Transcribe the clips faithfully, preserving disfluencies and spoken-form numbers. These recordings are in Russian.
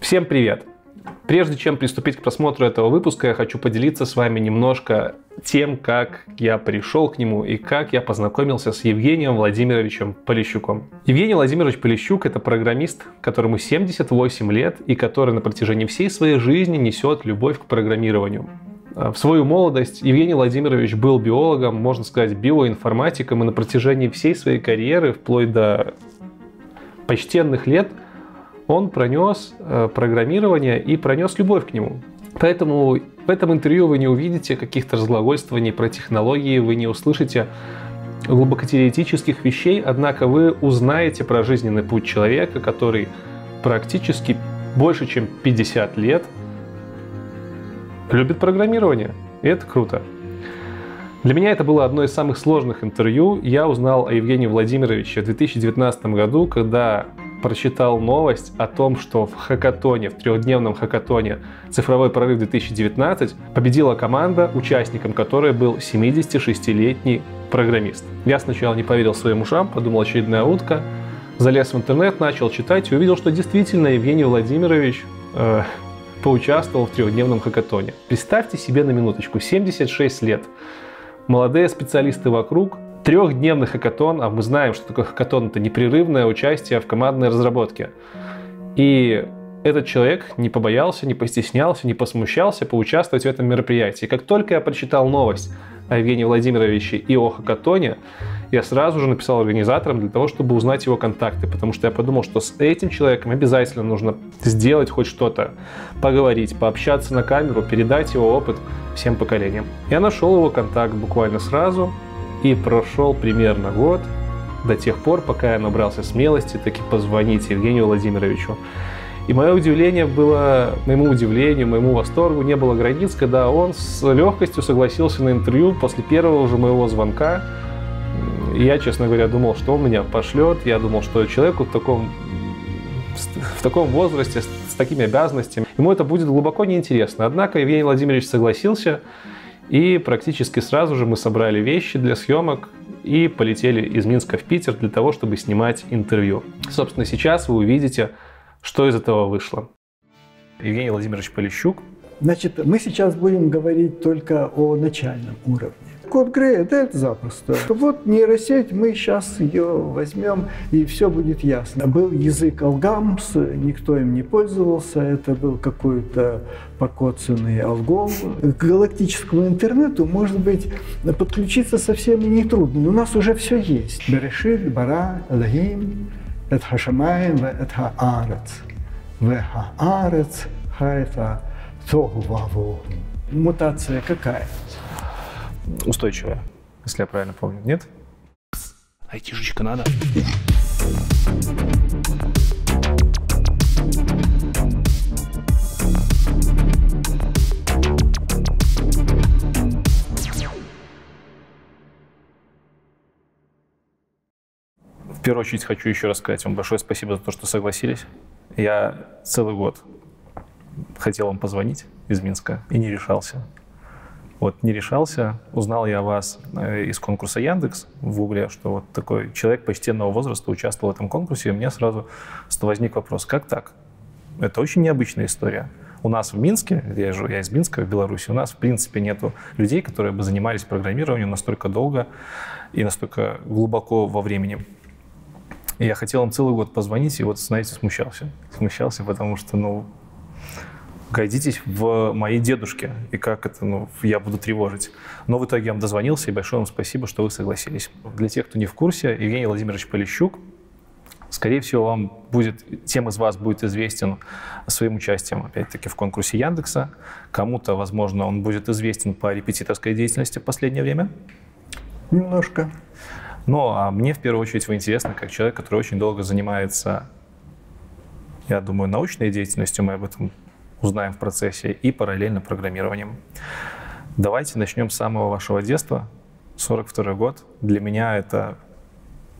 Всем привет! Прежде чем приступить к просмотру этого выпуска, я хочу поделиться с вами немножко тем, как я пришел к нему и как я познакомился с Евгением Владимировичем Полищуком. Евгений Владимирович Полищук — это программист, которому семьдесят восемь лет и который на протяжении всей своей жизни несет любовь к программированию. В свою молодость Евгений Владимирович был биологом, можно сказать, биоинформатиком, и на протяжении всей своей карьеры, вплоть до почтенных лет, он пронес программирование и пронес любовь к нему. Поэтому в этом интервью вы не увидите каких-то разглагольствований про технологии, вы не услышите глубокотеоретических вещей, однако вы узнаете про жизненный путь человека, который практически больше чем пятьдесят лет любит программирование. И это круто. Для меня это было одно из самых сложных интервью. Я узнал о Евгении Владимировиче в две тысячи девятнадцатом году, когда прочитал новость о том, что в хакатоне, в трехдневном хакатоне «Цифровой прорыв две тысячи девятнадцать» победила команда, участником которой был семидесятишестилетний программист. Я сначала не поверил своим ушам, подумал, очередная утка. Залез в интернет, начал читать и увидел, что действительно Евгений Владимирович э, поучаствовал в трехдневном хакатоне. Представьте себе на минуточку, семьдесят шесть лет. Молодые специалисты вокруг, трехдневный хакатон, а мы знаем, что такое хакатон, это непрерывное участие в командной разработке. И этот человек не побоялся, не постеснялся, не посмущался поучаствовать в этом мероприятии. Как только я прочитал новость о Евгении Владимировиче и о хакатоне, я сразу же написал организаторам для того, чтобы узнать его контакты, потому что я подумал, что с этим человеком обязательно нужно сделать хоть что-то, поговорить, пообщаться на камеру, передать его опыт всем поколениям. Я нашел его контакт буквально сразу, и прошел примерно год до тех пор, пока я набрался смелости таки позвонить Евгению Владимировичу. И мое удивление было, моему удивлению, моему восторгу не было границ, когда он с легкостью согласился на интервью после первого же моего звонка. Я, честно говоря, думал, что он меня пошлет. Я думал, что человеку в таком, в таком возрасте, с такими обязанностями, ему это будет глубоко неинтересно. Однако Евгений Владимирович согласился, и практически сразу же мы собрали вещи для съемок и полетели из Минска в Питер для того, чтобы снимать интервью. Собственно, сейчас вы увидите, что из этого вышло. Евгений Владимирович Полищук. Значит, мы сейчас будем говорить только о начальном уровне. Код Грея, да, это запросто. Вот нейросеть, мы сейчас ее возьмем, и все будет ясно. Был язык Алгамс, никто им не пользовался, это был какой-то покоцанный алгом. К галактическому интернету, может быть, подключиться совсем и не трудно, но у нас уже все есть. Берешит, Бара, Элохим, Эт-Ха Шамаим, Эт-Ха Арец, Ве-Ха Арец, Ха-Эта Тогу-Ваву. Мутация какая? Устойчивая, если я правильно помню, нет? Айтишечка надо. В первую очередь хочу еще раз сказать вам большое спасибо за то, что согласились. Я целый год хотел вам позвонить из Минска и не решался. Вот, не решался. Узнал я о вас из конкурса Яндекс в Гугле, что вот такой человек почтенного возраста участвовал в этом конкурсе, и у меня сразу возник вопрос, как так? Это очень необычная история. У нас в Минске, я, же, я из Минска, в Беларуси, у нас, в принципе, нету людей, которые бы занимались программированием настолько долго и настолько глубоко во времени. И я хотел им целый год позвонить, и вот, знаете, смущался. Смущался, потому что, ну... Годитесь в моей дедушке, и как это, ну, я буду тревожить. Но в итоге я вам дозвонился, и большое вам спасибо, что вы согласились. Для тех, кто не в курсе, Евгений Владимирович Полищук, скорее всего, вам будет, тем из вас будет известен своим участием, опять-таки, в конкурсе Яндекса. Кому-то, возможно, он будет известен по репетиторской деятельности в последнее время. Немножко. Ну, а мне, в первую очередь, вы интересны как человек, который очень долго занимается, я думаю, научной деятельностью, мы об этом узнаем в процессе, и параллельно программированием. Давайте начнем с самого вашего детства. сорок второй год. Для меня это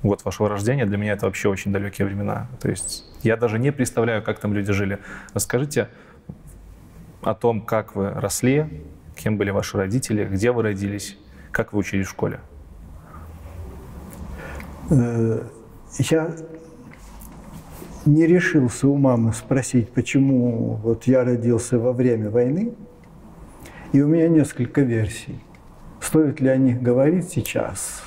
год вашего рождения, для меня это вообще очень далекие времена. То есть я даже не представляю, как там люди жили. Расскажите о том, как вы росли, кем были ваши родители, где вы родились, как вы учились в школе. Я не решился у мамы спросить, почему вот я родился во время войны, и у меня несколько версий. Стоит ли о них говорить сейчас?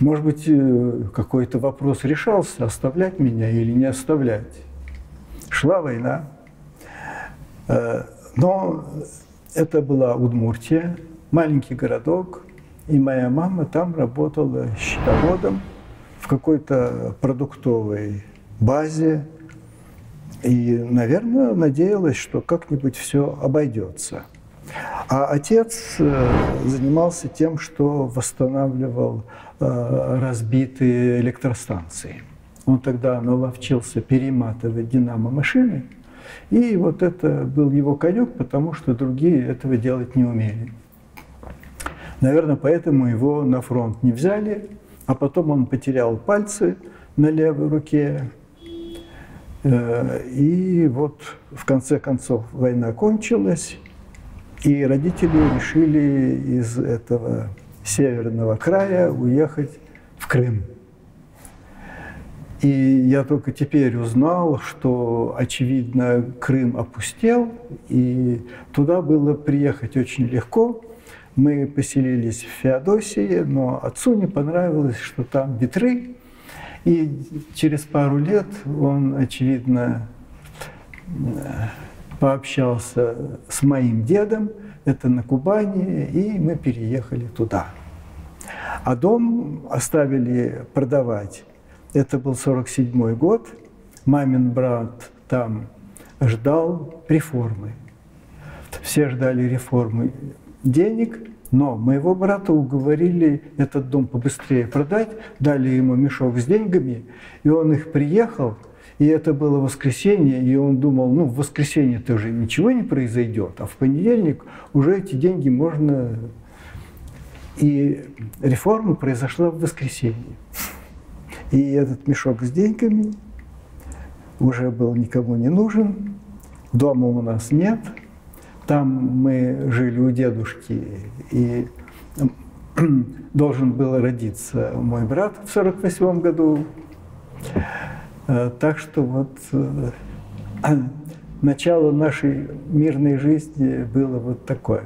Может быть, какой-то вопрос решался, оставлять меня или не оставлять. Шла война, но это была Удмуртия, маленький городок, и моя мама там работала счетоводом в какой-то продуктовой базе и, наверное, надеялась, что как-нибудь все обойдется. А отец занимался тем, что восстанавливал разбитые электростанции. Он тогда наловчился перематывать динамо-машины, и вот это был его конек, потому что другие этого делать не умели. Наверное, поэтому его на фронт не взяли, а потом он потерял пальцы на левой руке. И вот в конце концов война кончилась, и родители решили из этого северного края уехать в Крым. И я только теперь узнал, что, очевидно, Крым опустел, и туда было приехать очень легко. Мы поселились в Феодосии, но отцу не понравилось, что там ветры. И через пару лет он, очевидно, пообщался с моим дедом, это на Кубани, и мы переехали туда. А дом оставили продавать. Это был сорок седьмой год. Мамин брат там ждал реформы. Все ждали реформы денег, но моего брата уговорили этот дом побыстрее продать, дали ему мешок с деньгами, и он их приехал, и это было воскресенье, и он думал, ну, в воскресенье-то уже ничего не произойдет, а в понедельник уже эти деньги можно... И реформа произошла в воскресенье. И этот мешок с деньгами уже был никому не нужен, дома у нас нет. Там мы жили у дедушки, и должен был родиться мой брат в сорок восьмом году. Так что вот начало нашей мирной жизни было вот такое.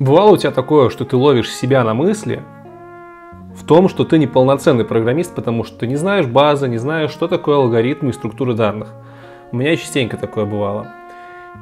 Бывало у тебя такое, что ты ловишь себя на мысли в том, что ты неполноценный программист, потому что ты не знаешь базы, не знаешь, что такое алгоритмы и структуры данных. У меня частенько такое бывало.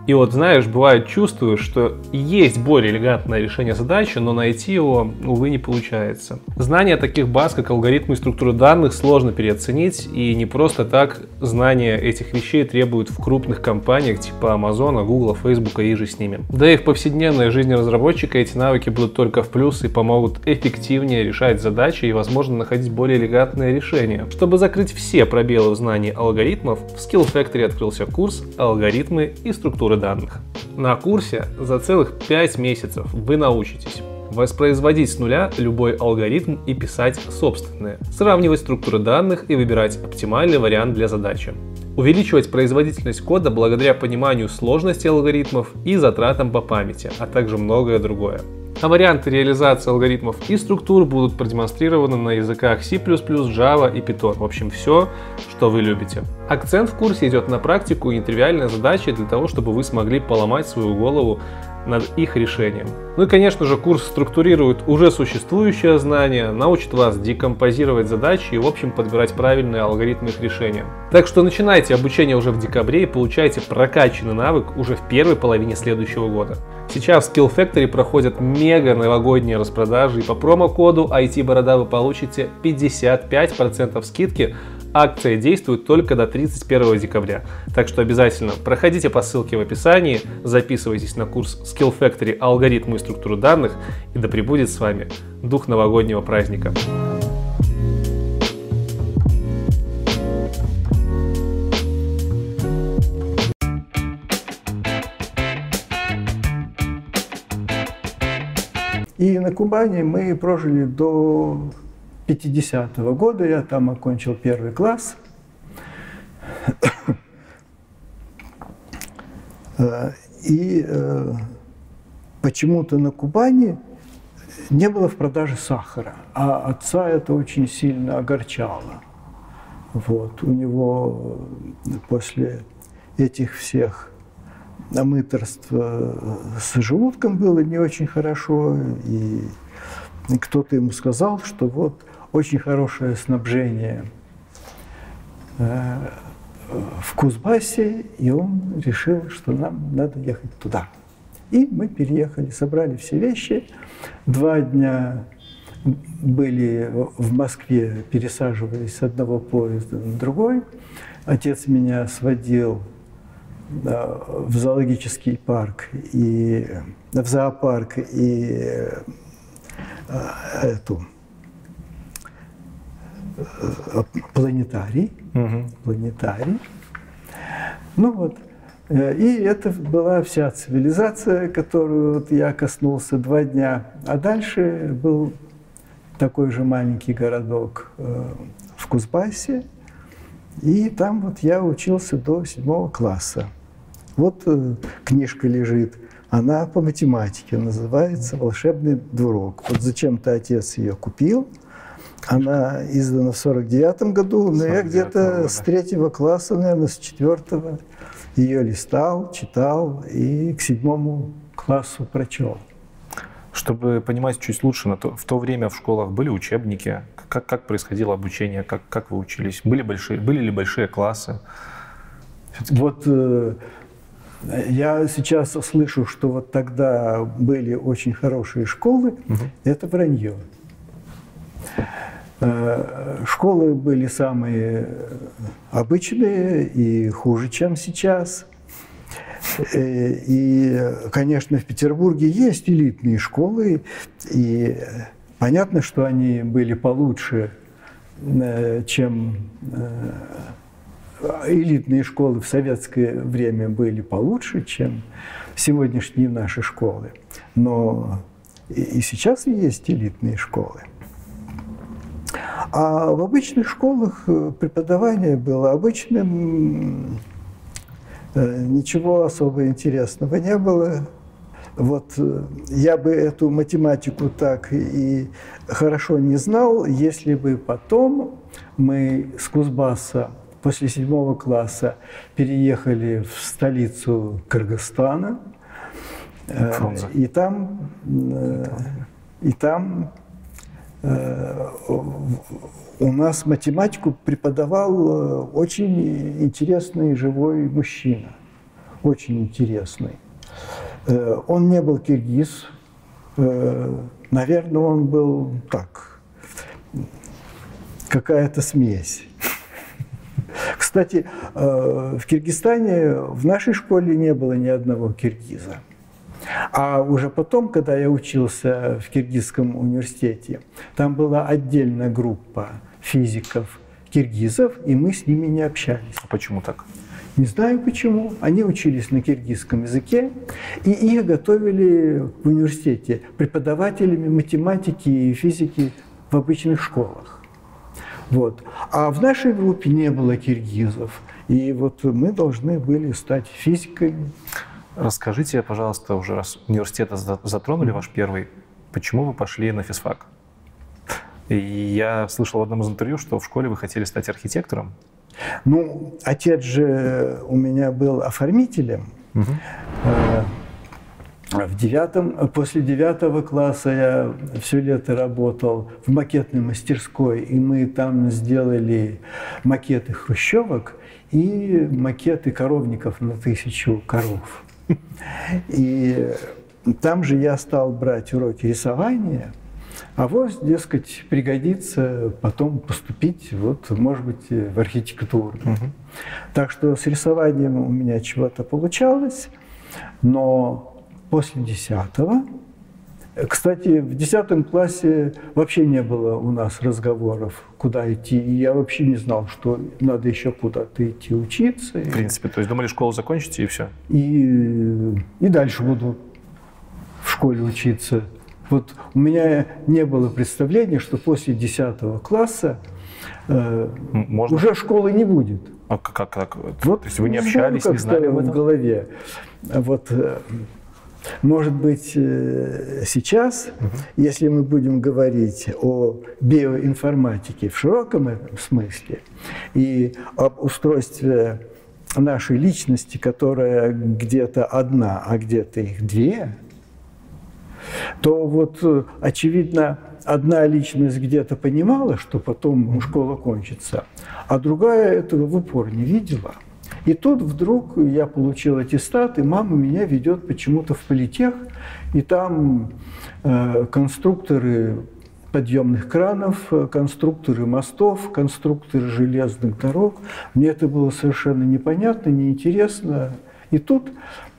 И вот, знаешь, бывает, чувствуешь, что есть более элегантное решение задачи, но найти его, увы, не получается. Знания таких баз, как алгоритмы и структуры данных, сложно переоценить, и не просто так знания этих вещей требуют в крупных компаниях типа Амазона, Гугла, Фейсбука и же с ними. Да и в повседневной жизни разработчика эти навыки будут только в плюс и помогут эффективнее решать задачи и, возможно, находить более элегантные решения. Чтобы закрыть все пробелы в знании алгоритмов, в Skill Factory открылся курс «Алгоритмы и структуры данных». На курсе за целых пять месяцев вы научитесь воспроизводить с нуля любой алгоритм и писать собственные, сравнивать структуры данных и выбирать оптимальный вариант для задачи, увеличивать производительность кода благодаря пониманию сложности алгоритмов и затратам по памяти, а также многое другое. А варианты реализации алгоритмов и структур будут продемонстрированы на языках си плюс плюс, Java и Python. В общем, все, что вы любите. Акцент в курсе идет на практику и нетривиальные задачи для того, чтобы вы смогли поломать свою голову над их решением. Ну и, конечно же, курс структурирует уже существующее знание, научит вас декомпозировать задачи и, в общем, подбирать правильные алгоритмы их решения. Так что начинайте обучение уже в декабре и получайте прокачанный навык уже в первой половине следующего года. Сейчас в Skill Factory проходят мега новогодние распродажи, и по промокоду ай ти борода вы получите пятьдесят пять процентов скидки. Акция действует только до тридцать первого декабря, так что обязательно проходите по ссылке в описании, записывайтесь на курс Skill Factory «Алгоритмы и структуры данных», и да пребудет с вами дух новогоднего праздника. И на Кубани мы прожили до пятидесятого года, я там окончил первый класс. И э, почему-то на Кубани не было в продаже сахара, а отца это очень сильно огорчало. Вот. У него после этих всех мытарств с желудком было не очень хорошо, и кто-то ему сказал, что вот очень хорошее снабжение в Кузбассе, и он решил, что нам надо ехать туда. И мы переехали, собрали все вещи. Два дня были в Москве, пересаживались с одного поезда на другой. Отец меня сводил в зоологический парк, и, в зоопарк и эту, планетарий. Угу. Планетарий. Ну вот. И это была вся цивилизация, которую вот я коснулся два дня. А дальше был такой же маленький городок в Кузбассе. И там вот я учился до седьмого класса. Вот книжка лежит. Она по математике, называется «Волшебный дурок». Вот зачем-то отец ее купил. Она издана в сорок девятом году, но я где-то с третьего класса, наверное, с четвертого ее листал, читал и к седьмому классу прочел. Чтобы понимать чуть лучше, на то, в то время в школах были учебники? Как, как происходило обучение? Как, как вы учились? Были, большие, были ли большие классы? Вот э, я сейчас слышу, что вот тогда были очень хорошие школы. Угу. Это вранье. Школы были самые обычные и хуже, чем сейчас. И, конечно, в Петербурге есть элитные школы, и понятно, что они были получше, чем элитные школы в советское время были получше, чем сегодняшние наши школы. Но и сейчас есть элитные школы. А в обычных школах преподавание было обычным, ничего особо интересного не было. Вот я бы эту математику так и хорошо не знал, если бы потом мы с Кузбасса после седьмого класса переехали в столицу Кыргызстана, и там, и там у нас математику преподавал очень интересный живой мужчина. Очень интересный. Он не был киргиз. Наверное, он был так, какая-то смесь. Кстати, в Киргизстане в нашей школе не было ни одного киргиза. А уже потом, когда я учился в Киргизском университете, там была отдельная группа физиков-киргизов, и мы с ними не общались. А почему так? Не знаю почему. Они учились на киргизском языке, и их готовили в университете преподавателями математики и физики в обычных школах. Вот. А в нашей группе не было киргизов, и вот мы должны были стать физиками. Расскажите, пожалуйста, уже раз университет затронули ваш первый, почему вы пошли на физфак? И я слышал в одном из интервью, что в школе вы хотели стать архитектором. Ну, отец же у меня был оформителем. Угу. В девятом, после девятого класса я все лето работал в макетной мастерской, и мы там сделали макеты хрущевок и макеты коровников на тысячу коров. И там же я стал брать уроки рисования, а вот, дескать, пригодится потом поступить, вот, может быть, в архитектуру. Угу. Так что с рисованием у меня чего-то получалось, но после десятого... Кстати, в десятом классе вообще не было у нас разговоров, куда идти. И я вообще не знал, что надо еще куда-то идти учиться. В принципе, то есть думали, школу закончите и все? И, и дальше буду в школе учиться. Вот у меня не было представления, что после десятого класса э, уже школы не будет. А как так? Вот, то есть вы не общались, не знали об этом? В голове. Вот, Может быть, сейчас, если мы будем говорить о биоинформатике в широком этом смысле и об устройстве нашей личности, которая где-то одна, а где-то их две, то вот, очевидно, одна личность где-то понимала, что потом школа кончится, а другая этого в упор не видела. И тут вдруг я получил аттестат, и мама меня ведет почему-то в политех, и там э, конструкторы подъемных кранов, конструкторы мостов, конструкторы железных дорог. Мне это было совершенно непонятно, неинтересно. И тут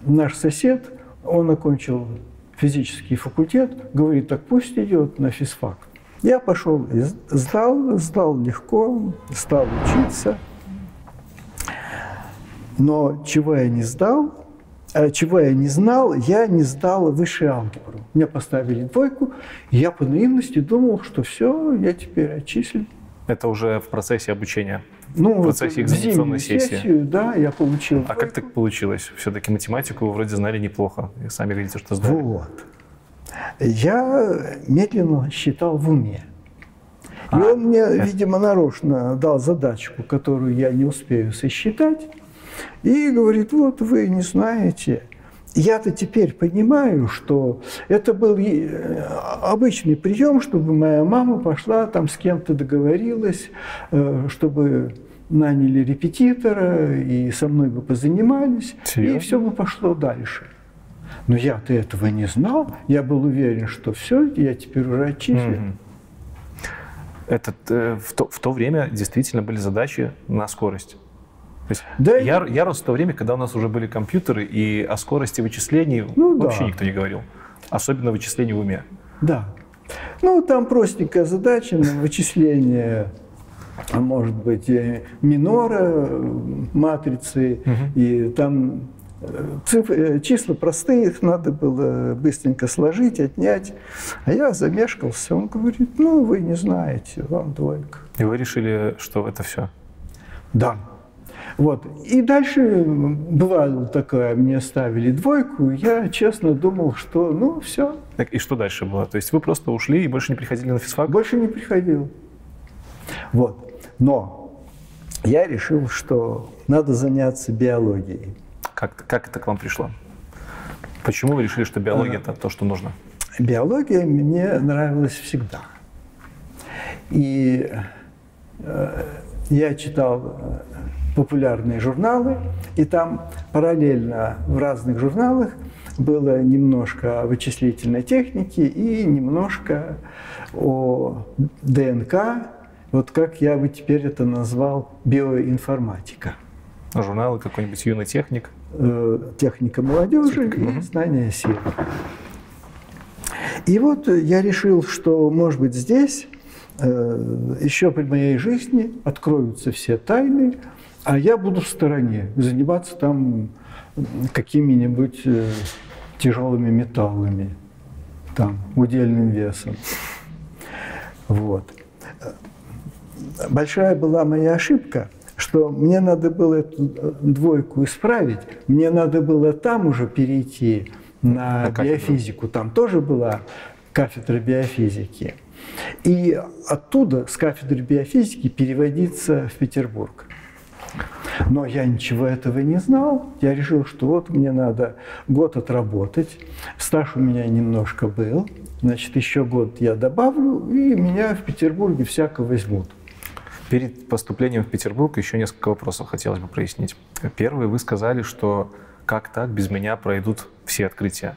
наш сосед, он окончил физический факультет, говорит, так пусть идет на физфак. Я пошел и сдал, сдал легко, стал учиться. Но чего я не сдал, чего я не знал, я не сдал высшую алгебру. Мне поставили двойку, и я по наивности думал, что все, я теперь отчислен. Это уже в процессе обучения, ну, в процессе экзаменационной сессии. Сессию, да, я получил. А двойку. Как так получилось? Все-таки математику вы вроде знали неплохо, и сами говорите, что знали. Вот. Я медленно считал в уме. А, и он мне, это... видимо, нарочно дал задачку, которую я не успею сосчитать. И говорит, вот вы не знаете. Я-то теперь понимаю, что это был обычный прием, чтобы моя мама пошла, там с кем-то договорилась, чтобы наняли репетитора, и со мной бы позанимались, Серьезно? И все бы пошло дальше. Но я-то этого не знал. Я был уверен, что все, я теперь уже отчислен. Этот, э, в, то, в то время действительно были задачи на скорость. То есть да, я, я рос в то время, когда у нас уже были компьютеры, и о скорости вычислений ну, вообще да. никто не говорил. Особенно вычисления в уме. Да. Ну, там простенькая задача на вычисление, может быть, минора, матрицы, угу. и там цифры, числа простые, их надо было быстренько сложить, отнять. А я замешкался, он говорит, ну, вы не знаете, вам двойка. И вы решили, что это все? Да. Вот. И дальше бывало такое, мне ставили двойку, я честно думал, что ну все. Так, и что дальше было? То есть вы просто ушли и больше не приходили на физфак? Больше не приходил. Вот. Но я решил, что надо заняться биологией. Как, как это к вам пришло? Почему вы решили, что биология – это то, что нужно? Биология мне нравилась всегда. И э, я читал... популярные журналы, и там параллельно в разных журналах было немножко о вычислительной технике и немножко о ДНК, вот как я бы теперь это назвал, биоинформатика. А журналы какой-нибудь «Юный техник»? «Техника молодежи» и «Знания силы». И вот я решил, что, может быть, здесь еще при моей жизни откроются все тайны, а я буду в стороне, заниматься там какими-нибудь тяжелыми металлами, там, удельным весом. Вот. Большая была моя ошибка, что мне надо было эту двойку исправить, мне надо было там уже перейти на, на биофизику, там тоже была кафедра биофизики. И оттуда, с кафедры биофизики, переводиться в Петербург. Но я ничего этого не знал. Я решил, что вот мне надо год отработать. Стаж у меня немножко был. Значит, еще год я добавлю, и меня в Петербурге всяко возьмут. Перед поступлением в Петербург еще несколько вопросов хотелось бы прояснить. Первый, вы сказали, что как так без меня пройдут все открытия.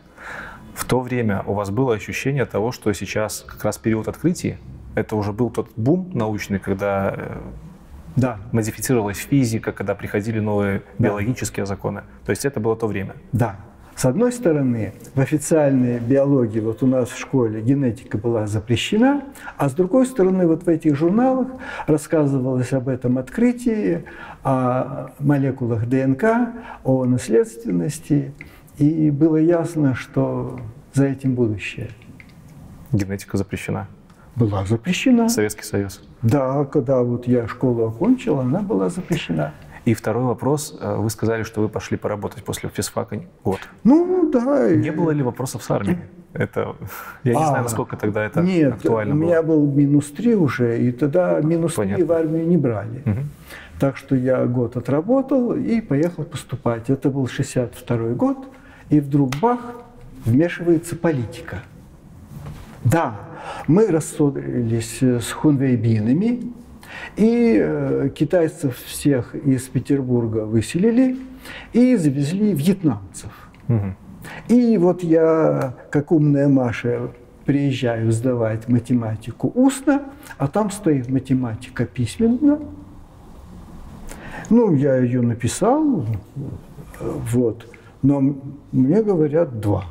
В то время у вас было ощущение того, что сейчас как раз период открытий, это уже был тот бум научный, когда... Да. Модифицировалась физика, когда приходили новые да. биологические законы. То есть это было то время. Да. С одной стороны, в официальной биологии, вот у нас в школе генетика была запрещена, а с другой стороны, вот в этих журналах рассказывалось об этом открытии, о молекулах ДНК, о наследственности, и было ясно, что за этим будущее. Генетика запрещена. Была запрещена. Советский Союз. Да, когда вот я школу окончил, она была запрещена. И второй вопрос. Вы сказали, что вы пошли поработать после физфака год. Ну, да. Не было ли вопросов с армией? Это, я не а, знаю, насколько тогда это нет, актуально было. Нет, у меня был минус три уже, и тогда минус три в армию не брали. Угу. Так что я год отработал и поехал поступать. Это был шестьдесят второй год, и вдруг бах, вмешивается политика. Да, мы рассорились с хунвейбинами, и китайцев всех из Петербурга выселили и завезли вьетнамцев. Угу. И вот я, как умная Маша, приезжаю сдавать математику устно, а там стоит математика письменно. Ну, я ее написал, вот, но мне говорят два.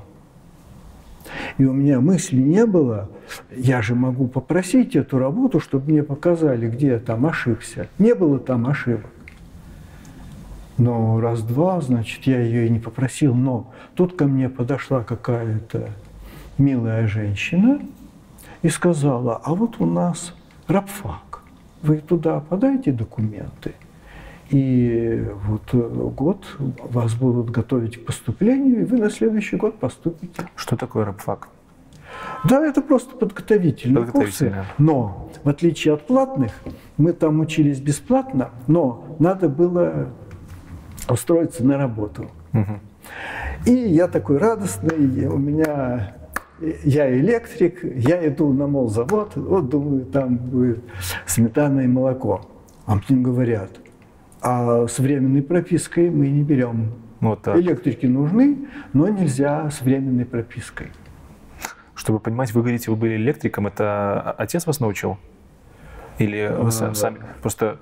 И у меня мысли не было, я же могу попросить эту работу, чтобы мне показали, где я там ошибся. Не было там ошибок. Но раз-два, значит, я ее и не попросил. Но тут ко мне подошла какая-то милая женщина и сказала: а вот у нас рабфак, вы туда подайте документы, и вот год вас будут готовить к поступлению, и вы на следующий год поступите. Что такое рабфак? Да, это просто подготовительные, подготовительные курсы, но в отличие от платных, мы там учились бесплатно, но надо было устроиться на работу. Угу. И я такой радостный, у меня, я электрик, я иду на молзавод, вот думаю, там будет сметана и молоко. А мне говорят: а с временной пропиской мы не берем. Вот так. Электрики нужны, но нельзя с временной пропиской. Чтобы понимать, вы говорите, вы были электриком, это отец вас научил? Или вы а, сами? Да. Просто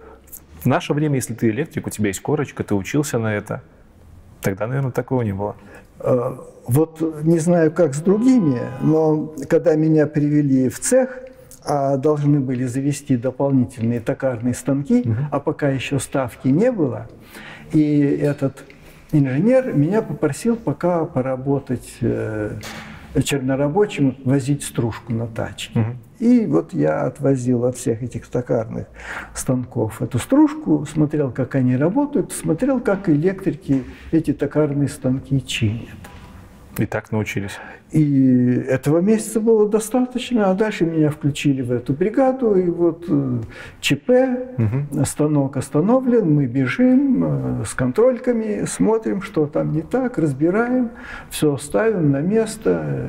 в наше время, если ты электрик, у тебя есть корочка, ты учился на это. Тогда, наверное, такого не было. Вот не знаю, как с другими, но когда меня привели в цех, а должны были завести дополнительные токарные станки, угу. а пока еще ставки не было. И этот инженер меня попросил пока поработать э, чернорабочим, возить стружку на тачке. Угу. И вот я отвозил от всех этих токарных станков эту стружку, смотрел, как они работают, смотрел, как электрики эти токарные станки чинят. И так научились. И этого месяца было достаточно, а дальше меня включили в эту бригаду, и вот ЧП, угу. станок остановлен, мы бежим с контрольками, смотрим, что там не так, разбираем, все ставим на место,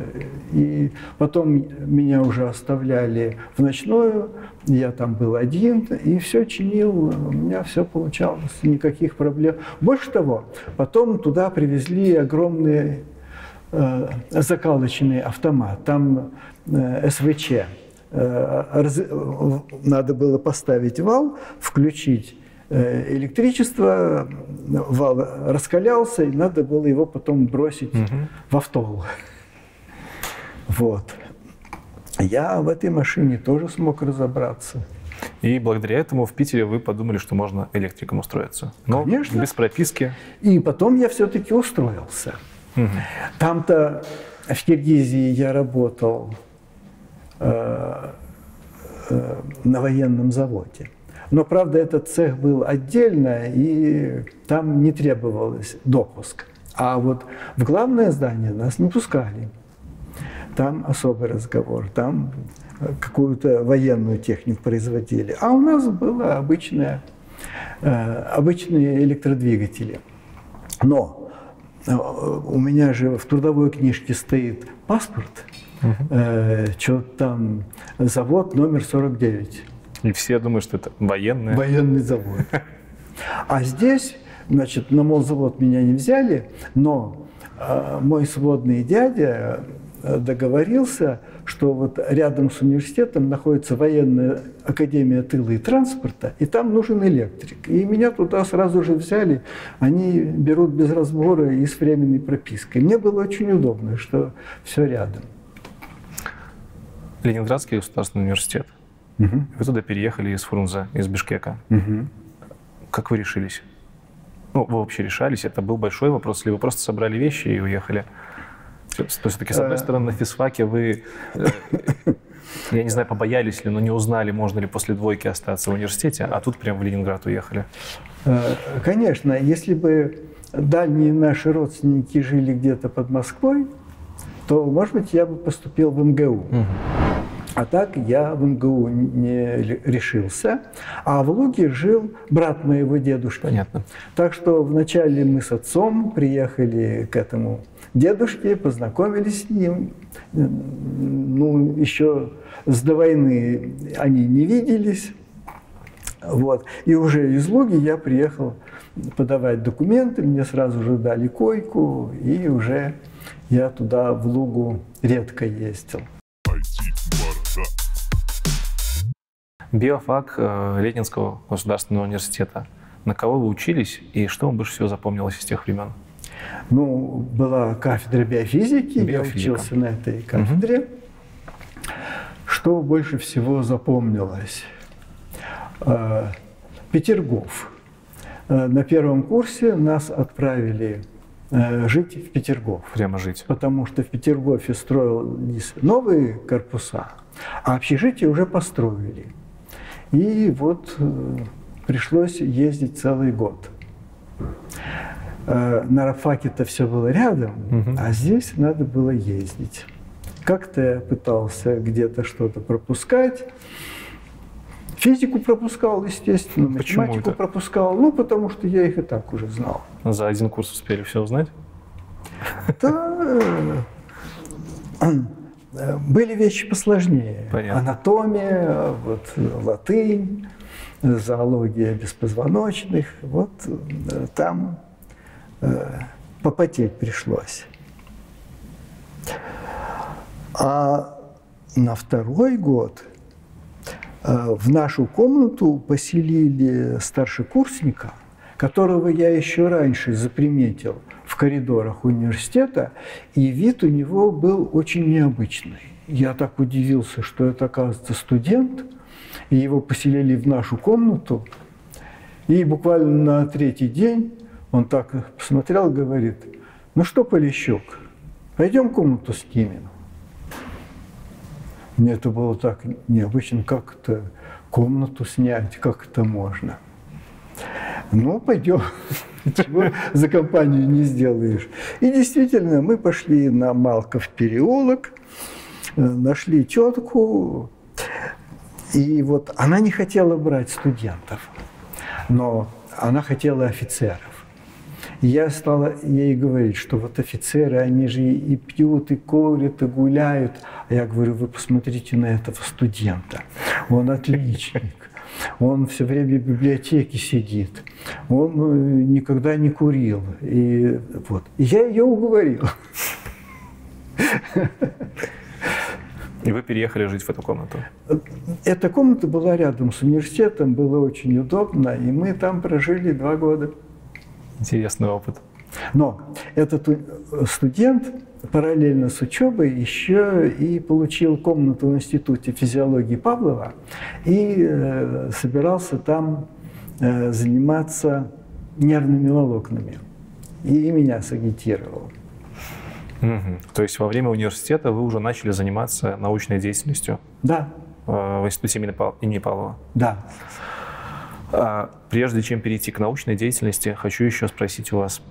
и потом меня уже оставляли в ночную, я там был один, и все чинил, у меня все получалось, никаких проблем. Больше того, потом туда привезли огромные закалочный автомат, там СВЧ. Надо было поставить вал, включить электричество, вал раскалялся, и надо было его потом бросить угу. в автол. Вот. Я в этой машине тоже смог разобраться. И благодаря этому в Питере вы подумали, что можно электриком устроиться. Но конечно. Без прописки. И потом я все-таки устроился. Там-то в Киргизии я работал э, э, на военном заводе. Но, правда, этот цех был отдельно, и там не требовалось допуск. А вот в главное здание нас не пускали. Там особый разговор, там какую-то военную технику производили. А у нас было обычное, э, обычные электродвигатели. Но у меня же в трудовой книжке стоит паспорт, угу. э, что там завод номер сорок девять. И все думают, что это военный. Военный завод. А здесь, значит, на молзавод меня не взяли, но э, мой сводный дядя договорился, что вот рядом с университетом находится военная академия тыла и транспорта, и там нужен электрик. И меня туда сразу же взяли, они берут без разбора и с временной пропиской. Мне было очень удобно, что все рядом. Ленинградский государственный университет. Угу. Вы туда переехали из Фрунзе, из Бишкека. Угу. Как вы решились? Ну, вы вообще решались? Это был большой вопрос, или вы просто собрали вещи и уехали? То есть, таки, с одной стороны, на физфаке вы, я не знаю, побоялись ли, но не узнали, можно ли после двойки остаться в университете, а тут прямо в Ленинград уехали. Конечно, если бы дальние наши родственники жили где-то под Москвой, то, может быть, я бы поступил в МГУ. Угу. А так я в МГУ не решился. А в Луге жил брат моего дедушки. Понятно. Так что вначале мы с отцом приехали к этому дедушке, познакомились с ним. Ну, еще с до войны они не виделись. Вот. И уже из Луги я приехал подавать документы, мне сразу же дали койку, и уже я туда, в Лугу, редко ездил. Биофак Ленинградского государственного университета. На кого вы учились и что вам больше всего запомнилось из тех времен? Ну, была кафедра биофизики, Биофизика. я учился на этой кафедре. Угу. Что больше всего запомнилось? Петергоф. На первом курсе нас отправили жить в Петергоф. Прямо жить. Потому что в Петергофе строились новые корпуса, а общежитие уже построили. И вот пришлось ездить целый год. На рабфаке-то все было рядом, угу. а здесь надо было ездить. Как-то я пытался где-то что-то пропускать. Физику пропускал, естественно, математику пропускал, ну, потому что я их и так уже знал. За один курс успели все узнать? Да. Были вещи посложнее. Понятно. Анатомия, вот, латынь, зоология беспозвоночных. Вот там э, попотеть пришлось. А на второй год в нашу комнату поселили старшекурсника, которого я еще раньше заприметил в коридорах университета, и вид у него был очень необычный. Я так удивился, что это, оказывается, студент, и его поселили в нашу комнату, и буквально на третий день он так посмотрел, говорит: «Ну что, Полищук, пойдем комнату снимем». Мне это было так необычно, как это комнату снять, как это можно. Ну, пойдем, ничего за компанию не сделаешь. И действительно, мы пошли на Малков переулок, нашли тетку, и вот она не хотела брать студентов, но она хотела офицеров. Я стала ей говорить, что вот офицеры, они же и пьют, и курят, и гуляют. А я говорю: вы посмотрите на этого студента. Он отличник. Он все время в библиотеке сидит. Он никогда не курил. И вот. И я ее уговорил. И вы переехали жить в эту комнату? Эта комната была рядом с университетом, было очень удобно. И мы там прожили два года. Интересный опыт. Но этот студент параллельно с учебой еще и получил комнату в Институте физиологии Павлова и собирался там заниматься нервными волокнами. И меня сагитировал. Угу. То есть во время университета вы уже начали заниматься научной деятельностью? Да. В Институте имени Павлова? Да. Прежде чем перейти к научной деятельности, хочу еще спросить у вас,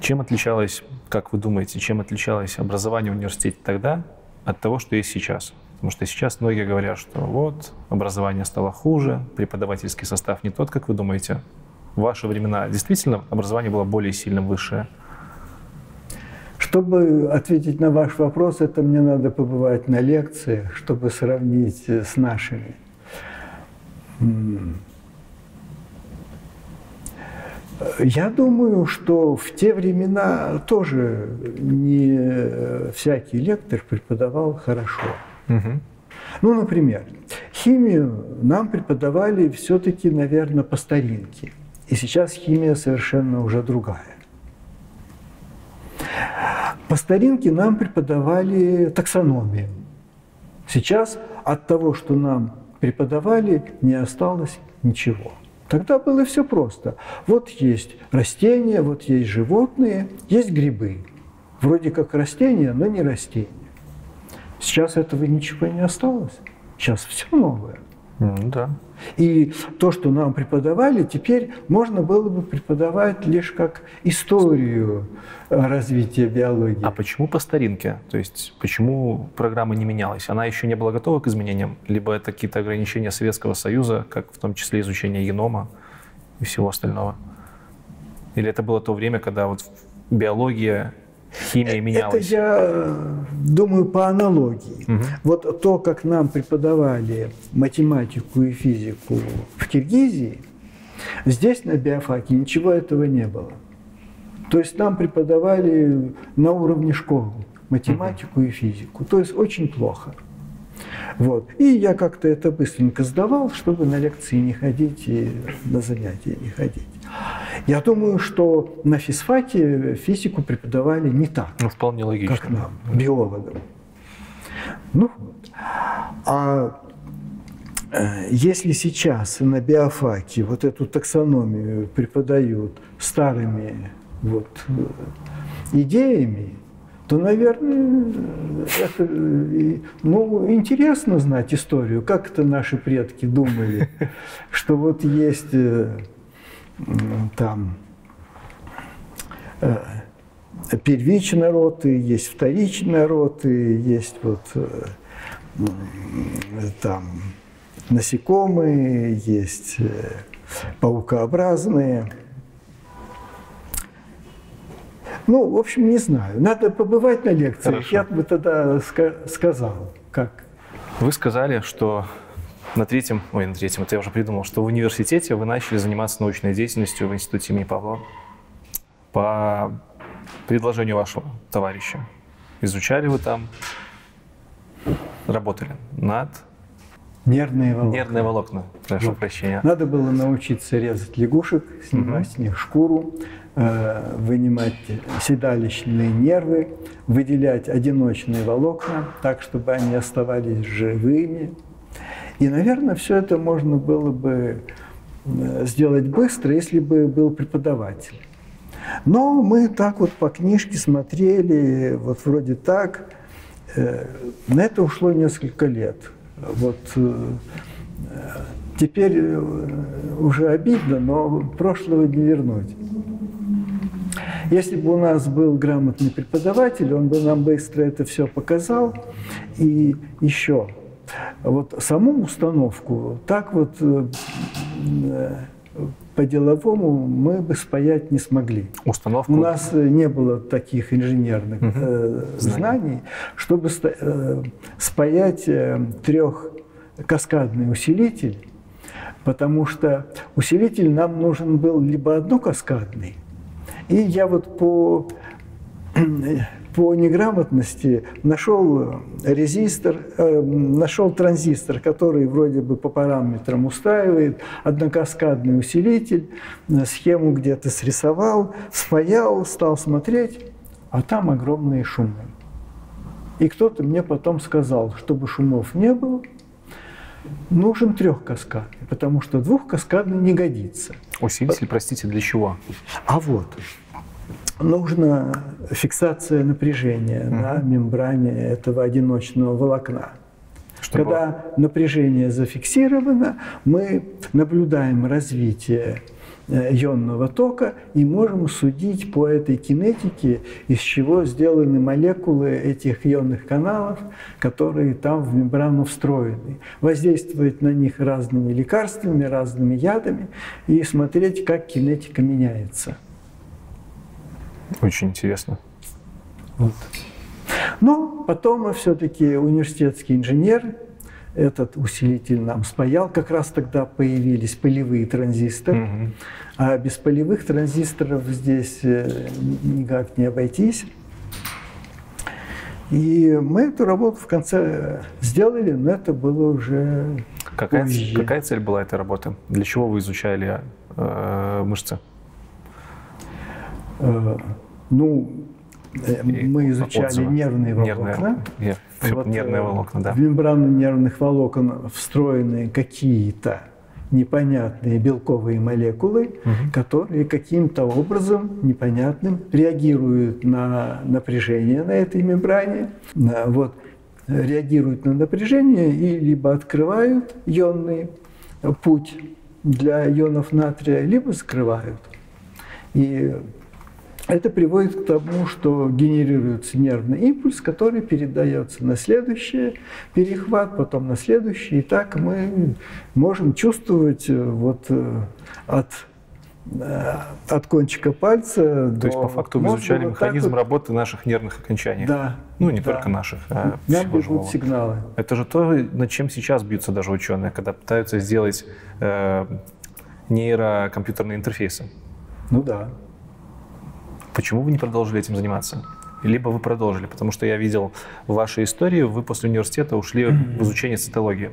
чем отличалось, как вы думаете, чем отличалось образование в университете тогда от того, что есть сейчас? Потому что сейчас многие говорят, что вот, образование стало хуже, преподавательский состав не тот, как вы думаете. В ваши времена действительно образование было более сильным, высшее? Чтобы ответить на ваш вопрос, это мне надо побывать на лекциях, чтобы сравнить с нашими. Я думаю, что в те времена тоже не всякий лектор преподавал хорошо. Угу. Ну, например, химию нам преподавали все-таки, наверное, по старинке. И сейчас химия совершенно уже другая. По старинке нам преподавали таксономию. Сейчас от того, что нам преподавали, не осталось ничего. Тогда было все просто. Вот есть растения, вот есть животные, есть грибы. Вроде как растения, но не растения. Сейчас этого ничего не осталось. Сейчас все новое. Mm, да. И то, что нам преподавали, теперь можно было бы преподавать лишь как историю развития биологии. А почему по старинке? То есть почему программа не менялась? Она еще не была готова к изменениям? Либо это какие-то ограничения Советского Союза, как в том числе изучение генома и всего остального? Или это было то время, когда вот биология... Химия менялась. Это, я думаю, по аналогии. Угу. Вот то, как нам преподавали математику и физику в Киргизии, здесь на биофаке ничего этого не было. То есть нам преподавали на уровне школы математику, угу, и физику. То есть очень плохо. Вот. И я как-то это быстренько сдавал, чтобы на лекции не ходить и на занятия не ходить. Я думаю, что на физфаке физику преподавали не так, ну, вполне логично, как нам, биологам. Ну, вот. А если сейчас на биофаке вот эту таксономию преподают старыми вот идеями, то, наверное, это, ну, интересно знать историю, как это наши предки думали, что вот есть там первичные роты, есть вторичные роты, есть вот там насекомые, есть паукообразные. Ну, в общем, не знаю. Надо побывать на лекциях. Хорошо. Я бы тогда ска- сказал, как. Вы сказали, что на третьем, ой, на третьем, это я уже придумал, что в университете вы начали заниматься научной деятельностью в Институте имени Павлова по предложению вашего товарища. Изучали вы там, работали над... Нервные волокна. Нервные волокна, прошу вот. прощения. Надо было научиться резать лягушек, снимать угу. с них шкуру, вынимать седалищные нервы, выделять одиночные волокна так, чтобы они оставались живыми. И, наверное, все это можно было бы сделать быстро, если бы был преподаватель. Но мы так вот по книжке смотрели, вот вроде так. На это ушло несколько лет. Вот теперь уже обидно, но прошлого не вернуть. Если бы у нас был грамотный преподаватель, он бы нам быстро это все показал. И еще, вот саму установку так вот по-деловому мы бы спаять не смогли. Установку? У нас не было таких инженерных угу. знаний, чтобы спаять трехкаскадный усилитель, потому что усилитель нам нужен был либо однокаскадный. И я вот по, по неграмотности нашел резистор, э, нашел транзистор, который вроде бы по параметрам устраивает, однокаскадный усилитель, схему где-то срисовал, спаял, стал смотреть, а там огромные шумы. И кто-то мне потом сказал, чтобы шумов не было, нужен трехкаскадный, потому что двухкаскадный не годится. Усилитель, простите, для чего? А вот, нужна фиксация напряжения угу. на мембране этого одиночного волокна. Чтобы... Когда напряжение зафиксировано, мы наблюдаем развитие ионного тока и можем судить по этой кинетике, из чего сделаны молекулы этих ионных каналов, которые там в мембрану встроены. Воздействовать на них разными лекарствами, разными ядами и смотреть, как кинетика меняется. Очень интересно. Вот. Но потом все-таки университетский инженер этот усилитель нам спаял. Как раз тогда появились полевые транзисторы. Угу. А без полевых транзисторов здесь никак не обойтись. И мы эту работу в конце сделали, но это было уже... Какая, какая цель была этой работы? Для чего вы изучали э, мышцы? Э, ну... Мы изучали отзывы. нервные волокна. Нервные, вот, нервные волокна, да. В мембрану нервных волокон встроены какие-то непонятные белковые молекулы, угу. которые каким-то образом непонятным реагируют на напряжение на этой мембране. Вот. реагируют на напряжение и либо открывают ионный путь для ионов натрия, либо скрывают. И это приводит к тому, что генерируется нервный импульс, который передается на следующий перехват, потом на следующий. И так мы можем чувствовать вот от, от кончика пальца до... То есть, по факту, мы изучали вот механизм вот... работы наших нервных окончаний. Да. Ну, не да. только наших, а нам всего живого. Сигналы. Это же то, над чем сейчас бьются даже ученые, когда пытаются сделать э, нейрокомпьютерные интерфейсы. Ну да. Почему вы не продолжили этим заниматься? Либо вы продолжили, потому что я видел в вашей истории, вы после университета ушли в изучение цитологии.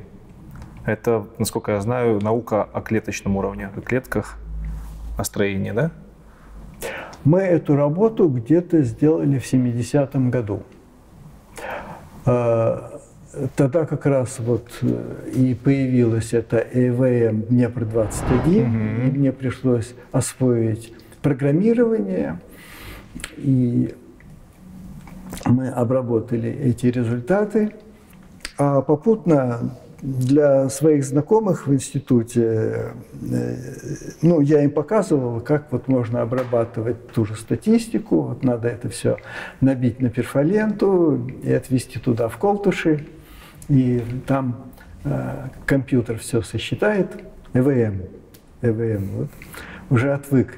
Это, насколько я знаю, наука о клеточном уровне, о клетках, о строении, да? Мы эту работу где-то сделали в семидесятом году. Тогда как раз вот и появилась эта ЭВМ Днепр двадцать один, mm-hmm. и мне пришлось освоить программирование. И мы обработали эти результаты, а попутно для своих знакомых в институте, ну, я им показывал, как вот можно обрабатывать ту же статистику, вот надо это все набить на перфоленту и отвезти туда в Колтуши, и там э, компьютер все сосчитает, ЭВМ, ЭВМ, вот, уже отвык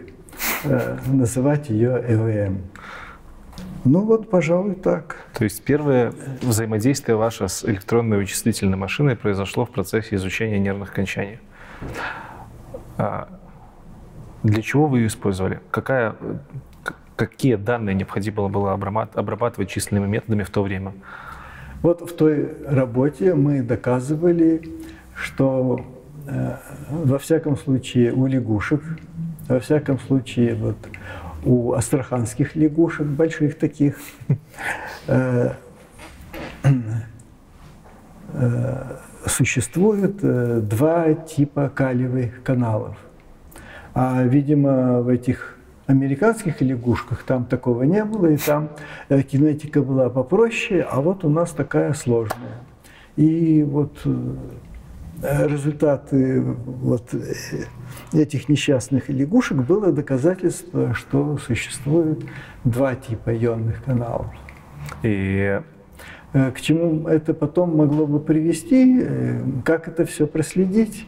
называть ее ЭВМ. Ну вот, пожалуй, так. То есть первое взаимодействие ваше с электронной вычислительной машиной произошло в процессе изучения нервных окончаний. Для чего вы ее использовали? Какая, какие данные необходимо было обрабатывать численными методами в то время? Вот в той работе мы доказывали, что во всяком случае у лягушек, во всяком случае, вот у астраханских лягушек, больших таких, э, э, существует э, два типа калиевых каналов. А, видимо, в этих американских лягушках там такого не было, и там э, кинетика была попроще, а вот у нас такая сложная. И вот... Э, результаты вот этих несчастных лягушек было доказательство, что существует два типа ионных каналов. И к чему это потом могло бы привести, как это все проследить?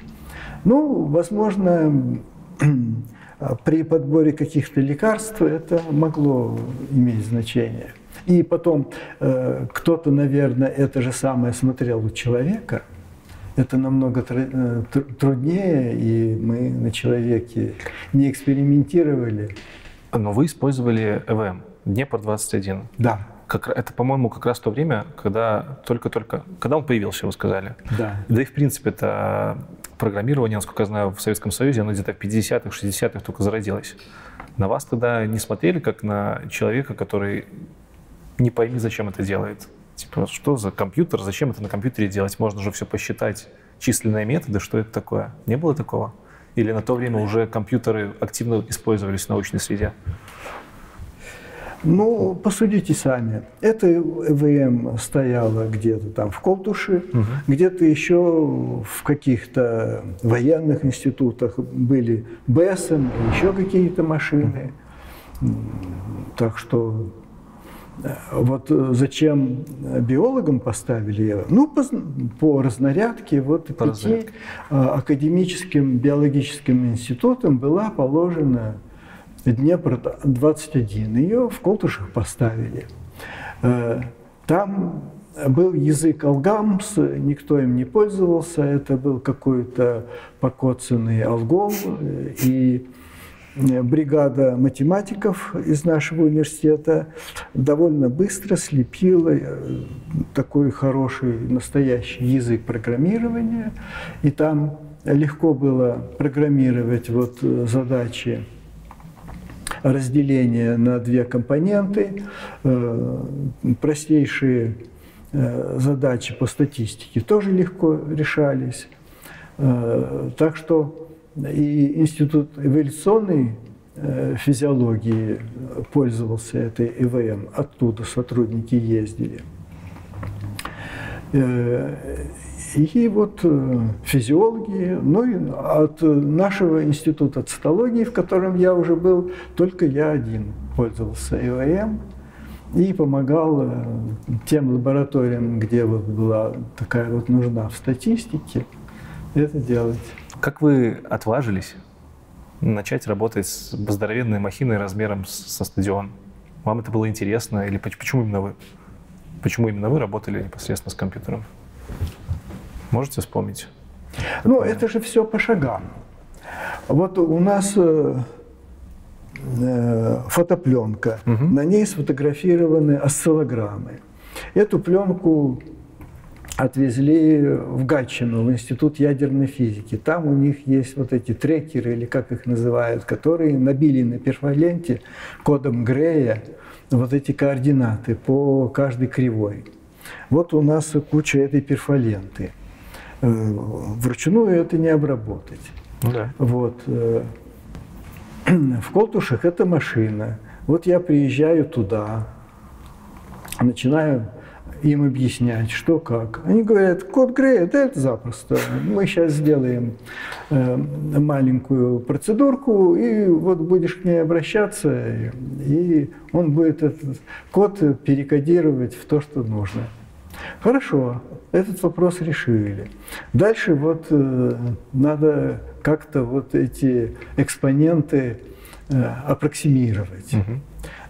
Ну, возможно, при подборе каких-то лекарств это могло иметь значение. И потом кто-то, наверное, это же самое смотрел у человека. Это намного труднее, и мы на человеке не экспериментировали. Но вы использовали ЭВМ, Днепр двадцать один. Да. Как, это, по-моему, как раз то время, когда только-только, когда он появился, вы сказали. Да. Да и, в принципе, это программирование, насколько я знаю, в Советском Союзе, оно где-то в пятидесятых, шестидесятых только зародилось. На вас тогда не смотрели, как на человека, который не пойми, зачем это делает? Типа, что за компьютер? Зачем это на компьютере делать? Можно же все посчитать. Численные методы, что это такое? Не было такого? Или на то время уже компьютеры активно использовались в научной среде? Ну, посудите сами. Это ЭВМ стояло где-то там в Колтуши, угу. где-то еще в каких-то военных институтах были БЭСом, еще какие-то машины. Угу. Так что... Вот зачем биологам поставили его? Ну, по, по разнарядке, вот по пяти разнарядке. Академическим биологическим институтам была положена Днепр двадцать один. Ее в Колтушах поставили. Там был язык Алгамс, никто им не пользовался. Это был какой-то покоцанный алгол. И... бригада математиков из нашего университета довольно быстро слепила такой хороший, настоящий язык программирования. И там легко было программировать вот задачи разделения на две компоненты, простейшие задачи по статистике тоже легко решались. Так что и Институт эволюционной физиологии пользовался этой ЭВМ, оттуда сотрудники ездили. И вот физиологи, ну и от нашего института цитологии, в котором я уже был, только я один пользовался ИОМ и помогал тем лабораториям, где вот была такая вот нужда в статистике, это делать. Как вы отважились начать работать с здоровенной махиной размером со стадион? Вам это было интересно или почему именно вы? Почему именно вы работали непосредственно с компьютером? Можете вспомнить? Ну, это, это же все по шагам. Вот у нас э, э, фотопленка, угу. На ней сфотографированы осциллограммы. Эту пленку отвезли в Гатчину, в Институт ядерной физики. Там у них есть вот эти трекеры, или как их называют, которые набили на перфоленте кодом Грея вот эти координаты по каждой кривой. Вот у нас куча этой перфоленты. Вручную это не обработать. Да. Вот. В Колтушах это машина. Вот я приезжаю туда, начинаю им объяснять, что как. Они говорят, код Грея, да это запросто. Мы сейчас сделаем маленькую процедурку, и вот будешь к ней обращаться, и он будет этот код перекодировать в то, что нужно. Хорошо, этот вопрос решили. Дальше вот надо как-то вот эти экспоненты аппроксимировать. Угу.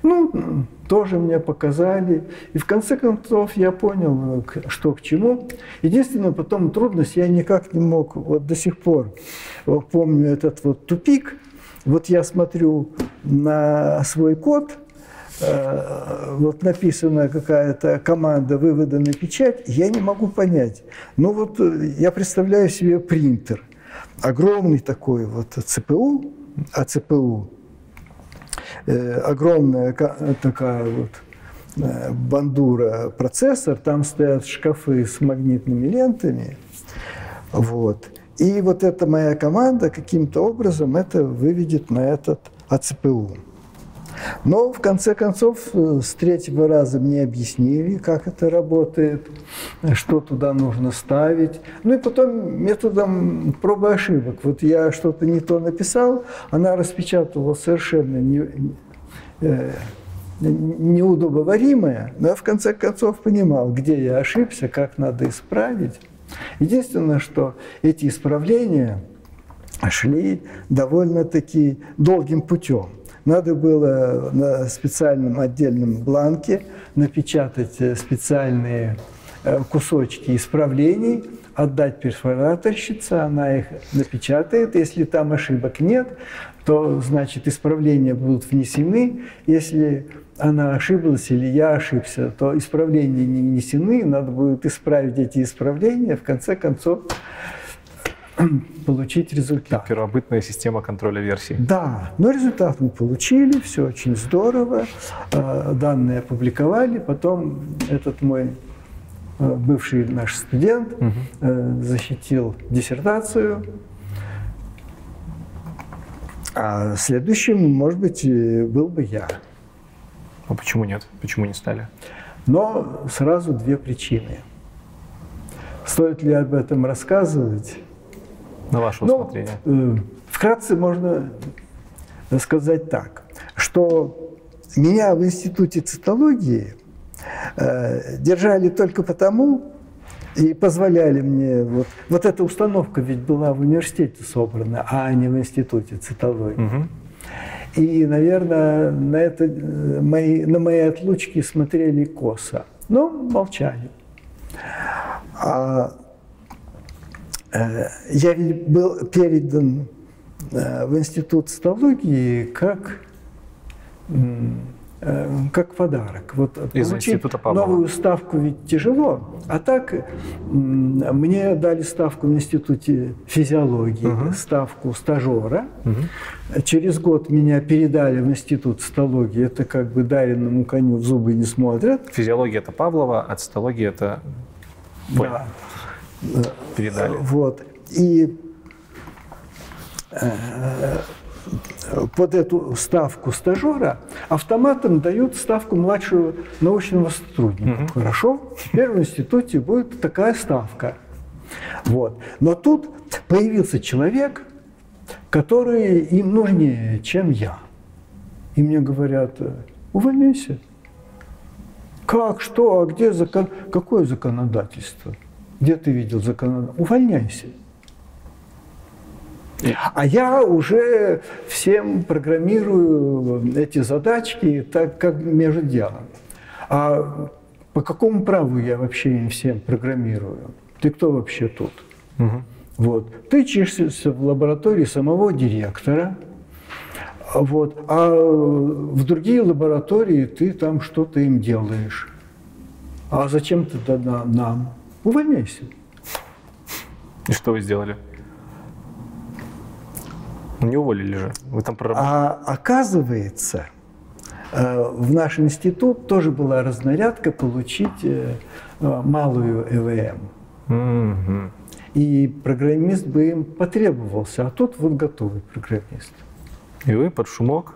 Ну, тоже мне показали. И в конце концов я понял, что к чему. Единственное, потом трудность, я никак не мог, вот до сих пор помню этот вот тупик. Вот я смотрю на свой код, вот написана какая-то команда вывода на печать, я не могу понять. Ну вот я представляю себе принтер. Огромный такой вот ЦПУ, а ЦПУ огромная такая вот бандура, процессор, там стоят шкафы с магнитными лентами, вот. И вот эта моя команда каким-то образом это выведет на этот АЦПУ. Но в конце концов с третьего раза мне объяснили, как это работает, что туда нужно ставить. Ну и потом методом проб и ошибок. Вот я что-то не то написал, она распечатывала совершенно не, э, неудобоваримое, но я в конце концов понимал, где я ошибся, как надо исправить. Единственное, что эти исправления шли довольно-таки долгим путем. Надо было на специальном отдельном бланке напечатать специальные кусочки исправлений, отдать перфораторщице, она их напечатает. Если там ошибок нет, то, значит, исправления будут внесены. Если она ошиблась или я ошибся, то исправления не внесены, надо будет исправить эти исправления, в конце концов получить результат. Первобытная система контроля версий. Да, но результат мы получили, все очень здорово, данные опубликовали, потом этот мой бывший наш студент угу. защитил диссертацию, а следующим, может быть, был бы я. А почему нет? Почему не стали? Но сразу две причины. Стоит ли об этом рассказывать? На ваше усмотрение. Ну, вкратце можно сказать так, что меня в Институте цитологии э, держали только потому и позволяли мне... Вот, вот эта установка ведь была в университете собрана, а не в Институте цитологии. Угу. И, наверное, на, это, мои, на мои отлучки смотрели косо, но молчали. А я был передан в Институт цитологии как, как подарок. Вот получить новую ставку ведь тяжело, а так мне дали ставку в Институте физиологии, угу. ставку стажера. Угу. Через год меня передали в Институт цитологии, это как бы даренному коню в зубы не смотрят. Физиология – это Павлова, а цитология – это... Да. Передали. Вот. И э, под эту ставку стажера автоматом дают ставку младшего научного сотрудника. Угу. Хорошо, теперь в институте будет такая ставка. Вот. Но тут появился человек, который им нужнее, чем я. И мне говорят: увольняйся. Как, что, а где закон... какое законодательство? Где ты видел законодательство? Увольняйся. А я уже всем программирую эти задачки, так как между делом. А по какому праву я вообще им всем программирую? Ты кто вообще тут? Угу. Вот. Ты чешешься в лаборатории самого директора, вот. А в другие лаборатории ты там что-то им делаешь. А зачем ты тогда нам? Увольняйся. И что вы сделали? Не уволили же. Вы там проработали. А оказывается, в наш институт тоже была разнарядка получить малую ЭВМ. Mm-hmm. И программист бы им потребовался, а тут вот готовый программист. И вы под шумок?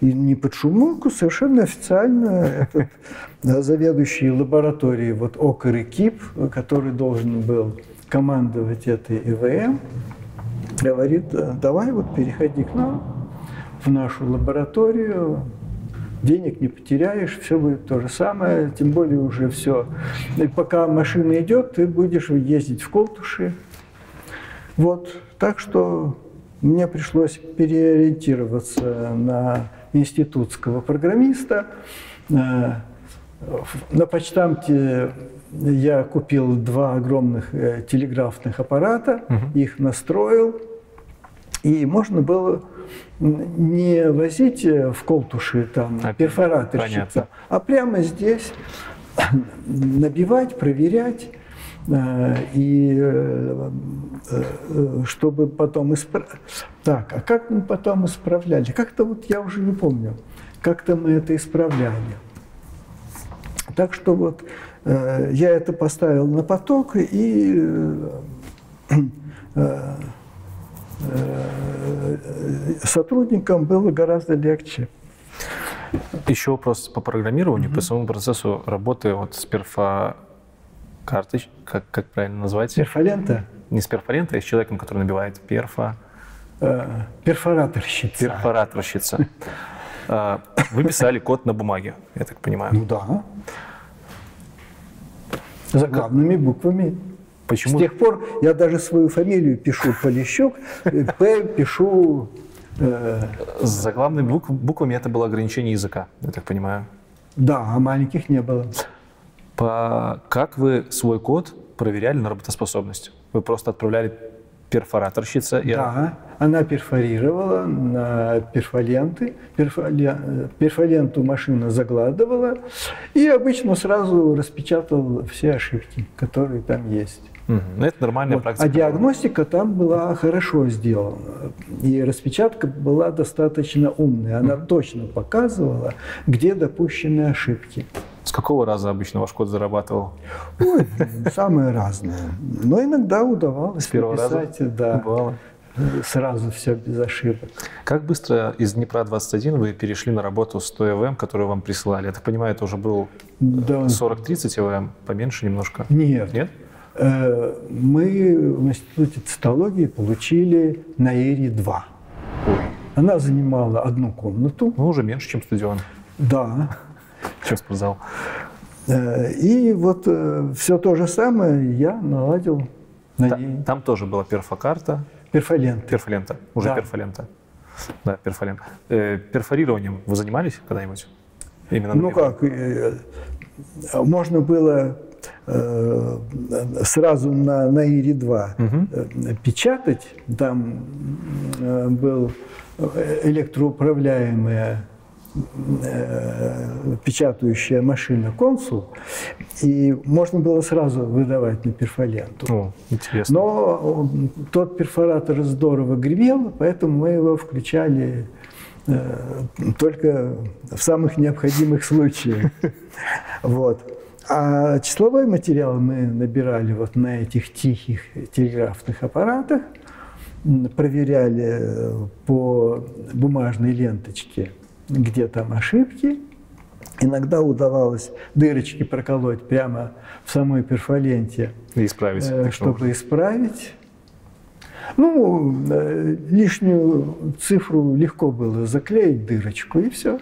И не под шумок, совершенно официально этот заведующий лабораторией вот ОКР и КИП, который должен был командовать этой ЭВМ, говорит: давай вот переходи к нам, в нашу лабораторию, денег не потеряешь, все будет то же самое, тем более уже все. И пока машина идет, ты будешь ездить в Колтуши. Вот, так что мне пришлось переориентироваться на институтского программиста. На почтамте я купил два огромных телеграфных аппарата, угу. их настроил, и можно было не возить в Колтуши там а, перфораторщица, а прямо здесь набивать, проверять, и чтобы потом исправить. Так, а как мы потом исправляли? Как-то вот я уже не помню, как-то мы это исправляли. Так что вот э, я это поставил на поток и э, э, э, сотрудникам было гораздо легче. Еще вопрос по программированию, mm-hmm. по самому процессу работы вот с перфокарточ... Как, как правильно назвать? Перфолента? Не с перфолента, а с человеком, который набивает перфо... Э, перфораторщица. Перфораторщица. Вы писали код на бумаге, я так понимаю. Ну да. Заглавными буквами. Почему? С тех пор я даже свою фамилию пишу Полищук, П пишу... С заглавными буквами это было ограничение языка, я так понимаю. Да, а маленьких не было. Как вы свой код проверяли на работоспособность? Вы просто отправляли перфораторщица? Да. Она перфорировала на перфоленты, перфоленту машина загладывала, и обычно сразу распечатала все ошибки, которые там есть. Угу. Это нормальная вот. практика. А диагностика там была хорошо сделана, и распечатка была достаточно умная. Она угу. точно показывала, где допущены ошибки. С какого раза обычно ваш код зарабатывал? Ой, самое разное. Но иногда удавалось написать. Да. Сразу все без ошибок. Как быстро из Днепра двадцать один вы перешли на работу с той ЭВМ, которую вам прислали? Я так понимаю, это уже был да. сорок-тридцать ЭВМ, поменьше немножко? Нет. Нет? Мы в Институте цитологии получили НАИРИ-два. Она занимала одну комнату. Ну, уже меньше, чем стадион. Да. Чем спортзал. И вот все то же самое я наладил на ней. Там тоже была перфокарта. Перфолента. Перфолента. Уже да. перфолента. Да, перфолента. Э, перфорированием вы занимались когда-нибудь? Именно ну как, э, можно было э, сразу на, на ИРИ-два угу. печатать. Там э, был электроуправляемая э, печатающая машина «Консул», и можно было сразу выдавать на перфоленту. О, интересно. Но тот перфоратор здорово гремел, поэтому мы его включали э, только в самых необходимых случаях. Вот. А числовой материал мы набирали вот на этих тихих телеграфных аппаратах. проверяли по бумажной ленточке, где там ошибки. Иногда удавалось дырочки проколоть прямо в самой перфоленте, исправить, э, чтобы исправить. Ну, э, лишнюю цифру легко было заклеить дырочку, и все.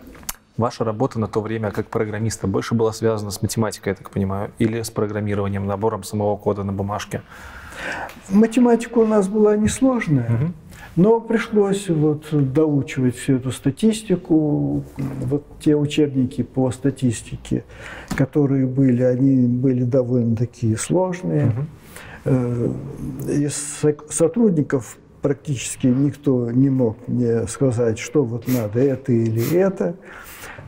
Ваша работа на то время как программиста больше была связана с математикой, я так понимаю, или с программированием, набором самого кода на бумажке? Математика у нас была несложная, угу. но пришлось вот доучивать всю эту статистику. Вот те учебники по статистике, которые были, они были довольно-таки сложные. Угу. Из сотрудников практически никто не мог мне сказать, что вот надо это или это.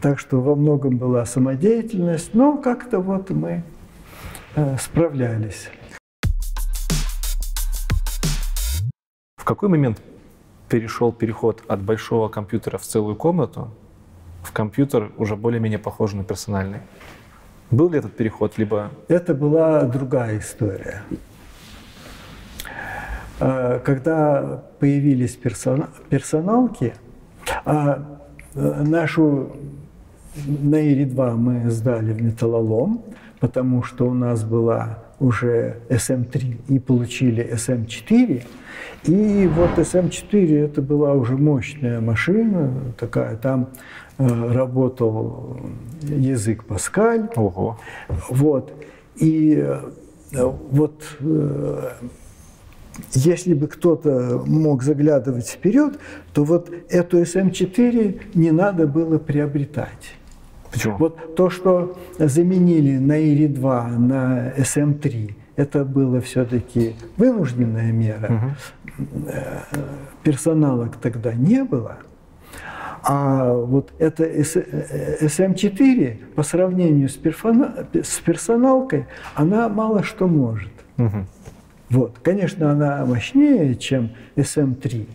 Так что во многом была самодеятельность, но как-то вот мы справлялись. В какой момент перешел переход от большого компьютера в целую комнату в компьютер, уже более-менее похожий на персональный? Был ли этот переход, либо… Это была другая история. Когда появились персонал, персоналки, а нашу НАИРИ-два мы сдали в металлолом, потому что у нас была уже эс эм три и получили эс эм четыре. И вот эс эм четыре это была уже мощная машина такая, там э, работал язык Паскаль. Ого. Вот. И э, вот э, если бы кто-то мог заглядывать вперед, то вот эту эс эм четыре не надо было приобретать. Почему? Вот то, что заменили НАИРИ-два на эс эм три, это была все-таки вынужденная мера. Угу. Персоналок тогда не было. А вот это эс эм четыре по сравнению с, перфона... с персоналкой, она мало что может. Угу. Вот. Конечно, она мощнее, чем эс эм три.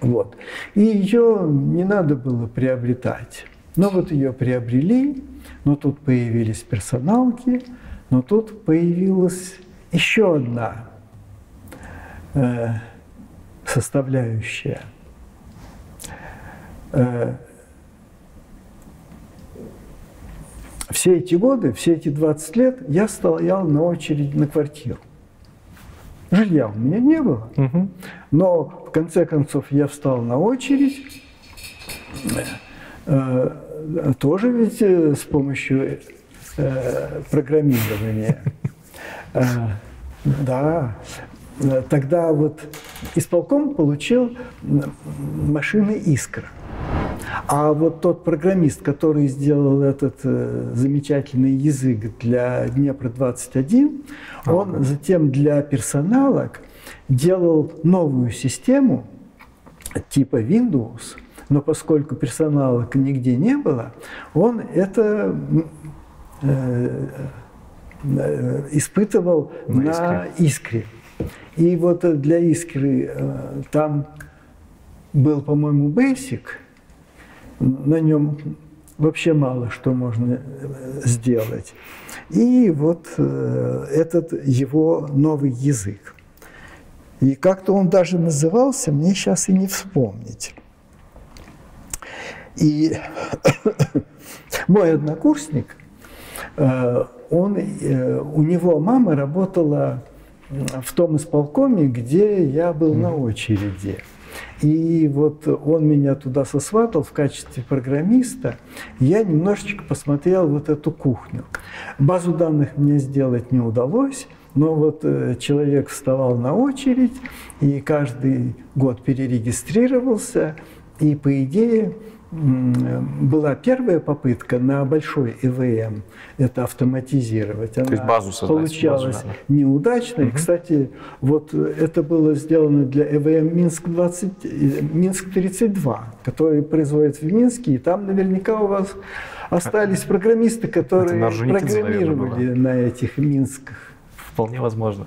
Вот. И ее не надо было приобретать. Но вот ее приобрели, но тут появились персоналки, но тут появилась еще одна э, составляющая. Э, все эти годы, все эти двадцать лет я стоял на очереди на квартиру. Жилья у меня не было, угу. но в конце концов я встал на очередь. Э, тоже ведь э, с помощью э, программирования. Э, да. Тогда вот исполком получил машины «Искра». А вот тот программист, который сделал этот э, замечательный язык для Днепра двадцать один, ага. он затем для персоналок делал новую систему типа Windows. Но поскольку персоналок нигде не было, он это э, э, испытывал на, на искре. И вот для искры э, там был, по-моему, Basic. На нем вообще мало что можно сделать. И вот э, этот его новый язык. И как-то он даже назывался, мне сейчас и не вспомнить. И мой однокурсник, он, у него мама работала в том исполкоме, где я был на очереди. И вот он меня туда сосватал в качестве программиста. Я немножечко посмотрел вот эту кухню. Базу данных мне сделать не удалось. Но вот человек вставал на очередь и каждый год перерегистрировался. И по идее была первая попытка на большой ЭВМ это автоматизировать. Она То есть базу создать, получалась базу, да. неудачной. Угу. Кстати, вот это было сделано для ЭВМ Минск тридцать два, который производится в Минске. И там наверняка у вас остались программисты, которые программировали наверное, на этих Минсках. Вполне возможно.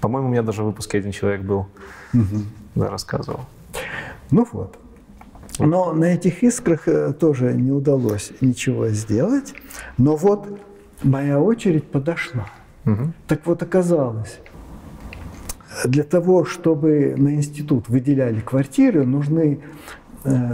По-моему, у меня даже в выпуске один человек был, угу. да, рассказывал. Ну вот. Но на этих искрах тоже не удалось ничего сделать. Но вот моя очередь подошла. Угу. Так вот оказалось, Для того, чтобы на институт выделяли квартиры, нужны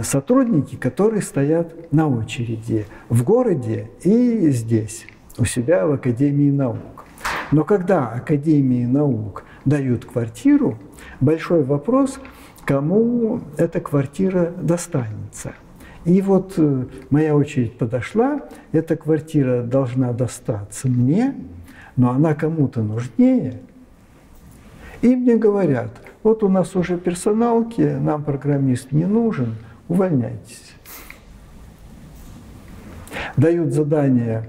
сотрудники, которые стоят на очереди в городе и здесь, у себя в Академии наук. Но когда Академии наук дают квартиру, большой вопрос, кому эта квартира достанется. И вот моя очередь подошла, эта квартира должна достаться мне, но она кому-то нужнее. И мне говорят, вот у нас уже персоналки, нам программист не нужен, увольняйтесь. Дают задание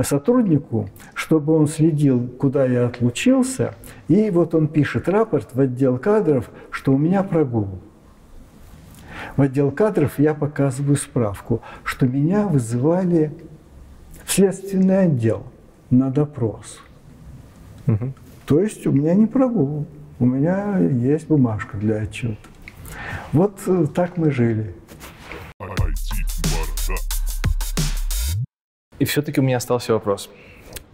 сотруднику, чтобы он следил, куда я отлучился, и вот он пишет рапорт в отдел кадров, что у меня прогул. В отдел кадров я показываю справку, что меня вызывали в следственный отдел на допрос. Угу. То есть у меня не прогул, у меня есть бумажка для отчета. Вот так мы жили. И все-таки у меня остался вопрос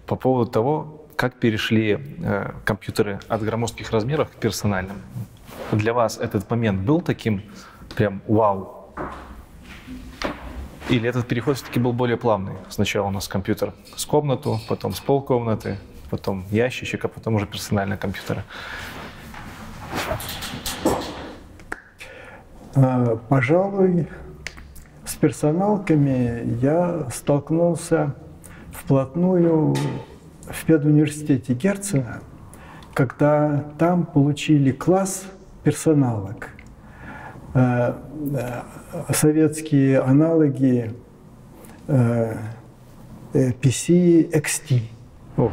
по поводу того, как перешли э, компьютеры от громоздких размеров к персональным. Для вас этот момент был таким прям вау? Или этот переход все-таки был более плавный? Сначала у нас компьютер с комнату, потом с полкомнаты, потом ящичек, а потом уже персональные компьютеры. Пожалуй, с персоналками я столкнулся вплотную в педуниверситете Герцена, когда там получили класс персоналок. Советские аналоги пи си икс ти. Ого.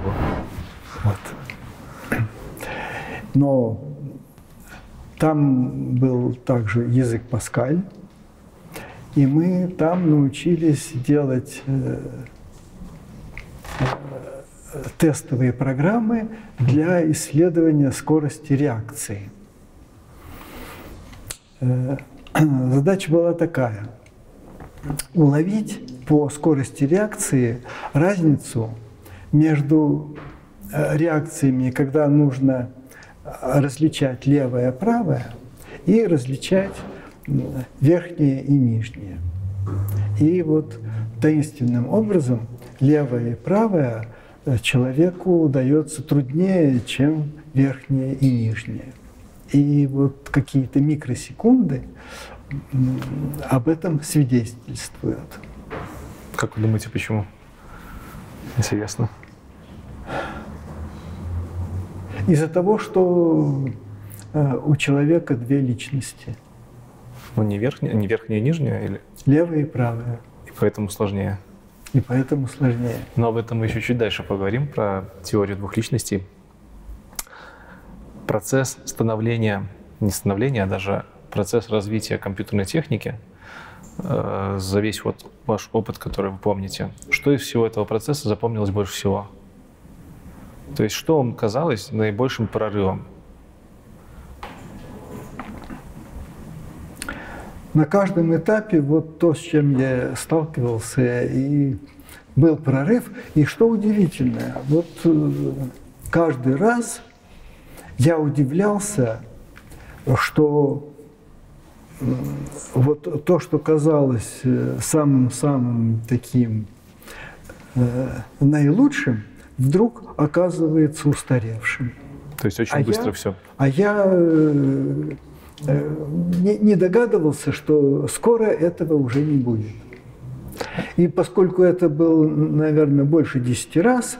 Вот. Но там был также язык Паскаль, и мы там научились делать тестовые программы для исследования скорости реакции. Задача была такая – уловить по скорости реакции разницу между реакциями, когда нужно различать левое и правое, и различать верхнее и нижнее. И вот таинственным образом левое и правое человеку удается труднее, чем верхнее и нижнее. И вот какие-то микросекунды об этом свидетельствуют. Как вы думаете, почему? Интересно. Из-за того, что у человека две личности. Ну, не верхняя, не верхняя и нижняя? Или... Левая и правая. И поэтому сложнее. И поэтому сложнее. Но об этом мы еще чуть дальше поговорим, про теорию двух личностей. Процесс становления, не становления, а даже процесс развития компьютерной техники, э, за весь вот ваш опыт, который вы помните, что из всего этого процесса запомнилось больше всего? То есть что вам казалось наибольшим прорывом? На каждом этапе вот то, с чем я сталкивался, и был прорыв. И что удивительно, вот каждый раз я удивлялся, что вот то, что казалось самым-самым таким э, наилучшим, вдруг оказывается устаревшим. То есть очень а быстро я, все. А я э, э, не, не догадывался, что скоро этого уже не будет. И поскольку это было, наверное, больше десяти раз,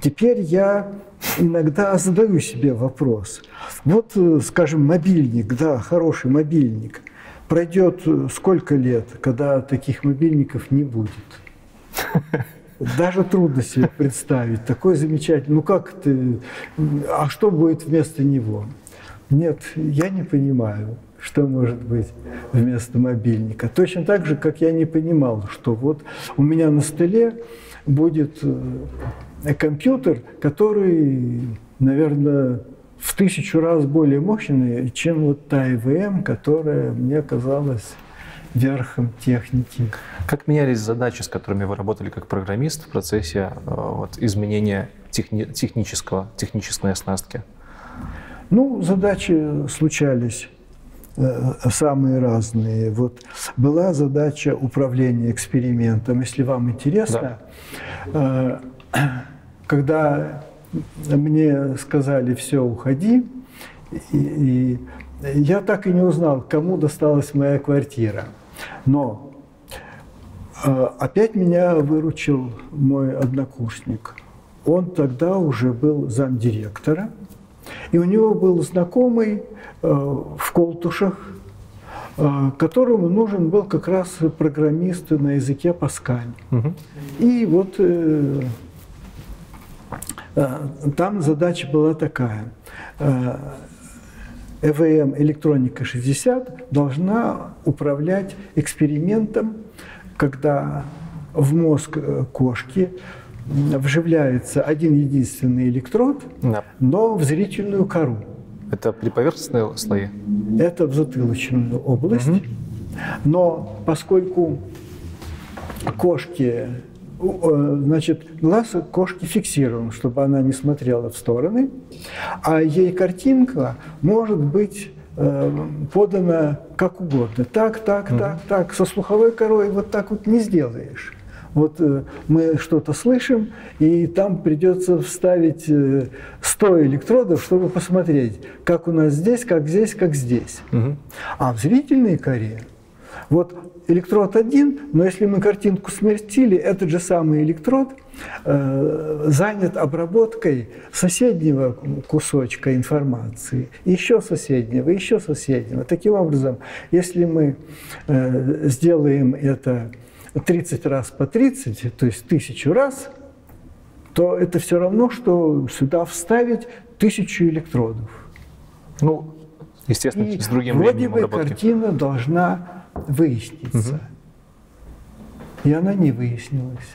теперь я иногда задаю себе вопрос. Вот, скажем, мобильник, да, хороший мобильник. Пройдет сколько лет, когда таких мобильников не будет? Даже трудно себе представить. Такой замечательный. Ну как ты... А что будет вместо него? Нет, я не понимаю, что может быть вместо мобильника. Точно так же, как я не понимал, что вот у меня на столе будет... компьютер, который, наверное, в тысячу раз более мощный, чем вот та ай ви эм, которая мне казалась верхом техники. Как менялись задачи, с которыми вы работали как программист в процессе вот, изменения техни- технического, технической оснастки? Ну, задачи случались самые разные. Вот была задача управления экспериментом, если вам интересно. Да. Когда мне сказали «все, уходи», и я так и не узнал, кому досталась моя квартира. Но опять меня выручил мой однокурсник. Он тогда уже был замдиректора, и у него был знакомый в Колтушах, которому нужен был как раз программист на языке Pascal. Угу. И вот там задача была такая. ЭВМ электроника шестьдесят должна управлять экспериментом, когда в мозг кошки вживляется один единственный электрод, да, но в зрительную кору. Это приповерхностные слои? Это в затылочную область. Угу. Но поскольку кошки... Значит, глаз кошки фиксирован, чтобы она не смотрела в стороны, а ей картинка может быть э, подана как угодно. Так, так, mm-hmm. так, так. Со слуховой корой вот так вот не сделаешь. Вот э, мы что-то слышим, и там придется вставить э, сто электродов, чтобы посмотреть, как у нас здесь, как здесь, как здесь. Mm-hmm. А в зрительной коре вот электрод один, но если мы картинку сместили, этот же самый электрод э, занят обработкой соседнего кусочка информации, еще соседнего, еще соседнего. Таким образом, если мы э, сделаем это тридцать раз по тридцать, то есть тысячу раз, то это все равно, что сюда вставить тысячу электродов. Ну, естественно, и с другим временем обработки. Вроде бы картина должна выяснится. Угу. И она не выяснилась.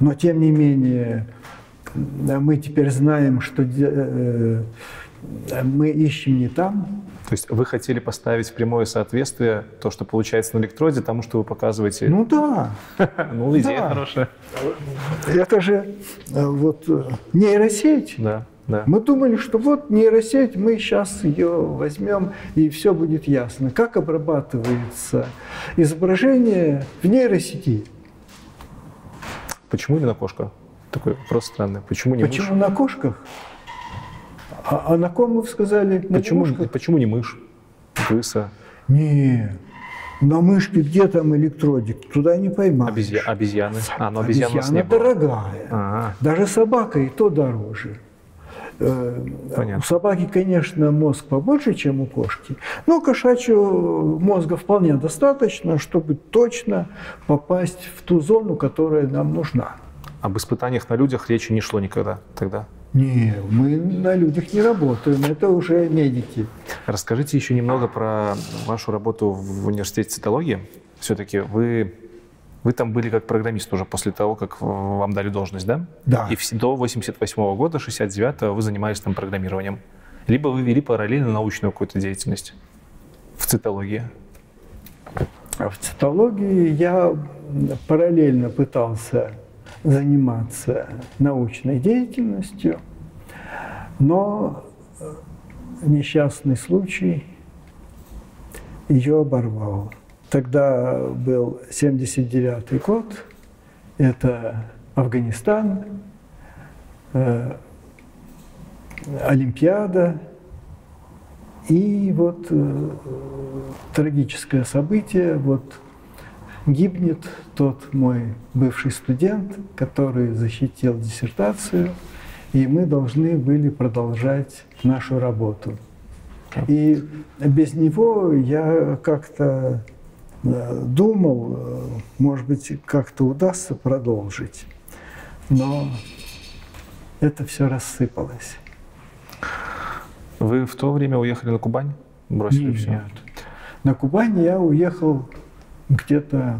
Но, тем не менее, мы теперь знаем, что э, мы ищем не там. То есть вы хотели поставить в прямое соответствие то, что получается на электроде, тому, что вы показываете? Ну да. Ну, идея хорошая. Это же вот нейросеть. Да. Да. Мы думали, что вот нейросеть, мы сейчас ее возьмем, и все будет ясно. Как обрабатывается изображение в нейросети? Почему именно кошка? Такой вопрос странный. Почему не Почему мышь? на кошках? А, а на ком вы сказали? Почему, почему не мышь? Крыса? Не, на мышке где там электродик? Туда не поймаешь. Обезья... Обезьяны? А, но обезьян Обезьяна у нас не было. Дорогая. А-а-а. Даже собака и то дороже. Понятно. У собаки, конечно, мозг побольше, чем у кошки, но кошачьего мозга вполне достаточно, чтобы точно попасть в ту зону, которая нам нужна. Об испытаниях на людях речи не шло никогда тогда? Не, мы на людях не работаем, это уже медики. Расскажите еще немного про вашу работу в университете цитологии. Все-таки вы... Вы там были как программист уже после того, как вам дали должность, да? Да. И до восемьдесят восьмого года, шестьдесят девятого, вы занимались там программированием. Либо вы вели параллельно научную какую-то деятельность в цитологии. В цитологии я параллельно пытался заниматься научной деятельностью, но несчастный случай ее оборвал. Тогда был семьдесят девятый год, это Афганистан, э, Олимпиада, и вот э, трагическое событие, вот гибнет тот мой бывший студент, который защитил диссертацию, и мы должны были продолжать нашу работу. И без него я как-то... думал, может быть, как-то удастся продолжить, но это все рассыпалось. Вы в то время уехали на Кубань? Бросили Нет. все? На Кубань я уехал где-то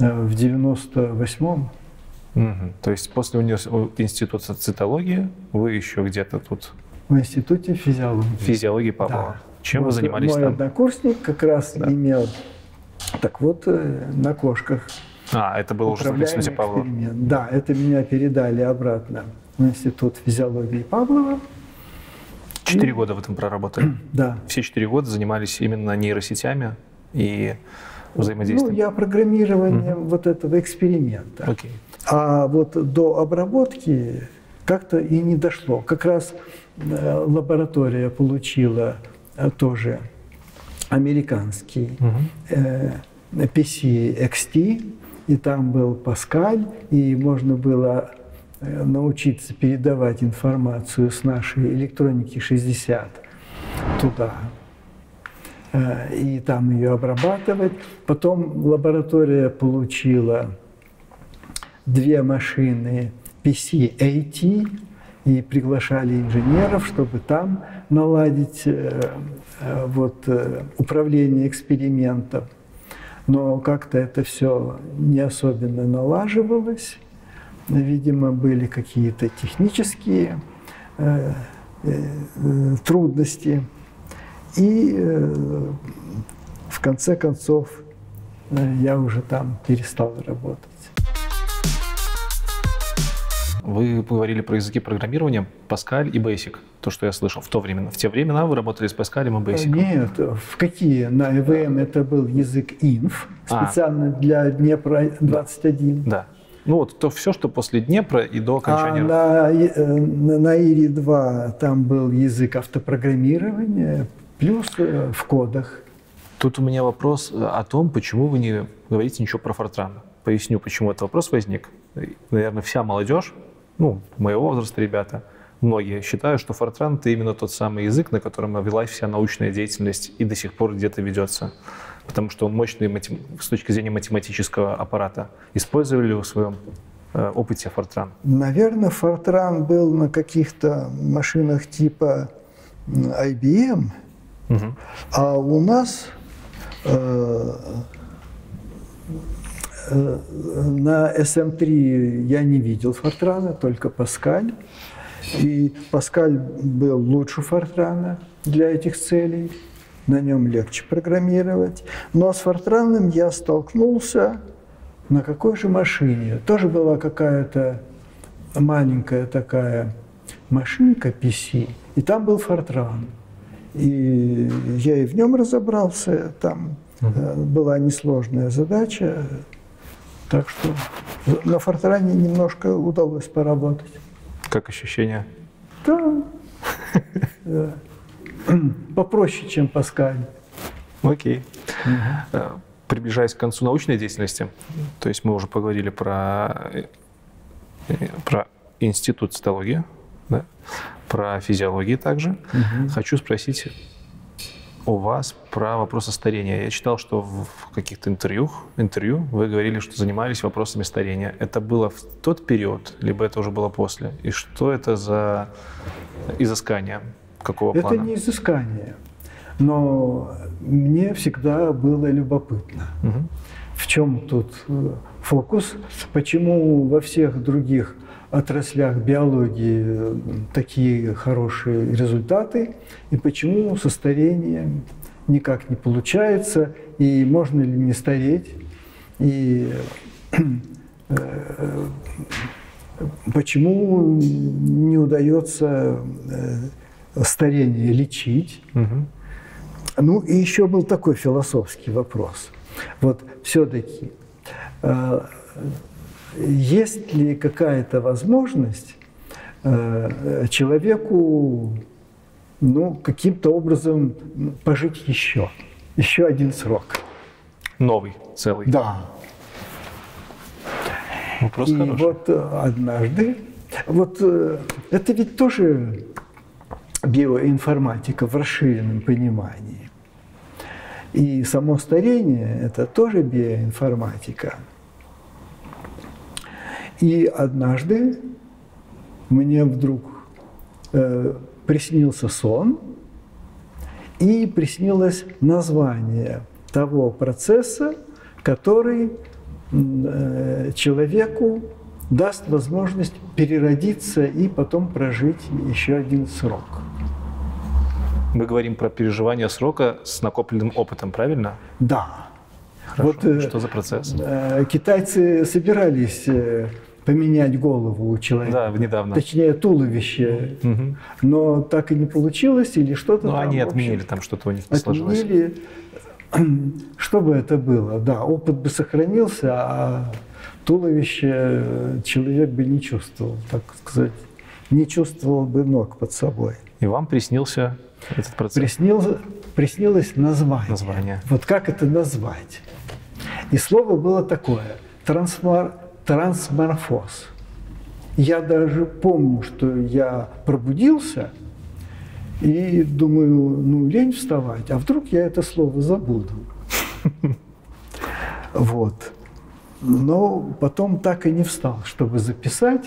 в девяносто восьмом. Угу. То есть после института цитологии вы еще где-то тут? В институте физиологии. Физиологии Павлова. Да. Чем вот вы занимались мой там? Мой однокурсник как раз да. имел... Так вот, на кошках. А, это было уже в институте Павлова. Да, это меня передали обратно в Институт физиологии Павлова. Четыре года в этом проработали? Да. Все четыре года занимались именно нейросетями и взаимодействием? Ну, я программированием mm-hmm. вот этого эксперимента. Okay. А вот до обработки как-то и не дошло. Как раз лаборатория получила тоже американский mm-hmm. пи си экс ти, и там был Паскаль, и можно было научиться передавать информацию с нашей электроники шестьдесят туда, и там ее обрабатывать. Потом лаборатория получила две машины пи си эй ти и приглашали инженеров, чтобы там наладить вот, управление экспериментом. Но как-то это все не особенно налаживалось. Видимо, были какие-то технические э, э, трудности. И э, в конце концов э, я уже там перестал работать. Вы поговорили про языки программирования Pascal и Basic, то, что я слышал в то время. В те времена вы работали с Pascal и Basic? Нет, в какие? На ай ви эм это был язык инф, специально а. для Днепра двадцать один. Да. Ну вот то все, что после Днепра и до окончания. А на НАИРИ-два там был язык автопрограммирования, плюс в кодах. Тут у меня вопрос о том, почему вы не говорите ничего про Фортран. Поясню, почему этот вопрос возник. Наверное, вся молодежь, ну, моего возраста ребята, многие считают, что Фортран — это именно тот самый язык, на котором велась вся научная деятельность и до сих пор где-то ведется. Потому что он мощный с точки зрения математического аппарата. Использовали ли вы в своем опыте Фортран? Наверное, Фортран был на каких-то машинах типа ай би эм, угу. а у нас э, э, на эс эм три я не видел Фортрана, только Паскаль. И Паскаль был лучше Фортрана для этих целей. На нем легче программировать. Но с Фортраном я столкнулся на какой же машине. Тоже была какая-то маленькая такая машинка пи си, и там был Фортран. И я и в нем разобрался, там угу. была несложная задача. Так что на Фортране немножко удалось поработать. Как ощущение? Да. Попроще, чем Паскаль. Окей. Угу. Приближаясь к концу научной деятельности, то есть мы уже поговорили про, про институт цитологии, да, про физиологию также. Угу. Хочу спросить у вас про вопросы старения. Я читал, что в каких-то интервью, интервью вы говорили, что занимались вопросами старения. Это было в тот период, либо это уже было после? И что это за изыскание? Какого плана? Это не изыскание, но мне всегда было любопытно, угу. в чем тут фокус, почему во всех других отраслях биологии такие хорошие результаты, и почему со старением никак не получается, и можно ли не стареть, и почему не удается старение лечить. Угу. Ну и еще был такой философский вопрос. Вот все-таки, э, есть ли какая-то возможность э, человеку, ну, каким-то образом пожить еще, еще один срок? Новый, целый. Да. Вопрос и хороший. Вот однажды, вот э, это ведь тоже биоинформатика в расширенном понимании. И само старение – это тоже биоинформатика. И однажды мне вдруг э, приснился сон, и приснилось название того процесса, который э, человеку даст возможность переродиться и потом прожить еще один срок. Мы говорим про переживание срока с накопленным опытом, правильно? Да. Хорошо. Вот, что за процесс? Китайцы собирались поменять голову у человека. Да, недавно. Точнее, туловище. Угу. Но так и не получилось, или что-то там. Ну, они отменили, там что-то у них не сложилось. Отменили, что бы это было. Да, опыт бы сохранился, а туловище человек бы не чувствовал, так сказать. Не чувствовал бы ног под собой. И вам приснился этот процесс? Приснил, приснилось название. Название. Вот как это назвать? И слово было такое – трансмор... трансморфоз. Я даже помню, что я пробудился и думаю, ну, лень вставать, а вдруг я это слово забуду. Вот. Но потом так и не встал, чтобы записать.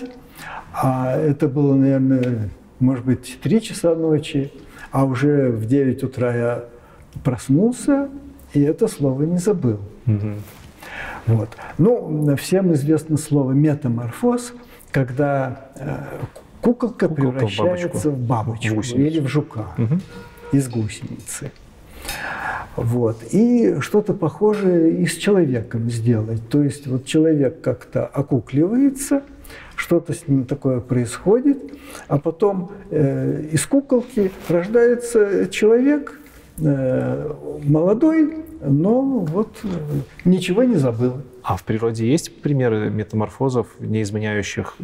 А это было, наверное, может быть, три часа ночи, а уже в девять утра я проснулся и это слово не забыл. Mm-hmm. Вот. Ну, всем известно слово метаморфоз, когда э, куколка, куколка превращается в бабочку, в бабочку или в жука, угу, из гусеницы. Вот. И что-то похожее и с человеком сделать. То есть вот человек как-то окукливается, что-то с ним такое происходит, а потом э, из куколки рождается человек э, молодой, но вот ничего не забыл. А в природе есть примеры метаморфозов, не изменяющих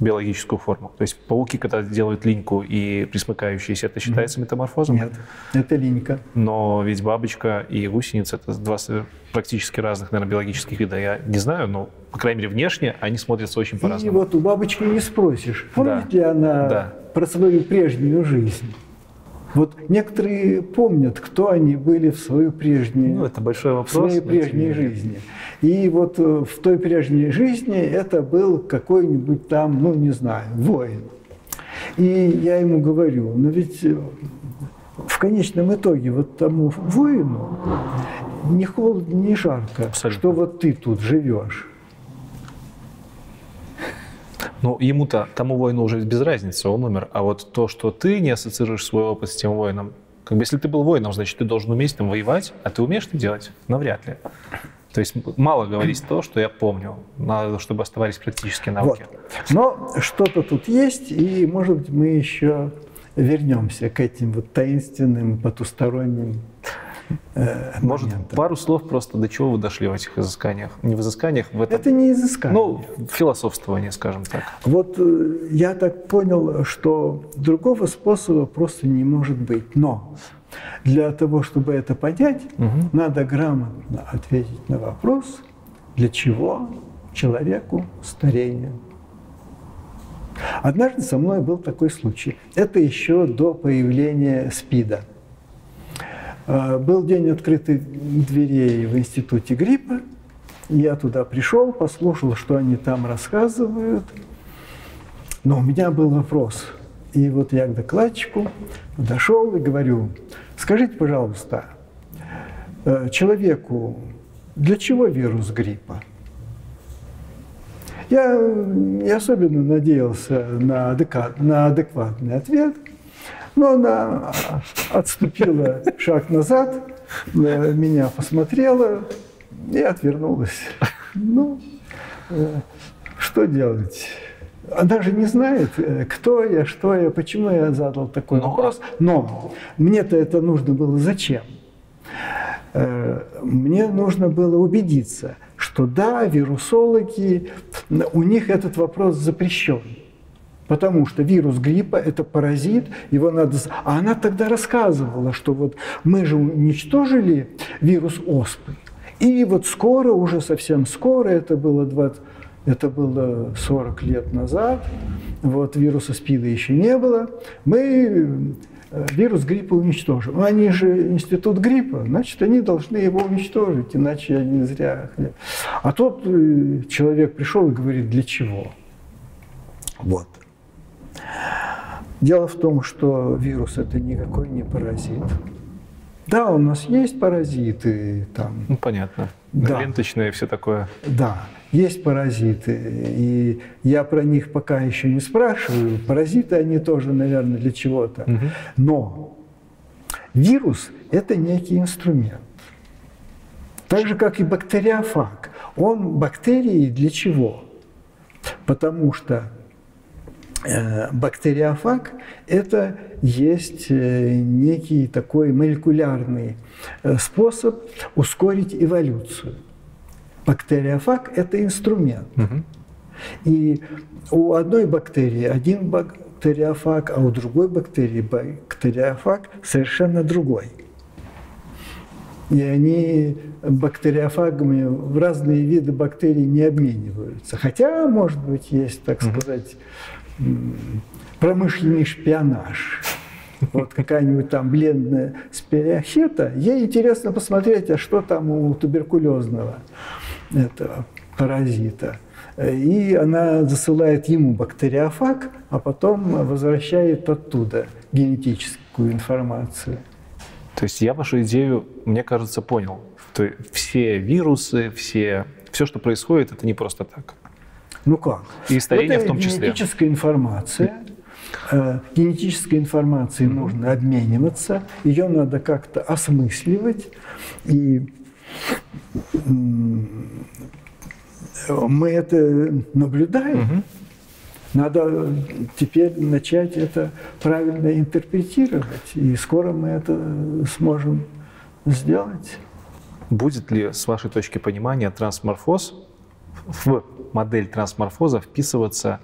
биологическую форму? То есть пауки, когда делают линьку и присмыкающиеся, это считается метаморфозом? Нет, это линька. Но ведь бабочка и гусеница – это два практически разных, наверное, биологических вида. Я не знаю, но, по крайней мере, внешне они смотрятся очень по-разному. И вот у бабочки не спросишь, помнит, да, ли она, да, про свою прежнюю жизнь. Вот некоторые помнят, кто они были в свою прежнюю, ну, это большой вопрос, в своей прежней жизни. И вот в той прежней жизни это был какой-нибудь там, ну, не знаю, воин. И я ему говорю, но ведь в конечном итоге вот тому воину ни холодно, ни жарко, абсолютно, что вот ты тут живешь. Ну, ему-то, тому воину уже без разницы, он умер. А вот то, что ты не ассоциируешь свой опыт с тем воином, как бы если ты был воином, значит, ты должен уметь там воевать, а ты умеешь это делать? Навряд ли. То есть мало говорить то, что я помню, надо, чтобы оставались практические навыки. Вот. Но что-то тут есть, и, может быть, мы еще вернемся к этим вот таинственным, потусторонним моментам. Может, пару слов просто, до чего вы дошли в этих изысканиях? Не в изысканиях, в этом... Это не изыскание. Ну, философствование, скажем так. Вот я так понял, что другого способа просто не может быть. Но для того, чтобы это понять, угу, надо грамотно ответить на вопрос, для чего человеку старение. Однажды со мной был такой случай. Это еще до появления СПИДа. Был день открытых дверей в институте гриппа. Я туда пришел, послушал, что они там рассказывают. Но у меня был вопрос. И вот я к докладчику подошел и говорю, скажите, пожалуйста, человеку, для чего вирус гриппа? Я не особенно надеялся на адекватный ответ. Но она отступила шаг назад, меня посмотрела и отвернулась. Ну, что делать? Она же не знает, кто я, что я, почему я задал такой но... вопрос. Но мне-то это нужно было зачем? Мне нужно было убедиться, что да, вирусологи, у них этот вопрос запрещен. Потому что вирус гриппа – это паразит, его надо… А она тогда рассказывала, что вот мы же уничтожили вирус оспы. И вот скоро, уже совсем скоро, это было, двадцать, это было сорок лет назад, вот вируса СПИДа еще не было, мы вирус гриппа уничтожим. Они же институт гриппа, значит, они должны его уничтожить, иначе они зря… А тот человек пришел и говорит, для чего? Вот. Дело в том, что вирус – это никакой не паразит. Да, у нас есть паразиты. Там, ну, понятно. Да. Ленточные, все такое. Да, есть паразиты. И я про них пока еще не спрашиваю. Паразиты, они тоже, наверное, для чего-то. Угу. Но вирус – это некий инструмент. Так же, как и бактериофаг. Он бактерии для чего? потому что бактериофаг – это есть некий такой молекулярный способ ускорить эволюцию. Бактериофаг – это инструмент. Угу. И у одной бактерии один бактериофаг, а у другой бактерии бактериофаг совершенно другой. И они бактериофагами в разные виды бактерий не обмениваются. Хотя, может быть, есть, так сказать, промышленный шпионаж. Вот какая-нибудь там бледная спирохета. Ей интересно посмотреть, а что там у туберкулезного этого паразита. И она засылает ему бактериофаг, а потом возвращает оттуда генетическую информацию. То есть я вашу идею, мне кажется, понял. То есть все вирусы, все, все, что происходит, это не просто так. Ну как? И старение в том числе. Генетическая информация. Генетической информацией mm-hmm. нужно обмениваться, ее надо как-то осмысливать. И мы это наблюдаем. Mm-hmm. Надо теперь начать это правильно интерпретировать, и скоро мы это сможем сделать. Будет ли, с вашей точки понимания, трансморфоз, в модель трансморфоза вписываться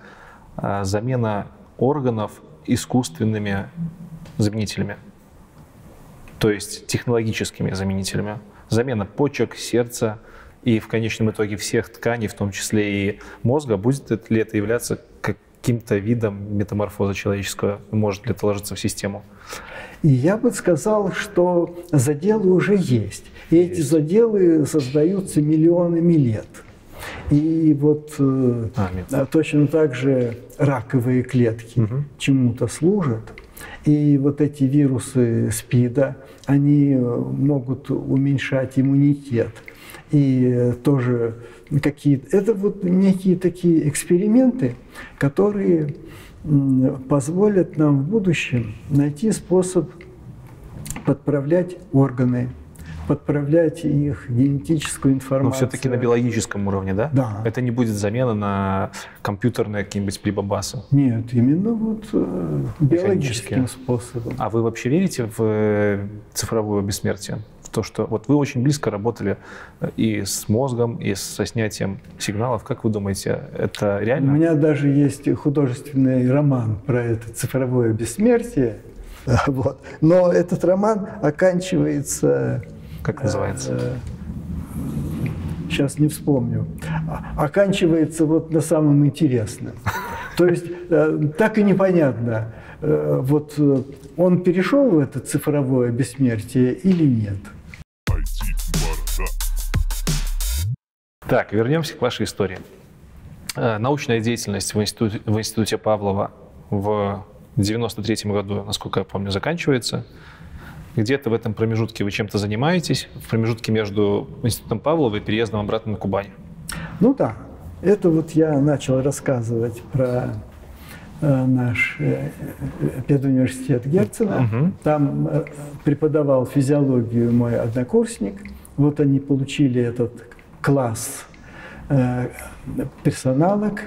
замена органов искусственными заменителями, то есть технологическими заменителями, замена почек, сердца и в конечном итоге всех тканей, в том числе и мозга? Будет ли это являться каким-то видом метаморфоза человеческого? Может ли это ложиться в систему? И я бы сказал, что заделы уже есть. И есть. Эти заделы создаются миллионами лет. И вот а, э, точно так же раковые клетки угу. чему-то служат. И вот эти вирусы СПИДа, они могут уменьшать иммунитет. И тоже какие-то... Это вот некие такие эксперименты, которые позволят нам в будущем найти способ подправлять органы, подправлять их генетическую информацию. Но все-таки на биологическом уровне, да? Да. Это не будет замена на компьютерные какие-нибудь прибабасы? Нет, именно вот биологическим способом. А вы вообще верите в цифровое бессмертие? В то, что вот вы очень близко работали и с мозгом, и со снятием сигналов. Как вы думаете, это реально? У меня даже есть художественный роман про это цифровое бессмертие. Вот. Но этот роман оканчивается... Как называется? Сейчас не вспомню. Оканчивается вот на самом интересном. То есть так и непонятно, вот он перешел в это цифровое бессмертие или нет. Так, вернемся к вашей истории. Научная деятельность в институте, в институте Павлова в девяносто третьем году, насколько я помню, заканчивается. Где-то в этом промежутке вы чем-то занимаетесь, в промежутке между Институтом Павлова и переездом обратно на Кубань. Ну да, это вот я начал рассказывать про э, наш э, педуниверситет Герцена. Угу. Там э, преподавал физиологию мой однокурсник. Вот они получили этот класс э, персоналок.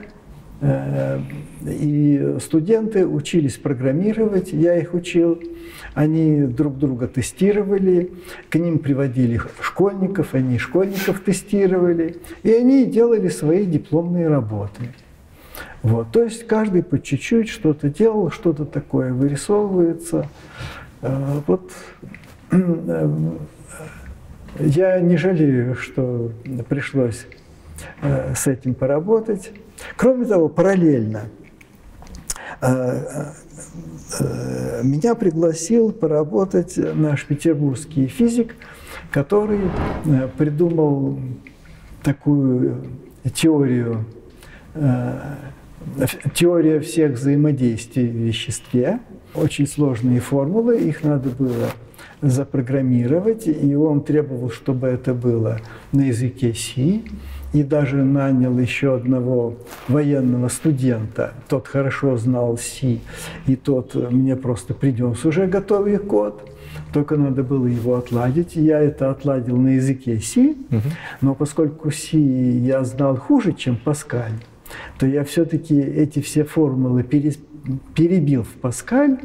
И студенты учились программировать, я их учил, они друг друга тестировали, к ним приводили школьников, они школьников тестировали, и они делали свои дипломные работы. Вот. То есть каждый по чуть-чуть что-то делал, что-то такое вырисовывается. Вот. Я не жалею, что пришлось с этим поработать. Кроме того, параллельно меня пригласил поработать наш петербургский физик, который придумал такую теорию, теория всех взаимодействий в веществе. Очень сложные формулы, их надо было запрограммировать, и он требовал, чтобы это было на языке Си. И даже нанял еще одного военного студента. Тот хорошо знал Си, и тот мне просто принес уже готовый код. Только надо было его отладить. Я это отладил на языке Си, угу. но поскольку Си я знал хуже, чем Паскаль, то я все-таки эти все формулы перебил в Паскаль,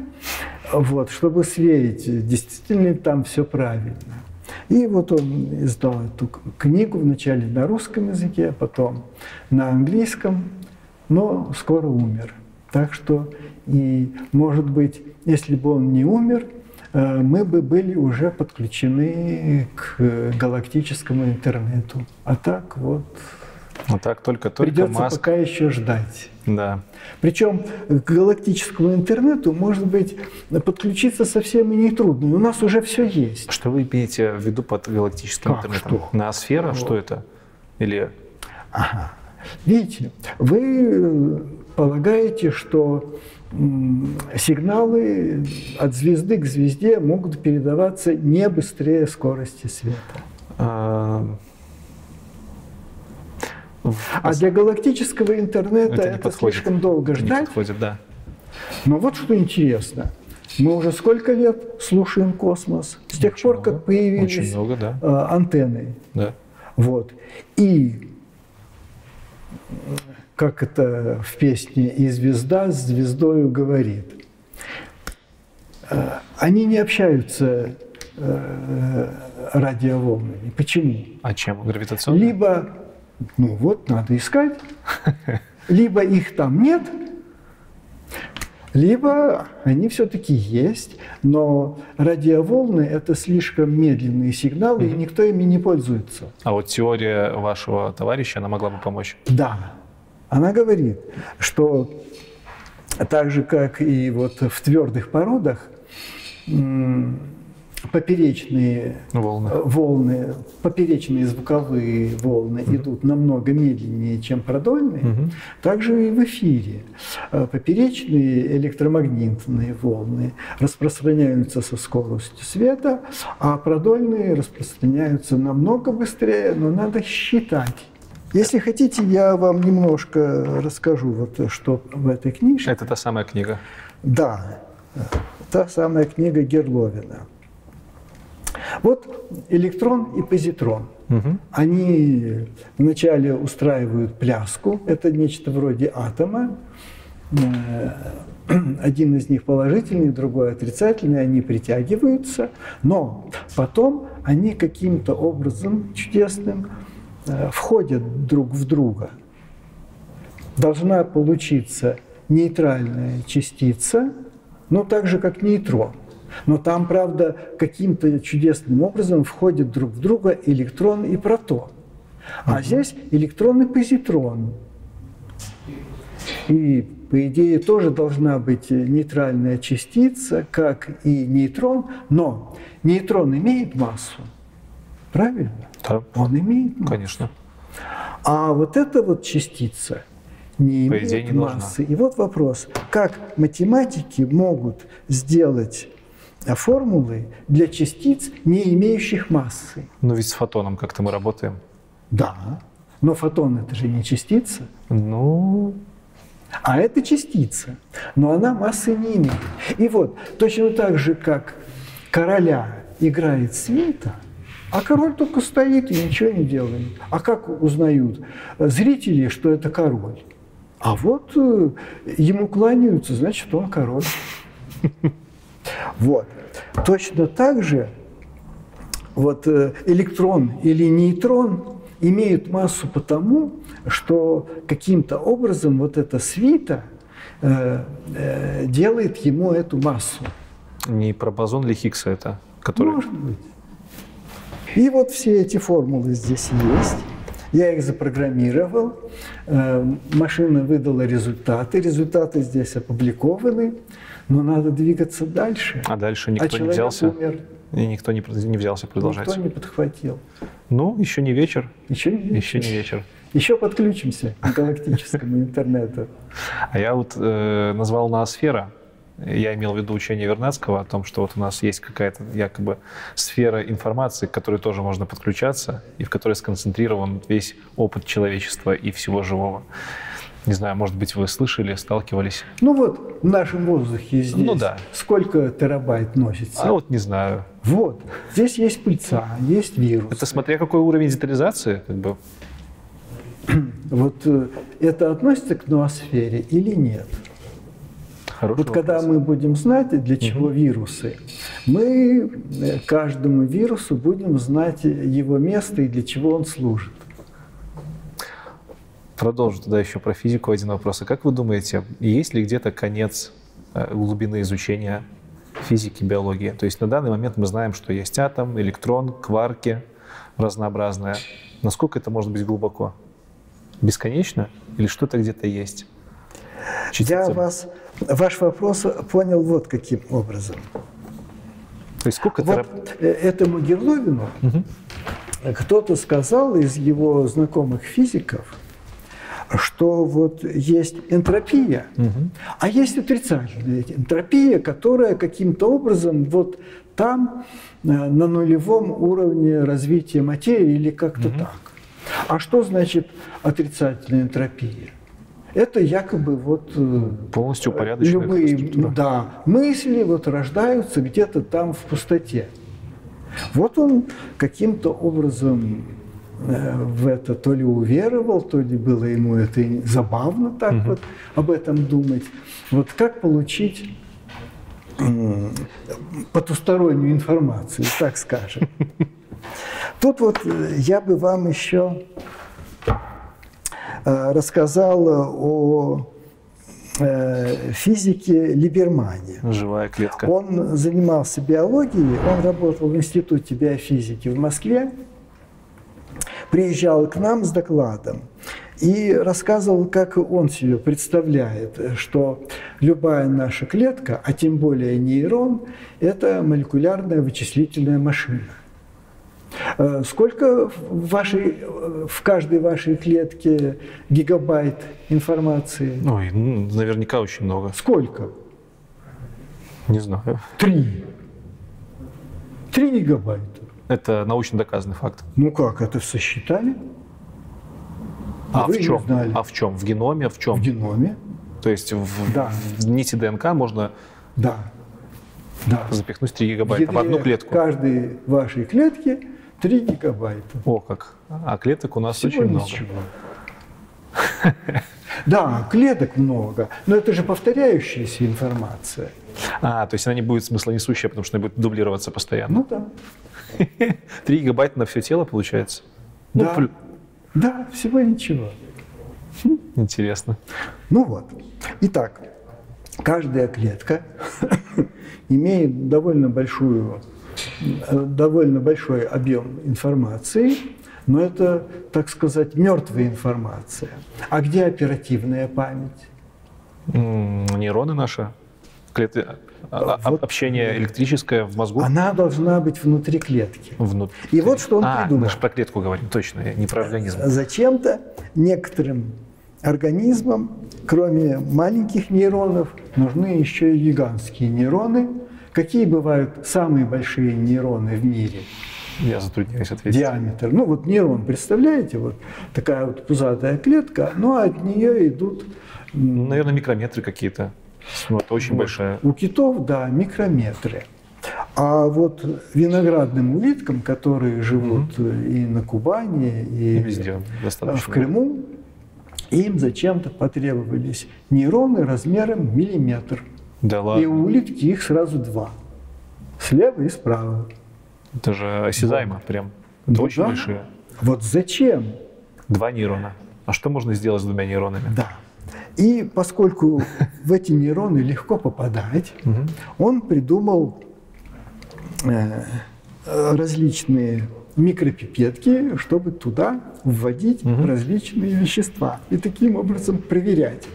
вот, чтобы сверить, действительно ли там все правильно. И вот он издал эту книгу вначале на русском языке, а потом на английском, но скоро умер. Так что, и, может быть, если бы он не умер, мы бы были уже подключены к галактическому интернету. А так вот, а так только-только придется Маск... пока еще ждать. Да. Причем к галактическому интернету, может быть, подключиться совсем и не трудно. У нас уже все есть. Что вы имеете в виду под галактическим как интернетом? Что? Ноосфера? Вот. Что это? Или... Ага. Видите, вы полагаете, что сигналы от звезды к звезде могут передаваться не быстрее скорости света. А, а для галактического интернета это, это слишком долго ждать. Не подходит, да. Но вот что интересно. Мы уже сколько лет слушаем космос, с тех пор, как появились много, да. антенны. Да. Вот. И... как это в песне «И звезда с звездою говорит». Они не общаются радиоволнами. Почему? А чем? Гравитационно? Либо, ну вот, надо искать, либо их там нет, либо они все-таки есть, но радиоволны – это слишком медленные сигналы, mm-hmm. и никто ими не пользуется. А вот теория вашего товарища, она могла бы помочь? Да. Она говорит, что так же, как и вот в твердых породах, поперечные волны, волны поперечные звуковые волны mm-hmm. идут намного медленнее, чем продольные, mm-hmm. также и в эфире. Поперечные электромагнитные волны распространяются со скоростью света, а продольные распространяются намного быстрее, но надо считать. Если хотите, я вам немножко расскажу, вот, что в этой книжке. Это та самая книга? Да, та самая книга Герловина. Вот электрон и позитрон. Угу. Они вначале устраивают пляску, это нечто вроде атома. Один из них положительный, другой отрицательный, они притягиваются, но потом они каким-то образом чудесным входят друг в друга. Должна получиться нейтральная частица, но так же, как нейтрон. Но там, правда, каким-то чудесным образом входят друг в друга электрон и протон. А [S2] Uh-huh. [S1] Здесь электрон и позитрон. И, по идее, тоже должна быть нейтральная частица, как и нейтрон, но нейтрон имеет массу. Правильно? Да. Он имеет массу. Конечно. А вот эта вот частица не имеет не массы. Должна. И вот вопрос, как математики могут сделать формулы для частиц, не имеющих массы? Ну ведь с фотоном как-то мы работаем. Да, но фотон это же не частица. Ну... А это частица, но она массы не имеет. И вот, точно так же, как короля играет света, а король только стоит и ничего не делает. А как узнают зрители, что это король? А вот ему кланяются, значит, он король. Вот. Точно так же вот электрон или нейтрон имеют массу потому, что каким-то образом вот эта свита делает ему эту массу. Не про бозон ли Хиггса это? Который... Может быть. И вот все эти формулы здесь есть. Я их запрограммировал. Машина выдала результаты. Результаты здесь опубликованы. Но надо двигаться дальше. А дальше никто а не взялся? Умер. И никто не, не взялся продолжать? Никто не подхватил. Ну, еще не вечер. Еще не вечер. Еще, не вечер. Еще подключимся к галактическому интернету. А я вот э, назвал ноосфера. Я имел в виду учение Вернадского о том, что вот у нас есть какая-то якобы сфера информации, к которой тоже можно подключаться, и в которой сконцентрирован весь опыт человечества и всего живого. Не знаю, может быть, вы слышали, сталкивались? Ну вот, в нашем воздухе здесь ну, да. сколько терабайт носится? А вот не знаю. Вот, здесь есть пыльца, есть вирус. Это смотря какой уровень детализации, как бы. Вот это относится к ноосфере или нет? Хороший вот вопрос. Когда мы будем знать, для чего угу. вирусы, мы каждому вирусу будем знать его место и для чего он служит. Продолжу тогда еще про физику один вопрос. А как вы думаете, есть ли где-то конец глубины изучения физики, биологии? То есть на данный момент мы знаем, что есть атом, электрон, кварки разнообразные. Насколько это может быть глубоко? Бесконечно? Или что-то где-то есть? Частица. Я вас, ваш вопрос понял вот каким образом. То есть сколько вот это... Этому Герловину угу. кто-то сказал из его знакомых физиков, что вот есть энтропия, угу. а есть отрицательная энтропия, которая каким-то образом вот там на нулевом уровне развития материи или как-то угу. так. А что значит отрицательная энтропия? Это якобы вот полностью упорядоченная любые структура. Да, мысли вот рождаются где-то там в пустоте. Вот он каким-то образом в это то ли уверовал, то ли было ему это забавно так угу. вот об этом думать. Вот как получить потустороннюю информацию, так скажем. Тут вот я бы вам еще рассказал о физике Либермане. Живая клетка. Он занимался биологией, он работал в Институте биофизики в Москве, приезжал к нам с докладом и рассказывал, как он себе представляет, что любая наша клетка, а тем более нейрон, это молекулярная вычислительная машина. Сколько в, вашей, в каждой вашей клетке гигабайт информации? Ой, ну, наверняка очень много. Сколько? Не знаю. Три. Три гигабайта. Это научно доказанный факт. Ну как, это сосчитали? А, а, в, чем? а в чем? В геноме? В чем? В геноме. То есть в, да. в нити ДНК можно... Да. да. запихнуть три гигабайта в, в одну клетку. В каждой вашей клетке три гигабайта. О, как. А клеток у нас всего очень много. Да, клеток много, но это же повторяющаяся информация. А, то есть она не будет смыслонесущая, потому что она будет дублироваться постоянно. Ну да. три гигабайта на все тело получается? Да, ну, да, всего ничего. Интересно. Ну вот. Итак, каждая клетка имеет довольно большую... довольно большой объем информации, но это, так сказать, мертвая информация. А где оперативная память? Нейроны наши, клетки, вот общение электрическое в мозгу. Она должна быть внутри клетки. Внутри. И вот что он а, придумал. Мы же про клетку говорим, точно, не про организм. Зачем-то некоторым организмам, кроме маленьких нейронов, нужны еще и гигантские нейроны. Какие бывают самые большие нейроны в мире? Я затрудняюсь ответить. Диаметр. Ну вот нейрон, представляете, вот такая вот пузатая клетка, но от нее идут... Наверное, микрометры какие-то. Ну, это очень вот. большая. У китов, да, микрометры. А вот виноградным улиткам, которые живут mm-hmm. и на Кубани, и, и везде, в Крыму, им зачем-то потребовались нейроны размером миллиметр. Да ладно. И у улитки их сразу два. Слева и справа. Это же осязаемо вот. прям. Это ну очень да. большие. Вот зачем? Два нейрона. А что можно сделать с двумя нейронами? Да. И поскольку в эти нейроны легко попадать, он придумал различные микропипетки, чтобы туда вводить различные вещества. И таким образом проверять,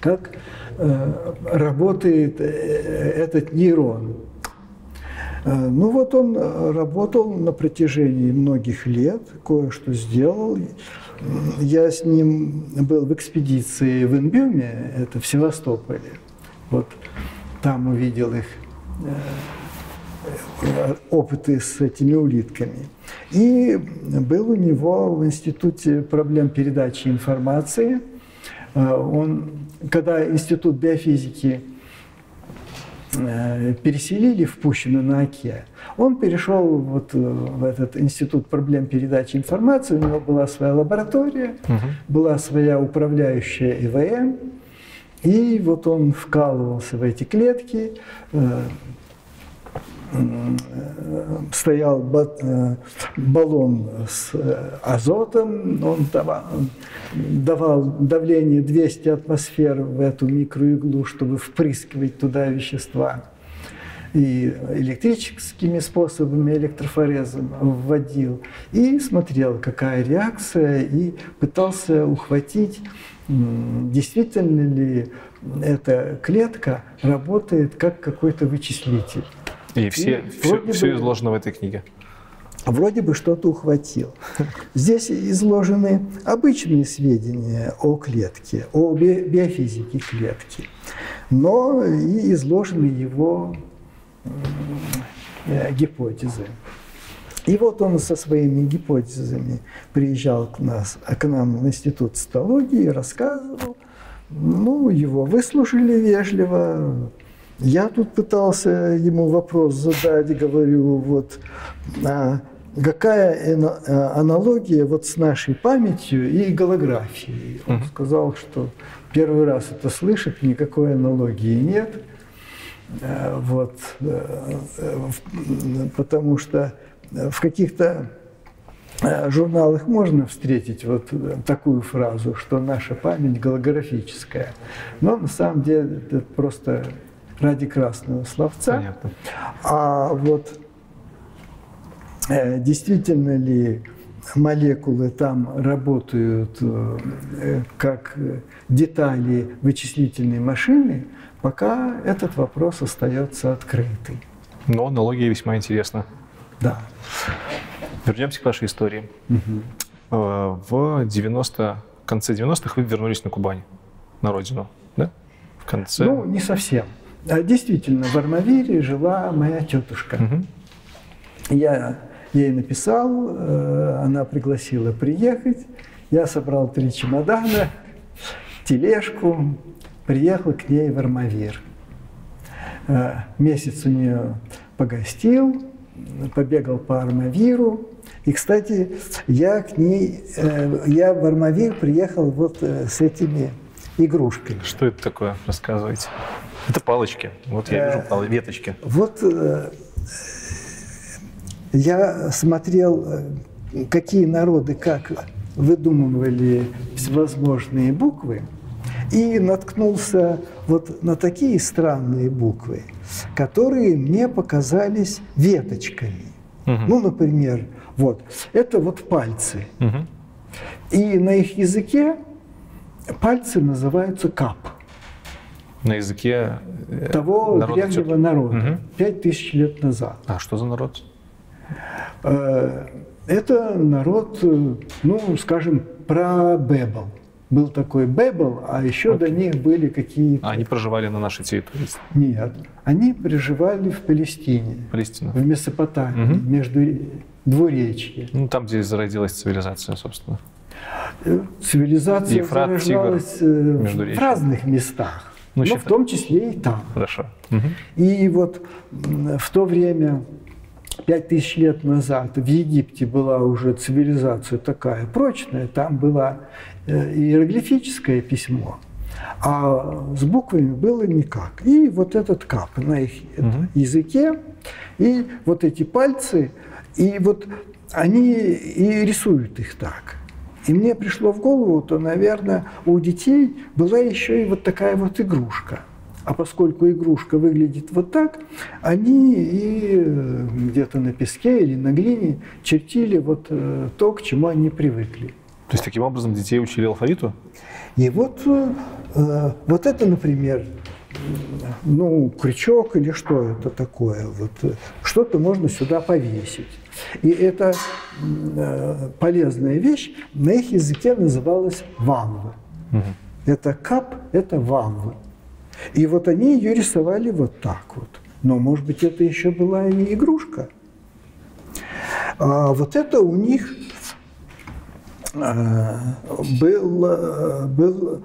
как... работает этот нейрон. Ну вот он работал на протяжении многих лет, кое-что сделал. Я с ним был в экспедиции в Инбюме, это в Севастополе. Вот там увидел их опыты с этими улитками. И был у него в Институте проблем передачи информации. Он, когда Институт биофизики переселили в Пущино на Оке, он перешел вот в этот институт проблем передачи информации, у него была своя лаборатория, угу. была своя управляющая ИВМ, и вот он вкалывался в эти клетки, стоял баллон с азотом, он давал давление двести атмосфер в эту микроиглу, чтобы впрыскивать туда вещества. И электрическими способами, электрофорезом вводил. И смотрел, какая реакция, и пытался ухватить, действительно ли эта клетка работает как какой-то вычислитель. И все, и все, бы, все изложено в этой книге. Вроде бы что-то ухватил. Здесь изложены обычные сведения о клетке, о биофизике клетки, но и изложены его гипотезы. И вот он со своими гипотезами приезжал к, нас, к нам в Институт цитологии, рассказывал. Ну, его выслушали вежливо. Я тут пытался ему вопрос задать, говорю, вот, а какая аналогия вот с нашей памятью и голографией? Он сказал, что первый раз это слышит, никакой аналогии нет, вот, потому что в каких-то журналах можно встретить вот такую фразу, что наша память голографическая, но на самом деле это просто... ради красного словца. Понятно. А вот э, действительно ли молекулы там работают э, как детали вычислительной машины, пока этот вопрос остается открытым. Но аналогия весьма интересна. Да. Вернемся к вашей истории. Угу. В девяностых, в конце девяностых вы вернулись на Кубань, на родину, да? В конце... Ну, не совсем. Действительно, в Армавире жила моя тетушка. Угу. Я ей написал, она пригласила приехать. Я собрал три чемодана, тележку, приехал к ней в Армавир. Месяц у нее погостил, побегал по Армавиру. И, кстати, я к ней, я в Армавир приехал вот с этими игрушками. Что это такое? Рассказывайте. Это палочки. Вот я вижу палочки, веточки. Вот я смотрел, какие народы как выдумывали всевозможные буквы, и наткнулся вот на такие странные буквы, которые мне показались веточками. Угу. Ну, например, вот. Это вот пальцы. Угу. И на их языке пальцы называются кап. На языке того древнего народа, пять тысяч лет назад. А что за народ? Это народ, ну, скажем, прабебл. Был такой бебл, а еще окей. до них были какие-то... А они проживали на нашей территории? Нет, они проживали в Палестине, Палестина. в Месопотамии, угу. между двуречья. Ну, там, где зародилась цивилизация, собственно. Цивилизация Ефрат, зарождалась Тигр, в разных местах. Ну, но в том числе и там. Хорошо. Угу. И вот в то время, пять тысяч лет назад, в Египте была уже цивилизация такая прочная, там было иероглифическое письмо, а с буквами было никак. И вот этот кап на их угу. языке, и вот эти пальцы, и вот они и рисуют их так. И мне пришло в голову, то, наверное, у детей была еще и вот такая вот игрушка. А поскольку игрушка выглядит вот так, они и где-то на песке или на глине чертили вот то, к чему они привыкли. То есть таким образом детей учили алфавиту? И вот, вот это, например, ну, крючок или что это такое, вот, что-то можно сюда повесить. И эта э, полезная вещь на их языке называлась вамва. Угу. Это кап, это вамва. И вот они ее рисовали вот так вот. Но, может быть, это еще была и игрушка. А вот это у них был, был,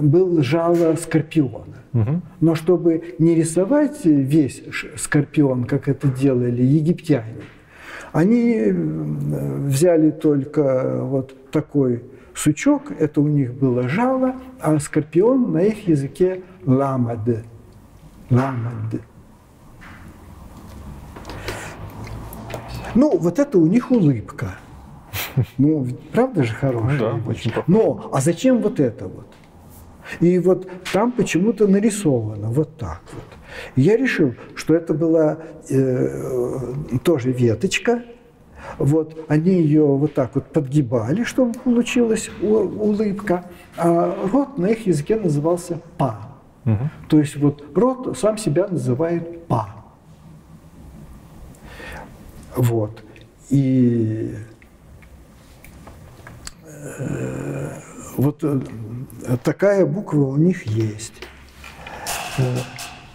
был жало скорпиона. Угу. Но чтобы не рисовать весь скорпион, как это делали египтяне, они взяли только вот такой сучок, это у них было жало, а скорпион на их языке ламад. Ламад. Ну, вот это у них улыбка. Ну, правда же хорошая? Ну, да, очень похоже. Но, а зачем вот это вот? И вот там почему-то нарисовано вот так вот. Я решил, что это была э, тоже веточка. Вот, они ее вот так вот подгибали, чтобы получилась улыбка. А рот на их языке назывался па. Угу. То есть вот рот сам себя называет па. Вот. И э, вот такая буква у них есть.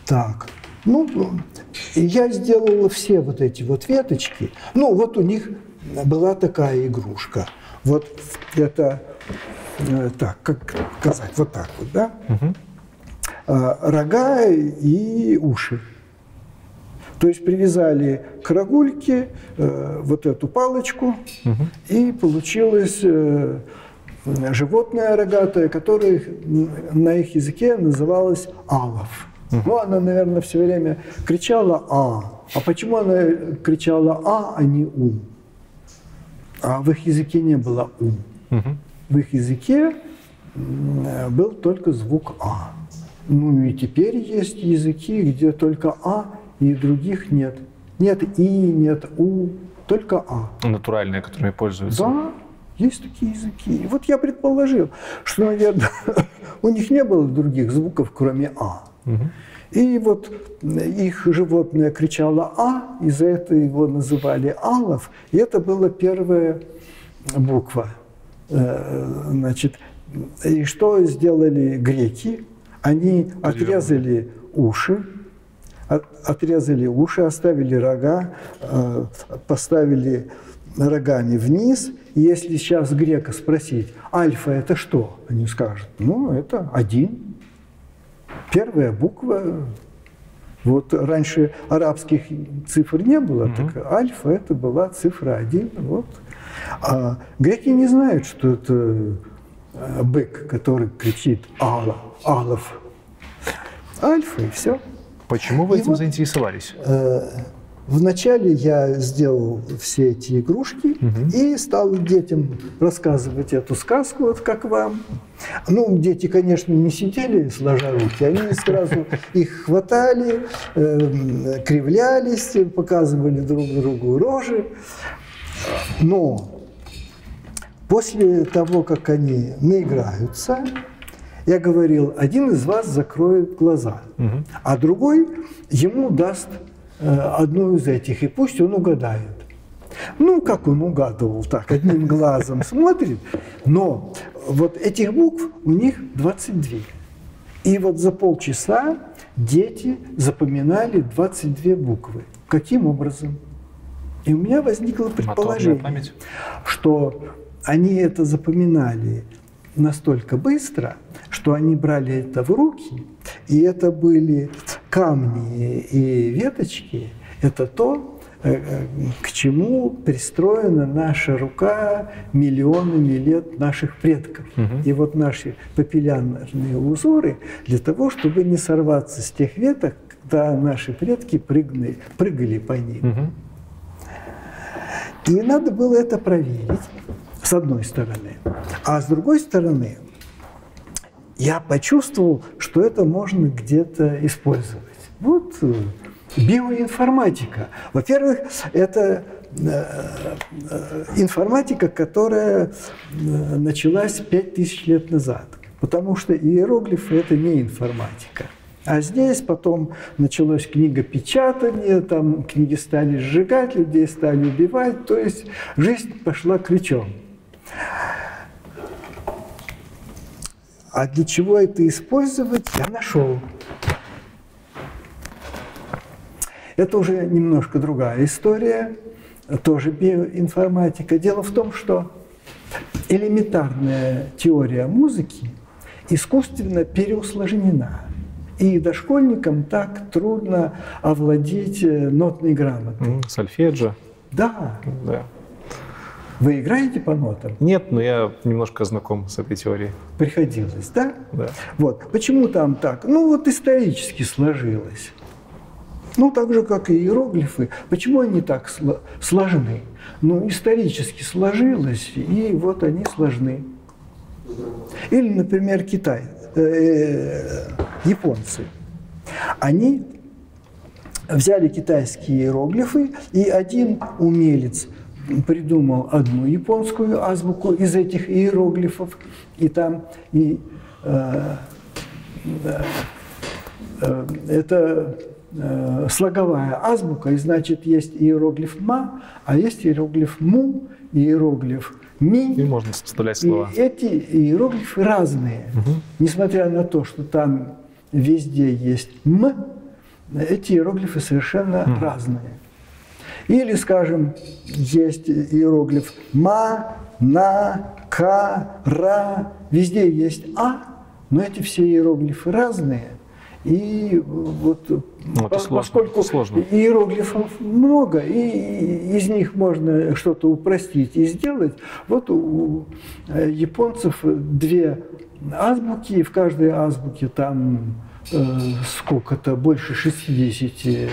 Так. Ну, я сделал все вот эти вот веточки. Ну, вот у них была такая игрушка. Вот это, так, как сказать, вот так вот, да? Угу. Рога и уши. То есть привязали к рогульке э, вот эту палочку, угу. и получилось э, животное рогатое, которое на их языке называлось алов. Угу. Ну, она, наверное, все время кричала «а». А почему она кричала «а», а не «у»? А в их языке не было «у». Угу. В их языке был только звук «а». Ну и теперь есть языки, где только «а», и других нет. Нет «и», нет «у», только «а». Натуральные, которыми пользуются. Да, есть такие языки. И вот я предположил, что, наверное, у них не было других звуков, кроме «а». Угу. И вот их животное кричало «а», и за это его называли «алов». И это была первая буква. Значит, и что сделали греки? Они отрезали уши. Отрезали уши, оставили рога, поставили рогами вниз. И если сейчас грека спросить, альфа – это что? Они скажут, ну, это один. Первая буква. Вот раньше арабских цифр не было, угу. так альфа – это была цифра один. Вот. А греки не знают, что это бык, который кричит «Алла», «Алов». Альфа и все. Почему вы и этим вот, заинтересовались? Э, вначале я сделал все эти игрушки, угу. и стал детям рассказывать эту сказку, вот как вам. Ну, дети, конечно, не сидели сложа руки, они сразу их хватали, э, кривлялись, показывали друг другу рожи. Но после того, как они наиграются, я говорил, один из вас закроет глаза, угу. а другой ему даст э, одну из этих, и пусть он угадает. Ну, как он угадывал, так, одним глазом смотрит, но вот этих букв у них двадцать две. И вот за полчаса дети запоминали двадцать две буквы. Каким образом? И у меня возникло предположение, что они это запоминали настолько быстро, что они брали это в руки, и это были камни и веточки, это то, к чему пристроена наша рука миллионами лет наших предков. Угу. И вот наши папиллярные узоры для того, чтобы не сорваться с тех веток, когда наши предки прыгали, прыгали по ним. Угу. И надо было это проверить. С одной стороны. А с другой стороны, я почувствовал, что это можно где-то использовать. Вот биоинформатика. Во-первых, это информатика, которая началась пять тысяч лет назад. Потому что иероглифы – это не информатика. А здесь потом началось книгопечатание, там книги стали сжигать, людей стали убивать. То есть жизнь пошла ключом. А для чего это использовать, я нашел. Это уже немножко другая история, тоже биоинформатика. Дело в том, что элементарная теория музыки искусственно переусложнена. И дошкольникам так трудно овладеть нотной грамотой. Сольфеджио. Да. Да. Вы играете по нотам? Нет, но я немножко знаком с этой теорией. Приходилось, да? Да. Вот. Почему там так? Ну вот исторически сложилось. Ну так же, как и иероглифы. Почему они так сложны? Ну исторически сложилось, и вот они сложны. Или, например, Китай, э, японцы. Они взяли китайские иероглифы, и один умелец придумал одну японскую азбуку из этих иероглифов, и там и, э, э, это э, слоговая азбука, и значит есть иероглиф «ма», а есть иероглиф «му», иероглиф «ми». И можно составлять слова. И эти иероглифы разные. Угу. Несмотря на то, что там везде есть «м», эти иероглифы совершенно угу. разные. Или, скажем, есть иероглиф «ма», «на», «ка», «ра». Везде есть «а», но эти все иероглифы разные. И вот ну, по, сложно, поскольку сложно. Иероглифов много, и из них можно что-то упростить и сделать, вот у японцев две азбуки, и в каждой азбуке там э, сколько-то, больше шестидесяти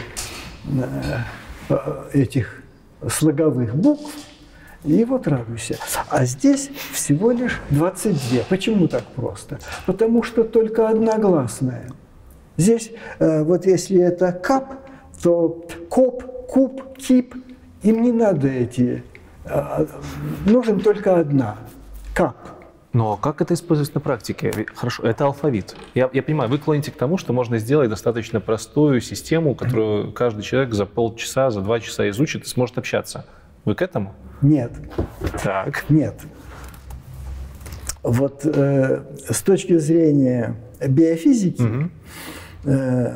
э, этих слоговых букв, и вот радуйся. А здесь всего лишь двадцать две. Почему так просто? Потому что только одногласная. Здесь, вот если это кап, то коп, куб, кип, им не надо эти. Нужен только одна. Кап. Но как это используется на практике? Хорошо, это алфавит. Я, я понимаю, вы клоните к тому, что можно сделать достаточно простую систему, которую каждый человек за полчаса, за два часа изучит и сможет общаться. Вы к этому? Нет. Так. Нет. Вот э, с точки зрения биофизики, угу. э,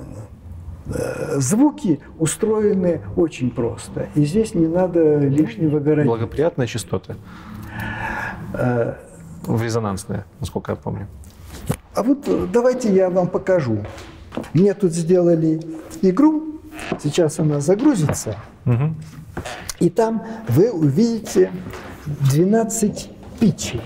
э, звуки устроены очень просто. И здесь не надо лишнего городить. Благоприятные частоты. Э, В резонансное, насколько я помню. А вот давайте я вам покажу. Мне тут сделали игру. Сейчас она загрузится. Угу. И там вы увидите двенадцать питчей.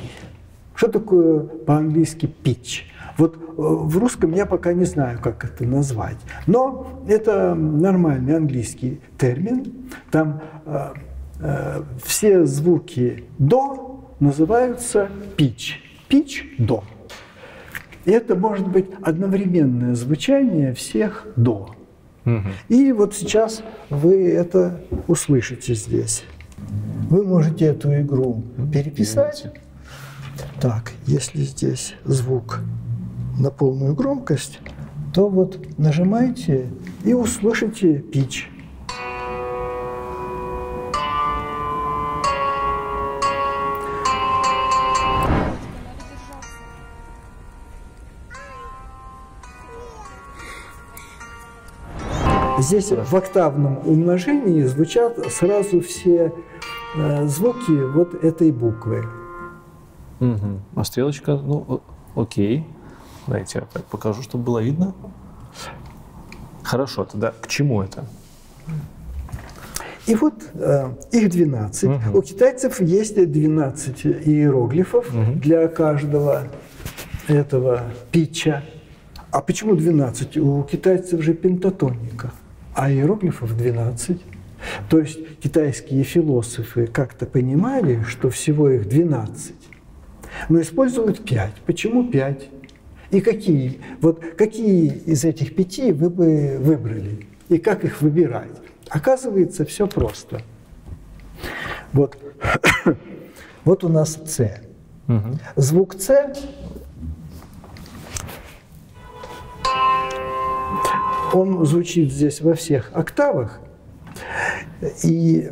Что такое по-английски питч? Вот в русском я пока не знаю, как это назвать. Но это нормальный английский термин. Там э, э, все звуки «до» называются пич. Пич – до. И это может быть одновременное звучание всех до. Угу. И вот сейчас вы это услышите здесь. Вы можете эту игру переписать. Так, если здесь звук на полную громкость, то вот нажимаете и услышите пич. Здесь в октавном умножении звучат сразу все э, звуки вот этой буквы. Угу. А стрелочка, ну, окей. Давайте я так покажу, чтобы было видно. Хорошо, тогда к чему это? И вот э, их двенадцать. Угу. У китайцев есть двенадцать иероглифов угу. для каждого этого питча. А почему двенадцать? У китайцев же пентатоника, а иероглифов двенадцать. То есть китайские философы как-то понимали, что всего их двенадцать, но используют пять. Почему пять? И какие? Вот какие из этих пяти вы бы выбрали? И как их выбирать? Оказывается, все просто. Вот, вот у нас С. Угу. Звук С. Он звучит здесь во всех октавах, и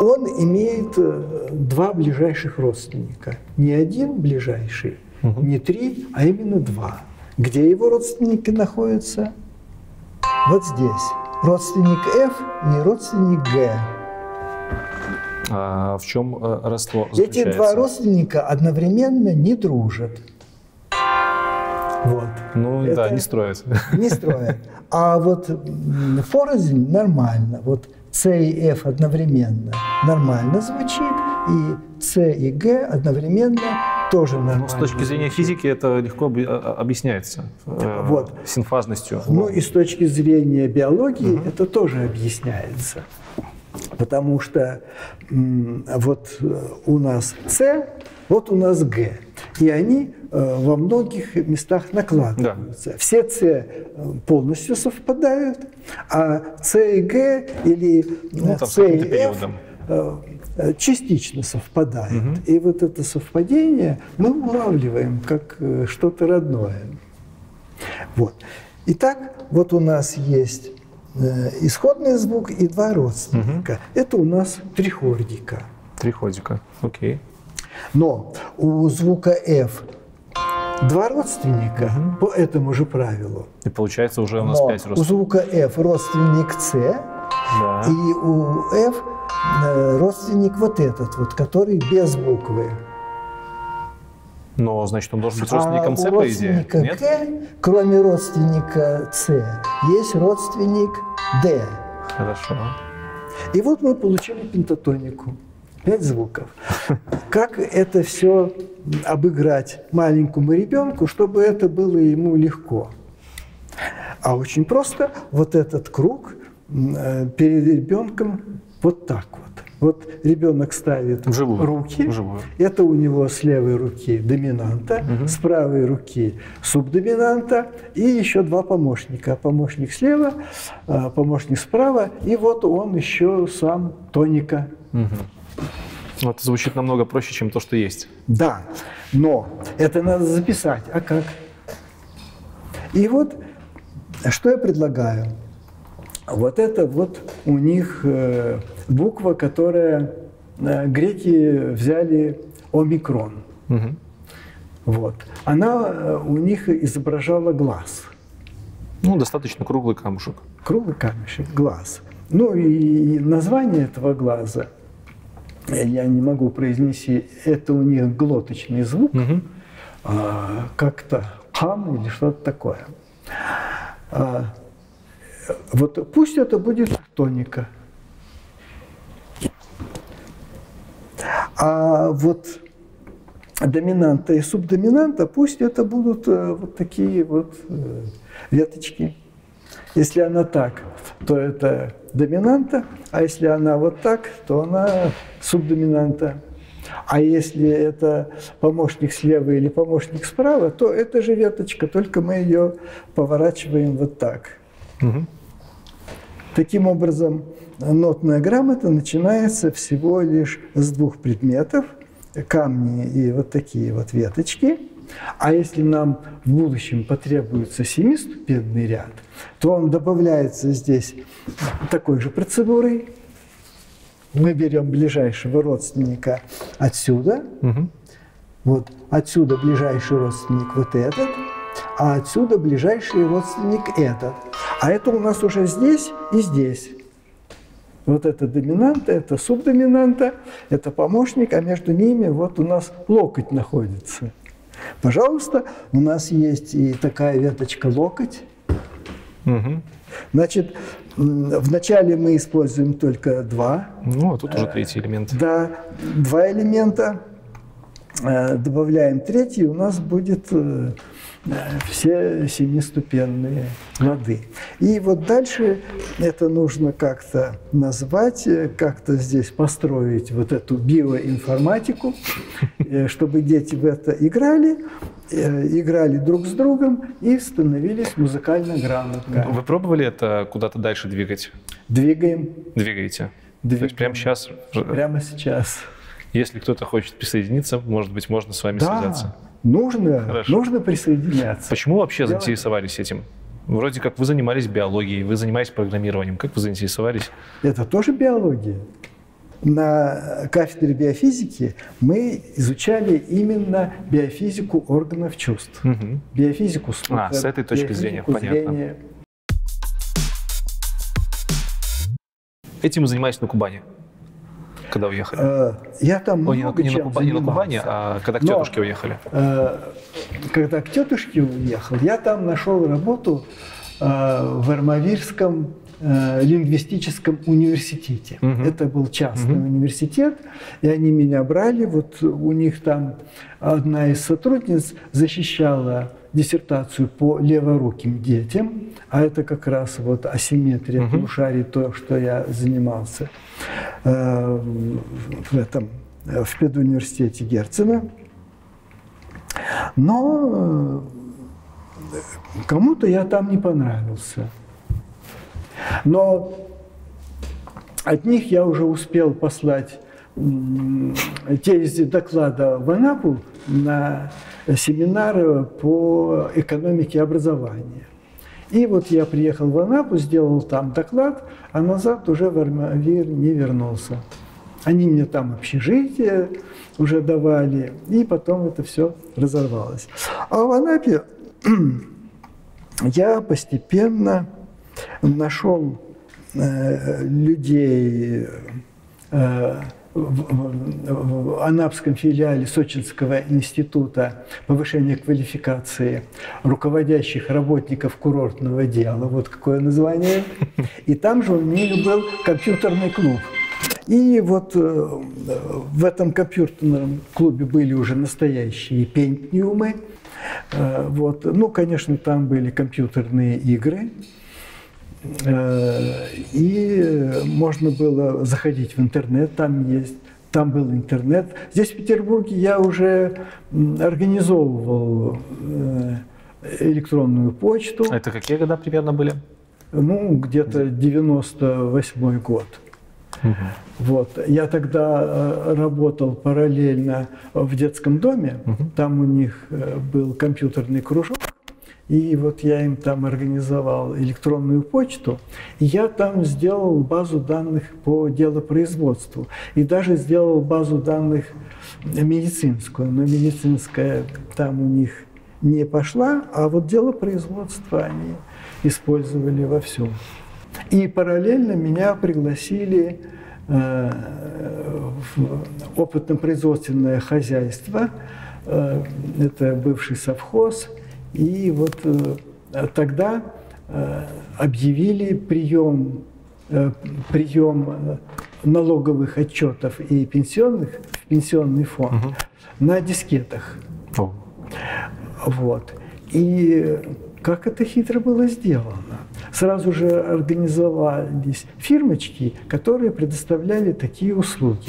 он имеет два ближайших родственника. Не один ближайший, угу. не три, а именно два. Где его родственники находятся? Вот здесь. Родственник F и родственник G. А в чем родство заключается? Эти два родственника одновременно не дружат. Вот. Ну это да, не строят. Не строят. А вот порознь нормально. Вот С и F одновременно нормально звучит, и С и Г одновременно тоже нормально. Но с точки зрения физики это легко объясняется вот. Синфазностью. Ну и с точки зрения биологии угу. это тоже объясняется. Потому что вот у нас С, вот у нас Г. И они во многих местах накладываются. Да. Все С полностью совпадают, а С и Г или ну, С и Ф частично совпадают. Угу. И вот это совпадение мы улавливаем как что-то родное. Вот. Итак, вот у нас есть исходный звук и два родственника. Угу. Это у нас триходика. Триходика, окей. Но у звука F два родственника угу. по этому же правилу. И получается уже у нас Но пять родственников. У звука F родственник C, да. и у F родственник вот этот, вот, который без буквы. Но, значит, он должен быть родственником С, а по идее, нет? К, кроме родственника С, есть родственник Д. Хорошо. И вот мы получили пентатонику. Пять звуков. Как это все обыграть маленькому ребенку, чтобы это было ему легко? А очень просто. Вот этот круг перед ребенком вот так вот. Вот ребенок ставит Вживую. руки, Вживую. это у него с левой руки доминанта, угу. с правой руки субдоминанта, и еще два помощника. Помощник слева, помощник справа, и вот он еще сам тоника. Угу. Вот звучит намного проще, чем то, что есть. Да, но это надо записать. А как? И вот, что я предлагаю. Вот это вот у них буква, которая греки взяли омикрон. Угу. Вот. Она у них изображала глаз. Ну, достаточно круглый камушек. Круглый камушек, глаз. Ну и название этого глаза, я не могу произнести, это у них глоточный звук, угу. а, как-то хам или что-то такое. А, вот пусть это будет тоника. А вот доминанта и субдоминанта, пусть это будут вот такие вот веточки. Если она так, то это доминанта, а если она вот так, то она субдоминанта. А если это помощник слева или помощник справа, то это же веточка, только мы ее поворачиваем вот так. Угу. Таким образом, нотная грамота начинается всего лишь с двух предметов – камни и вот такие вот веточки. А если нам в будущем потребуется семиступенный ряд, то он добавляется здесь такой же процедурой. Мы берем ближайшего родственника отсюда. Угу. Вот отсюда ближайший родственник вот этот, а отсюда ближайший родственник этот. А это у нас уже здесь и здесь. Вот это доминанта, это субдоминанта, это помощник, а между ними вот у нас локоть находится. Пожалуйста, у нас есть и такая веточка локоть. Угу. Значит, вначале мы используем только два. Ну, а тут уже третий элемент. Да, два элемента. Добавляем третий, у нас будет все семиступенные лады. И вот дальше это нужно как-то назвать, как-то здесь построить вот эту биоинформатику, чтобы дети в это играли, играли друг с другом и становились музыкально грамотными. Вы пробовали это куда-то дальше двигать? Двигаем. Двигаете? Двигаем. То есть прямо сейчас? Прямо сейчас. Если кто-то хочет присоединиться, может быть, можно с вами да, связаться. Нужно, нужно присоединяться. Почему вообще Делать. заинтересовались этим? Вроде как вы занимались биологией, вы занимаетесь программированием. Как вы заинтересовались? Это тоже биология. На кафедре биофизики мы изучали именно биофизику органов чувств. Угу. Биофизику слуха. А, с этой точки зрения, понятно. Зрения. Этим вы занимаетесь на Кубани? когда уехали? Я там Ой, много не, чем на Кубани, занимался. Не на Кубани, а когда к Но, тетушке уехали? Когда к тетушке уехал, я там нашел работу в Армавирском лингвистическом университете. Угу. Это был частный угу. университет, и они меня брали. Вот у них там одна из сотрудниц защищала диссертацию по леворуким детям, а это как раз вот асимметрия угу. полушарий, то, что я занимался э, в этом, в педуниверситете Герцена. Но кому-то я там не понравился. Но от них я уже успел послать тезис доклада в Анапу на семинары по экономике образования. И вот я приехал в Анапу, сделал там доклад, а назад уже в Армавир не вернулся. Они мне там общежитие уже давали, и потом это все разорвалось. А в Анапе я постепенно нашел э, людей э, в анапском филиале Сочинского института повышения квалификации руководящих работников курортного дела, вот какое название, и там же у них был компьютерный клуб. И вот в этом компьютерном клубе были уже настоящие пентниумы, вот. Ну, конечно, там были компьютерные игры, и можно было заходить в интернет, там есть, там был интернет. Здесь, в Петербурге, я уже организовывал электронную почту. Это какие года примерно были? Ну, где-то девяносто восьмой год. Угу. Вот. Я тогда работал параллельно в детском доме, угу. там у них был компьютерный кружок. И вот я им там организовал электронную почту, и я там сделал базу данных по делопроизводству. И даже сделал базу данных медицинскую, но медицинская там у них не пошла, а вот делопроизводство они использовали вовсю. И параллельно меня пригласили э, в опытно-производственное хозяйство, э, это бывший совхоз. И вот э, тогда э, объявили прием, э, прием налоговых отчетов и пенсионных в пенсионный фонд угу. на дискетах. О. Вот. И как это хитро было сделано. Сразу же организовались фирмочки, которые предоставляли такие услуги.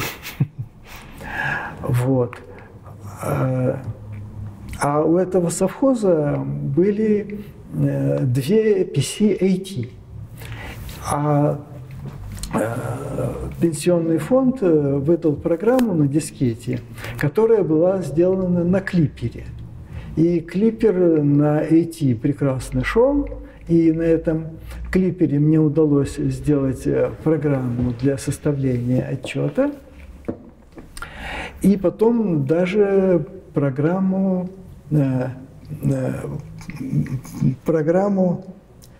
Вот. А у этого совхоза были две пи си эй ти. А пенсионный фонд выдал программу на дискете, которая была сделана на клипере. И клипер на эй ти прекрасно шел. И на этом клипере мне удалось сделать программу для составления отчета. И потом даже программу... программу,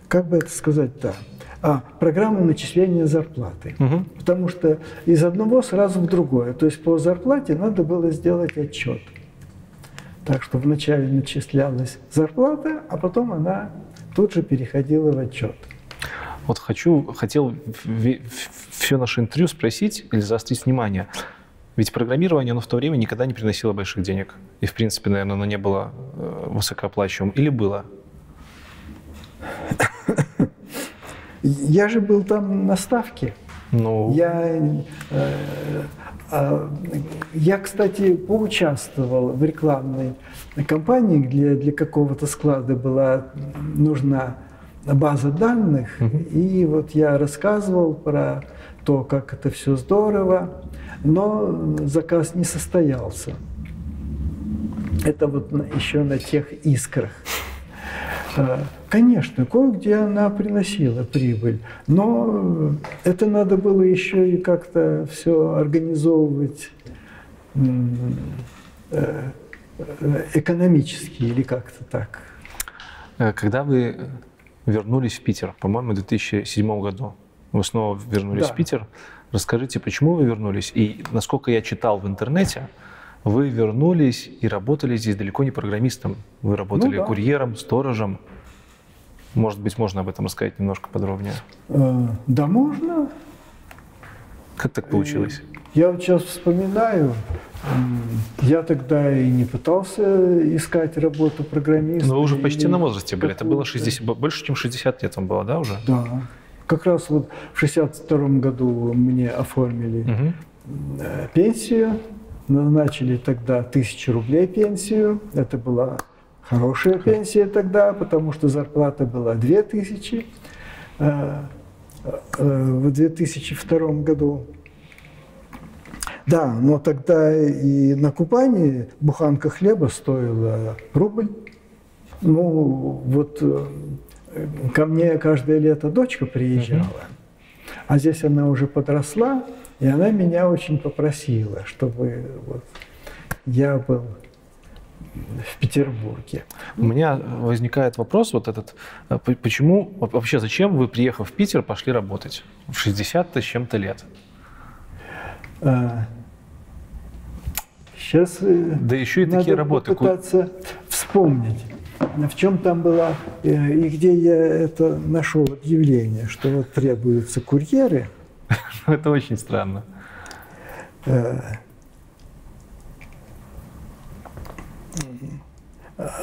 как бы это сказать-то, а, программу начисления зарплаты. Угу. Потому что из одного сразу в другое. То есть по зарплате надо было сделать отчет. Так что вначале начислялась зарплата, а потом она тут же переходила в отчет. Вот хочу, хотел все наше интервью спросить или заострить внимание. Ведь программирование, оно в то время никогда не приносило больших денег. И, в принципе, наверное, оно не было высокооплачиваемым. Или было? Я же был там на ставке. Ну... Я, я, кстати, поучаствовал в рекламной кампании, где для какого-то склада была нужна база данных. Mm-hmm. И вот я рассказывал про то, как это все здорово. Но заказ не состоялся. Это вот еще на тех искрах. Конечно, кое-где она приносила прибыль, но это надо было еще и как-то все организовывать экономически или как-то так. Когда вы вернулись в Питер, по-моему, в две тысячи седьмом году, вы снова вернулись да. в Питер. Расскажите, почему вы вернулись? И, насколько я читал в интернете, вы вернулись и работали здесь далеко не программистом. Вы работали ну, да. курьером, сторожем. Может быть, можно об этом рассказать немножко подробнее? Да, можно. Как так получилось? Я вот сейчас вспоминаю, я тогда и не пытался искать работу программиста. Но вы уже почти на возрасте были, это было шестьдесят, больше, чем шестьдесят лет вам было, да, уже? Да, как раз вот в шестьдесят втором году мне оформили угу. пенсию, назначили тогда тысячу рублей пенсию, это была хорошая пенсия тогда, потому что зарплата была две тысячи в две тысячи втором году. Да, но тогда и на Кубани буханка хлеба стоила рубль. Ну, вот ко мне каждое лето дочка приезжала, mm-hmm. а здесь она уже подросла, и она меня очень попросила, чтобы вот я был в Петербурге. У меня возникает вопрос вот этот, почему, вообще зачем вы, приехав в Питер, пошли работать в шестьдесят с чем-то лет? Сейчас да еще и надо такие работы попытаться вспомнить, в чем там была и где я это нашел объявление, что вот требуются курьеры. Это очень странно.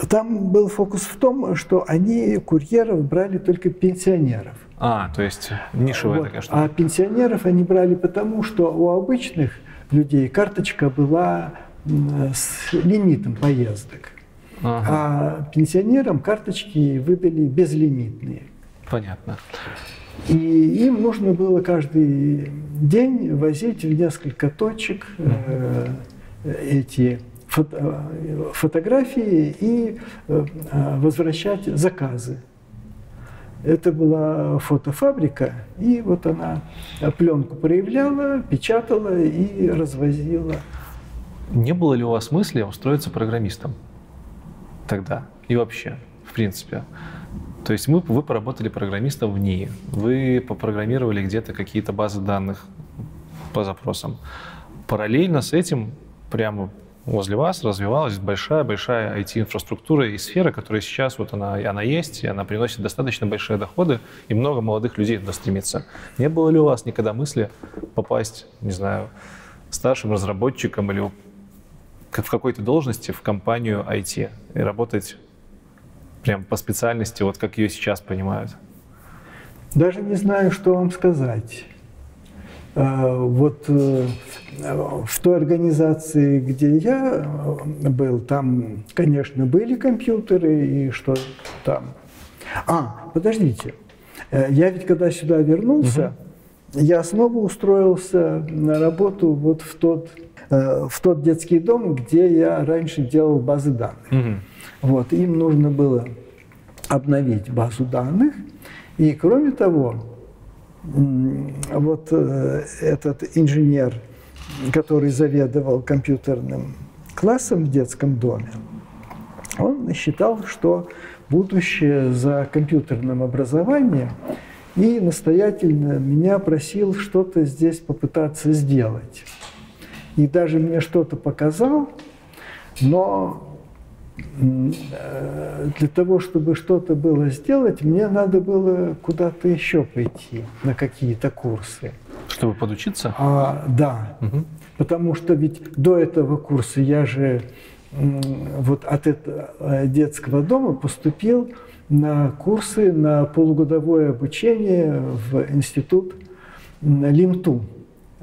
Там был фокус в том, что они курьеров брали только пенсионеров. А, то есть нишевая вот. такая штука. А пенсионеров они брали потому, что у обычных людей карточка была с лимитом поездок. Ага. А пенсионерам карточки выдали безлимитные. Понятно. И им нужно было каждый день возить в несколько точек э, эти... фотографии и возвращать заказы. Это была фотофабрика, и вот она пленку проявляла, печатала и развозила. Не было ли у вас мысли устроиться программистом тогда и вообще, в принципе? То есть мы, вы поработали программистом в НИИ, вы попрограммировали где-то какие-то базы данных по запросам. Параллельно с этим прямо возле вас развивалась большая-большая ай ти-инфраструктура и сфера, которая сейчас вот она, она есть, и она приносит достаточно большие доходы, и много молодых людей туда стремится. Не было ли у вас никогда мысли попасть, не знаю, старшим разработчиком или в какой-то должности в компанию ай ти и работать прям по специальности, вот как ее сейчас понимают? Даже не знаю, что вам сказать. Вот в той организации, где я был, там, конечно, были компьютеры и что там. А, подождите, я ведь когда сюда вернулся, угу. я снова устроился на работу вот в тот, в тот детский дом, где я раньше делал базы данных. Угу. Вот, им нужно было обновить базу данных, и кроме того, вот э, этот инженер, который заведовал компьютерным классом в детском доме, он считал, что будущее за компьютерным образованием, и настоятельно меня просил что-то здесь попытаться сделать. И даже мне что-то показал, но для того, чтобы что-то было сделать, мне надо было куда-то еще пойти, на какие-то курсы. Чтобы подучиться? А, да. Угу. Потому что ведь до этого курса я же вот от этого детского дома поступил на курсы, на полугодовое обучение в институт ЛИМТУ.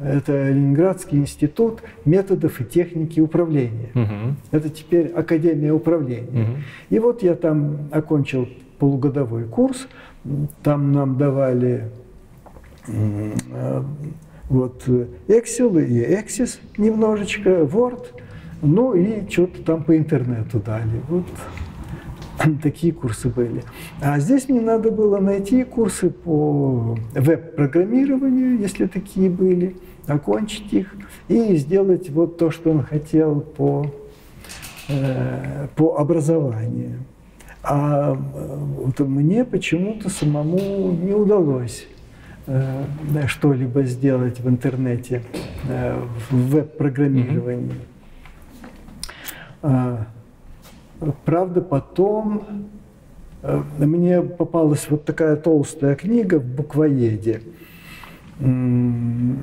Это Ленинградский институт методов и техники управления. Угу. Это теперь Академия управления. Угу. И вот я там окончил полугодовой курс. Там нам давали вот Excel и Access немножечко, Word. Ну и что-то там по интернету дали. Вот такие курсы были. А здесь мне надо было найти курсы по веб-программированию, если такие были, окончить их и сделать вот то, что он хотел по, э, по образованию. А вот мне почему-то самому не удалось что-либо сделать в интернете, в веб-программировании. Mm-hmm. Правда, потом мне попалась вот такая толстая книга в буквоеде. Но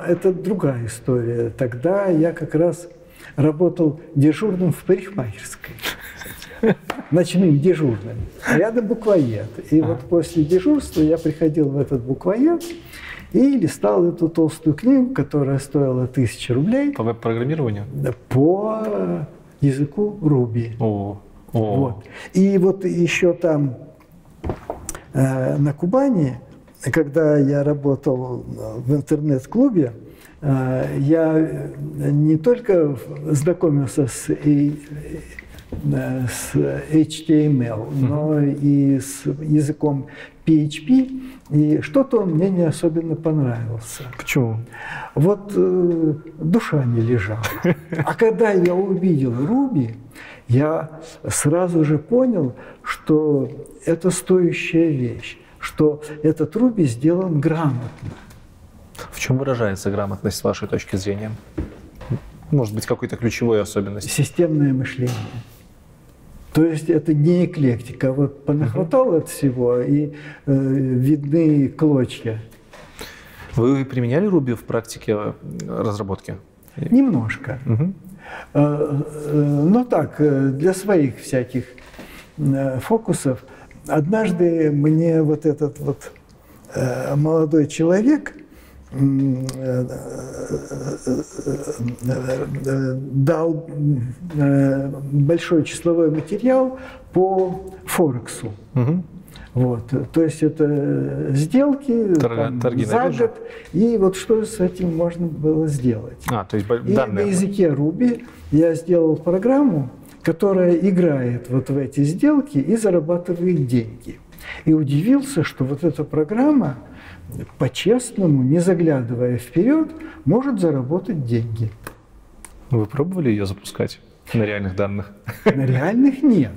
это другая история. Тогда я как раз работал дежурным в парикмахерской, ночным дежурным. Рядом буквоед. И вот после дежурства я приходил в этот буквоед и листал эту толстую книгу, которая стоила тысячу рублей. По веб-программированию? По языку Ruby. О, о. Вот. И вот еще там э, на Кубани, когда я работал в интернет-клубе, э, я не только знакомился с, э, э, с эйч ти эм эл, но и с языком пи эйч пи, и что-то он мне не особенно понравился. Почему? Вот э, душа не лежала. А когда я увидел Ruby, я сразу же понял, что это стоящая вещь, что этот Ruby сделан грамотно. В чем выражается грамотность с вашей точки зрения? Может быть, какой-то ключевой особенностью? Системное мышление. То есть это не эклектика, вот понахватал от всего, и э, видны клочья. Вы применяли Ruby в практике разработки? Немножко. Угу. Но так, для своих всяких фокусов. Однажды мне вот этот вот молодой человек дал большой числовой материал по Форексу. Угу. Вот. То есть это сделки, там, за год, и вот что с этим можно было сделать. А, то есть и данные. На языке Ruby я сделал программу, которая играет вот в эти сделки и зарабатывает деньги. И удивился, что вот эта программа, по-честному, не заглядывая вперед, может заработать деньги. Вы пробовали ее запускать на реальных данных? На реальных нет.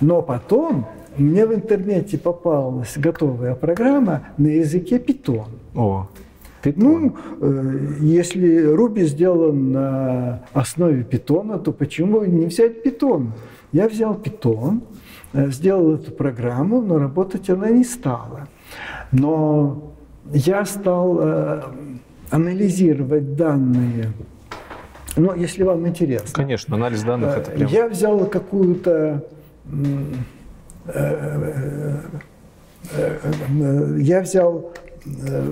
Но потом мне в интернете попалась готовая программа на языке Python. О, Python. Ну, если Ruby сделан на основе Python, то почему не взять Python? Я взял Python, сделал эту программу, но работать она не стала. Но я стал э, анализировать данные. Ну, если вам интересно. Конечно, анализ данных э, это прям... Я взял какую-то... Э, э, э, я взял э,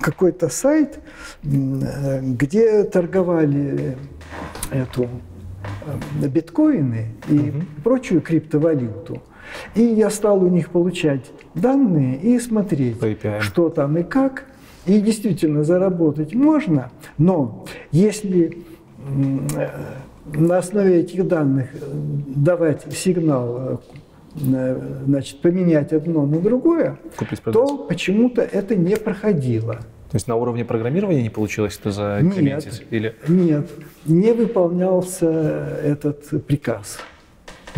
какой-то сайт, э, где торговали эту, э, биткоины и угу. прочую криптовалюту. И я стал у них получать данные и смотреть, что там и как. И действительно заработать можно, но если на основе этих данных давать сигнал, значит, поменять одно на другое, то почему-то это не проходило. То есть на уровне программирования не получилось это заклементить? Или... Нет, не выполнялся этот приказ.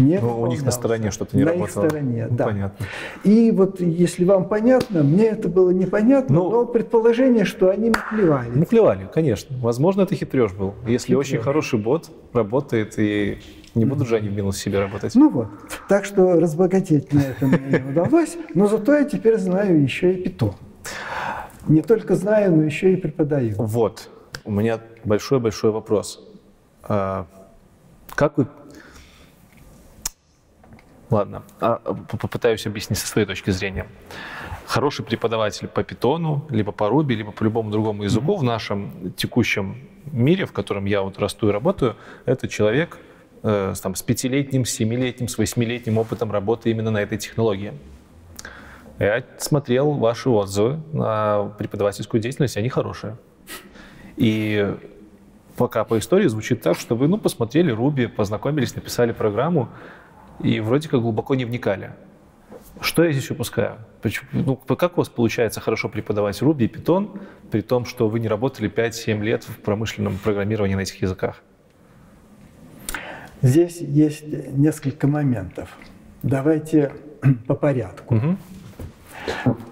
Ну, у них на стороне что-то не на работало. На стороне, ну, да. Понятно. И вот, если вам понятно, мне это было непонятно, ну, но предположение, что они мухлевали. Мухлевали, конечно. Возможно, это хитрёж был. Если хитрёж. Очень хороший бот работает, и не будут mm-hmm. же они в минус себе работать. Ну вот. Так что разбогатеть на этом мне не удалось, но зато я теперь знаю еще и Python. Не только знаю, но еще и преподаю. Вот. У меня большой-большой вопрос. А, как вы... Ладно, а, попытаюсь объяснить со своей точки зрения. Хороший преподаватель по Python, либо по Ruby, либо по любому другому языку mm-hmm. в нашем текущем мире, в котором я вот расту и работаю, это человек э, там, с пятилетним, с семилетним, с восьмилетним опытом работы именно на этой технологии. Я смотрел ваши отзывы на преподавательскую деятельность, они хорошие. И... пока по истории звучит так, что вы ну, посмотрели Ruby, познакомились, написали программу, и вроде как глубоко не вникали. Что я здесь упускаю? Почему, ну, как у вас получается хорошо преподавать Ruby и Python, при том, что вы не работали пять-семь лет в промышленном программировании на этих языках? Здесь есть несколько моментов. Давайте по порядку. Угу.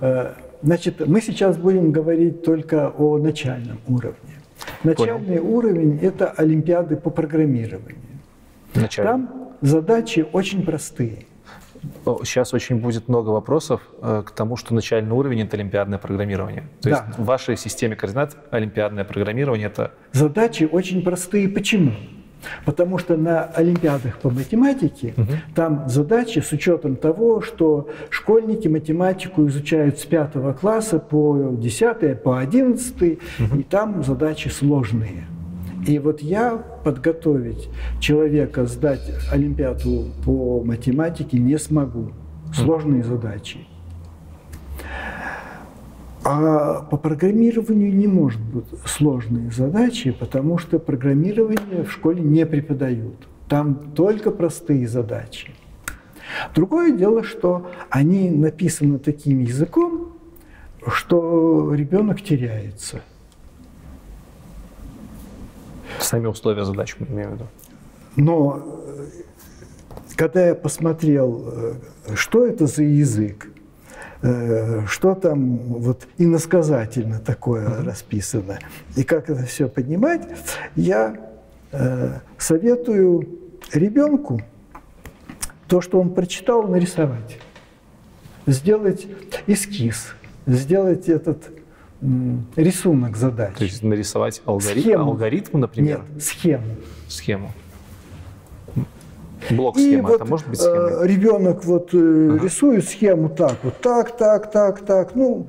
Значит, мы сейчас будем говорить только о начальном уровне. Начальный Понял. Уровень – это олимпиады по программированию. Начальный. Там задачи очень простые. Сейчас очень будет много вопросов к тому, что начальный уровень – это олимпиадное программирование. То да. есть в вашей системе координат олимпиадное программирование – это… Задачи очень простые. Почему? Потому что на олимпиадах по математике угу. там задачи с учетом того, что школьники математику изучают с пятого класса по десятый, по одиннадцатый, угу. и там задачи сложные. И вот я подготовить человека сдать олимпиаду по математике не смогу. Сложные угу. задачи. А по программированию не может быть сложные задачи, потому что программирование в школе не преподают. Там только простые задачи. Другое дело, что они написаны таким языком, что ребенок теряется. Сами условия задач, я имею в виду. Но когда я посмотрел, что это за язык, что там вот иносказательно такое mm-hmm. расписано, и как это все поднимать, я э, советую ребенку то, что он прочитал, нарисовать. Сделать эскиз, сделать этот м, рисунок задач. То есть нарисовать алгоритм, алгоритм например? Нет, схему. Схему. Блок схемы, это вот, может быть схема? Ребенок вот ага. рисует схему так, вот так, так, так, так. Ну, угу.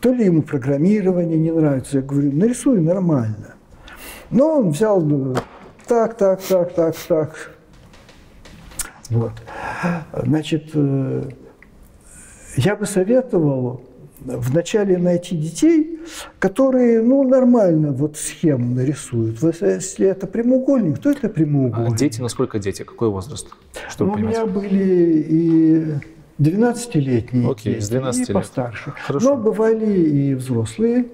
то ли ему программирование не нравится. Я говорю, нарисуй нормально. Но он взял так, так, так, так, так. Вот. Значит, я бы советовал вначале найти детей, которые, ну, нормально вот схему нарисуют. Если это прямоугольник, то это прямоугольник. А дети, насколько дети? Какой возраст? Чтобы ну, у меня были и двенадцатилетние Окей, дети, двенадцати и лет. Постарше. Хорошо. Но бывали и взрослые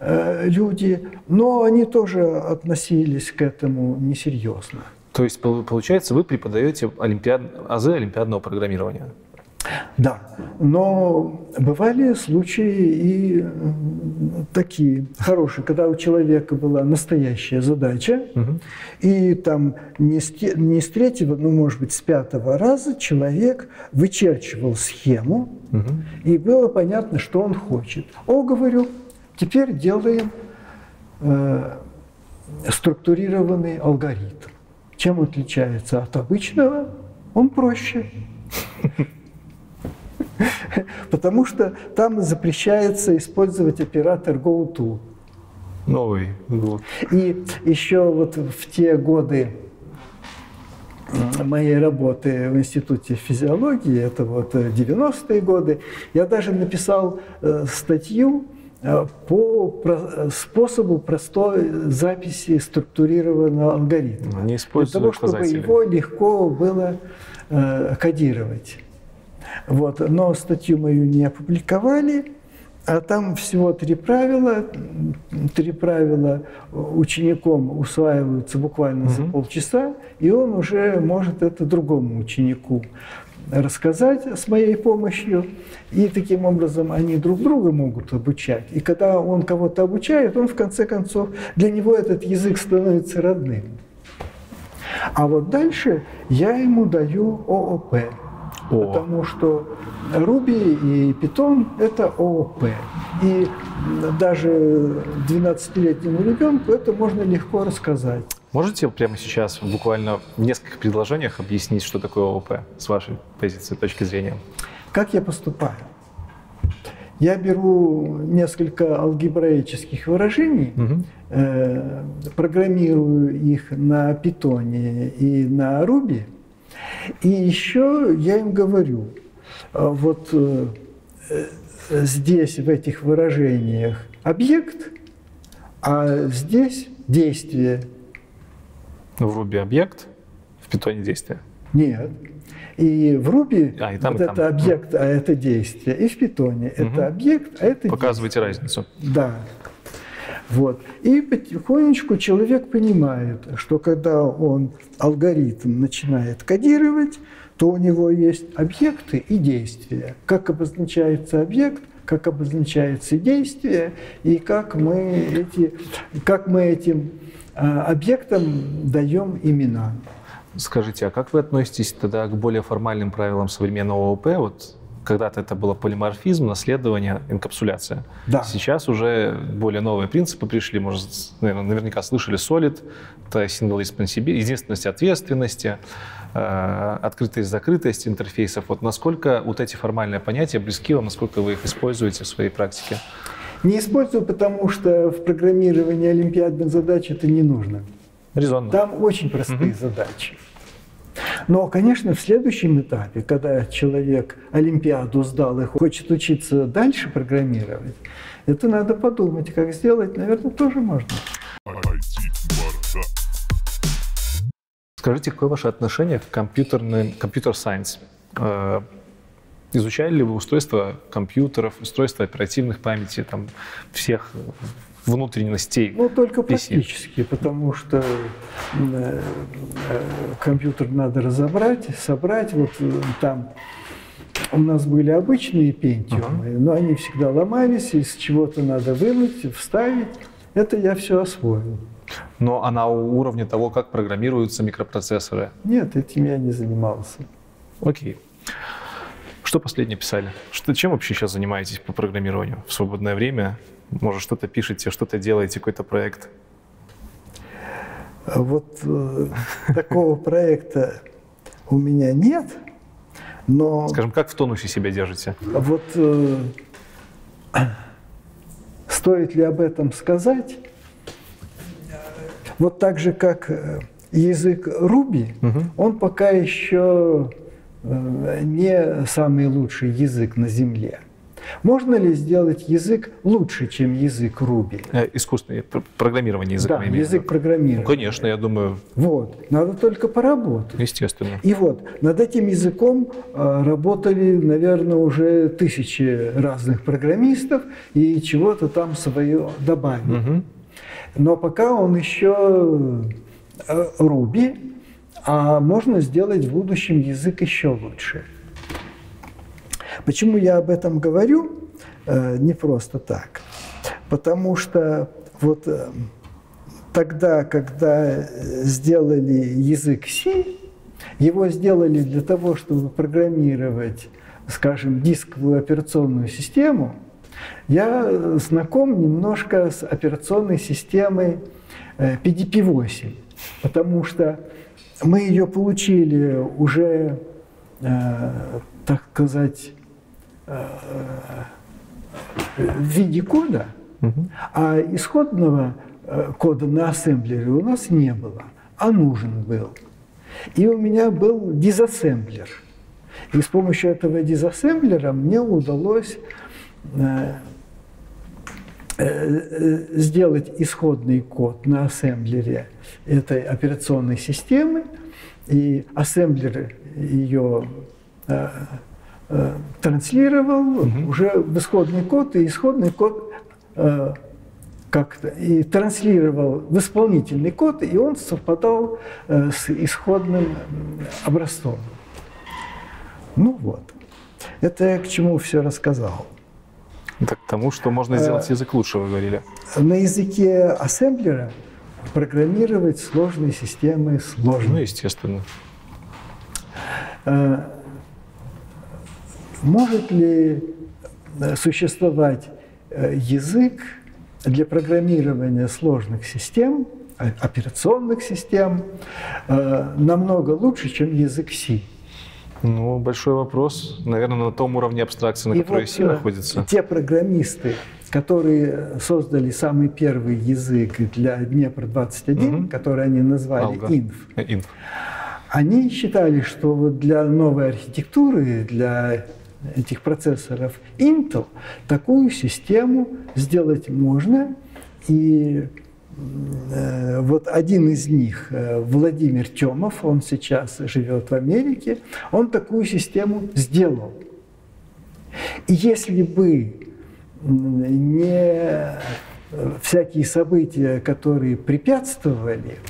э, люди, но они тоже относились к этому несерьезно. То есть, получается, вы преподаете олимпиад... азы олимпиадного программирования? Да, но бывали случаи и такие хорошие, когда у человека была настоящая задача, угу. и там не с, не с третьего, ну, может быть, с пятого раза человек вычерчивал схему, угу. и было понятно, что он хочет. О, говорю, теперь делаем э, структурированный алгоритм. Чем отличается от обычного? Он проще. Потому что там запрещается использовать оператор гоу ту. Новый. Вот. И еще вот в те годы моей работы в Институте физиологии, это вот девяностые годы, я даже написал статью по способу простой записи структурированного алгоритма. Не используя для того, чтобы указатели. Его легко было кодировать. Вот. Но статью мою не опубликовали, а там всего три правила. Три правила учеником усваиваются буквально угу. за полчаса, и он уже может это другому ученику рассказать с моей помощью. И таким образом они друг друга могут обучать. И когда он кого-то обучает, он в конце концов, для него этот язык становится родным. А вот дальше я ему даю ООП. О. Потому что Ruby и Python – это ООП. И даже двенадцатилетнему ребенку это можно легко рассказать. Можете прямо сейчас буквально в нескольких предложениях объяснить, что такое ООП с вашей позиции, точки зрения? Как я поступаю? Я беру несколько алгебраических выражений, угу. э, программирую их на Python и на Ruby. И еще я им говорю, вот здесь в этих выражениях объект, а здесь действие. В Ruby объект, в Python действие? Нет. И в Ruby а, и там, вот и там. Это объект, а это действие. И в Python это угу. объект, а это Показывайте действие. Разницу. Да. Вот. И потихонечку человек понимает, что когда он алгоритм начинает кодировать, то у него есть объекты и действия. Как обозначается объект, как обозначается действие, и как мы, эти, как мы этим объектам даем имена. Скажите, а как вы относитесь тогда к более формальным правилам современного ООП? Вот когда-то это было полиморфизм, наследование, инкапсуляция. Да. Сейчас уже более новые принципы пришли. Может, наверняка слышали солид, это single responsibility, единственность ответственности, открытость, закрытость интерфейсов. Вот насколько вот эти формальные понятия близки вам, насколько вы их используете в своей практике? Не использую, потому что в программировании олимпиадных задач это не нужно. Резонно. Там очень простые mm-hmm. задачи. Но, конечно, в следующем этапе, когда человек олимпиаду сдал и хочет учиться дальше программировать, это надо подумать, как сделать, наверное, тоже можно. Скажите, какое ваше отношение к компьютерной, компьютер-сайенс? Изучали ли вы устройства компьютеров, устройства оперативных памяти, там, всех внутренностей? Ну, только практически, потому что э, э, компьютер надо разобрать, собрать. Вот там у нас были обычные пентиумы, uh-huh. но они всегда ломались, из чего-то надо вынуть, вставить. Это я все освоил. Но она на уровне того, как программируются микропроцессоры? Нет, этим я не занимался. Окей. Что последнее писали? Что, чем вообще сейчас занимаетесь по программированию в свободное время? Может, что-то пишете, что-то делаете, какой-то проект? Вот э, такого проекта у меня нет, но... Скажем, как в тонусе себя держите? Вот э, стоит ли об этом сказать? Вот так же, как язык Ruby, угу. он пока еще... не самый лучший язык на Земле. Можно ли сделать язык лучше, чем язык Ruby? Искусственное программирование языка. Да, язык программирования. Ну, конечно, я думаю. Вот, надо только поработать. Естественно. И вот, над этим языком работали, наверное, уже тысячи разных программистов и чего-то там свое добавили. Угу. Но пока он еще Ruby. А можно сделать в будущем язык еще лучше. Почему я об этом говорю? Не просто так. Потому что вот тогда, когда сделали язык Си, его сделали для того, чтобы программировать, скажем, дисковую операционную систему. Я знаком немножко с операционной системой пи ди пи восемь, потому что мы ее получили уже, э, так сказать, э, в виде кода, угу. а исходного э, кода на ассемблере у нас не было, а нужен был. И у меня был дизассемблер. И с помощью этого дизассемблера мне удалось э, сделать исходный код на ассемблере этой операционной системы, и ассемблер ее э, э, транслировал угу. уже в исходный код, и исходный код э, как-то и транслировал в исполнительный код, и он совпадал э, с исходным образцом. Ну вот, это я к чему все рассказал. Так, к тому, что можно сделать язык лучше, вы говорили. На языке ассемблера программировать сложные системы сложно. Ну, естественно. Может ли существовать язык для программирования сложных систем, операционных систем, намного лучше, чем язык Си? Ну, большой вопрос. Наверное, на том уровне абстракции, на и которой вот Си находится. Те программисты, которые создали самый первый язык для Днепр двадцать один, угу. который они назвали инф, инф, они считали, что вот для новой архитектуры, для этих процессоров Intel, такую систему сделать можно. И вот один из них, Владимир Тёмов, он сейчас живет в Америке, он такую систему сделал. И если бы не всякие события, которые препятствовали,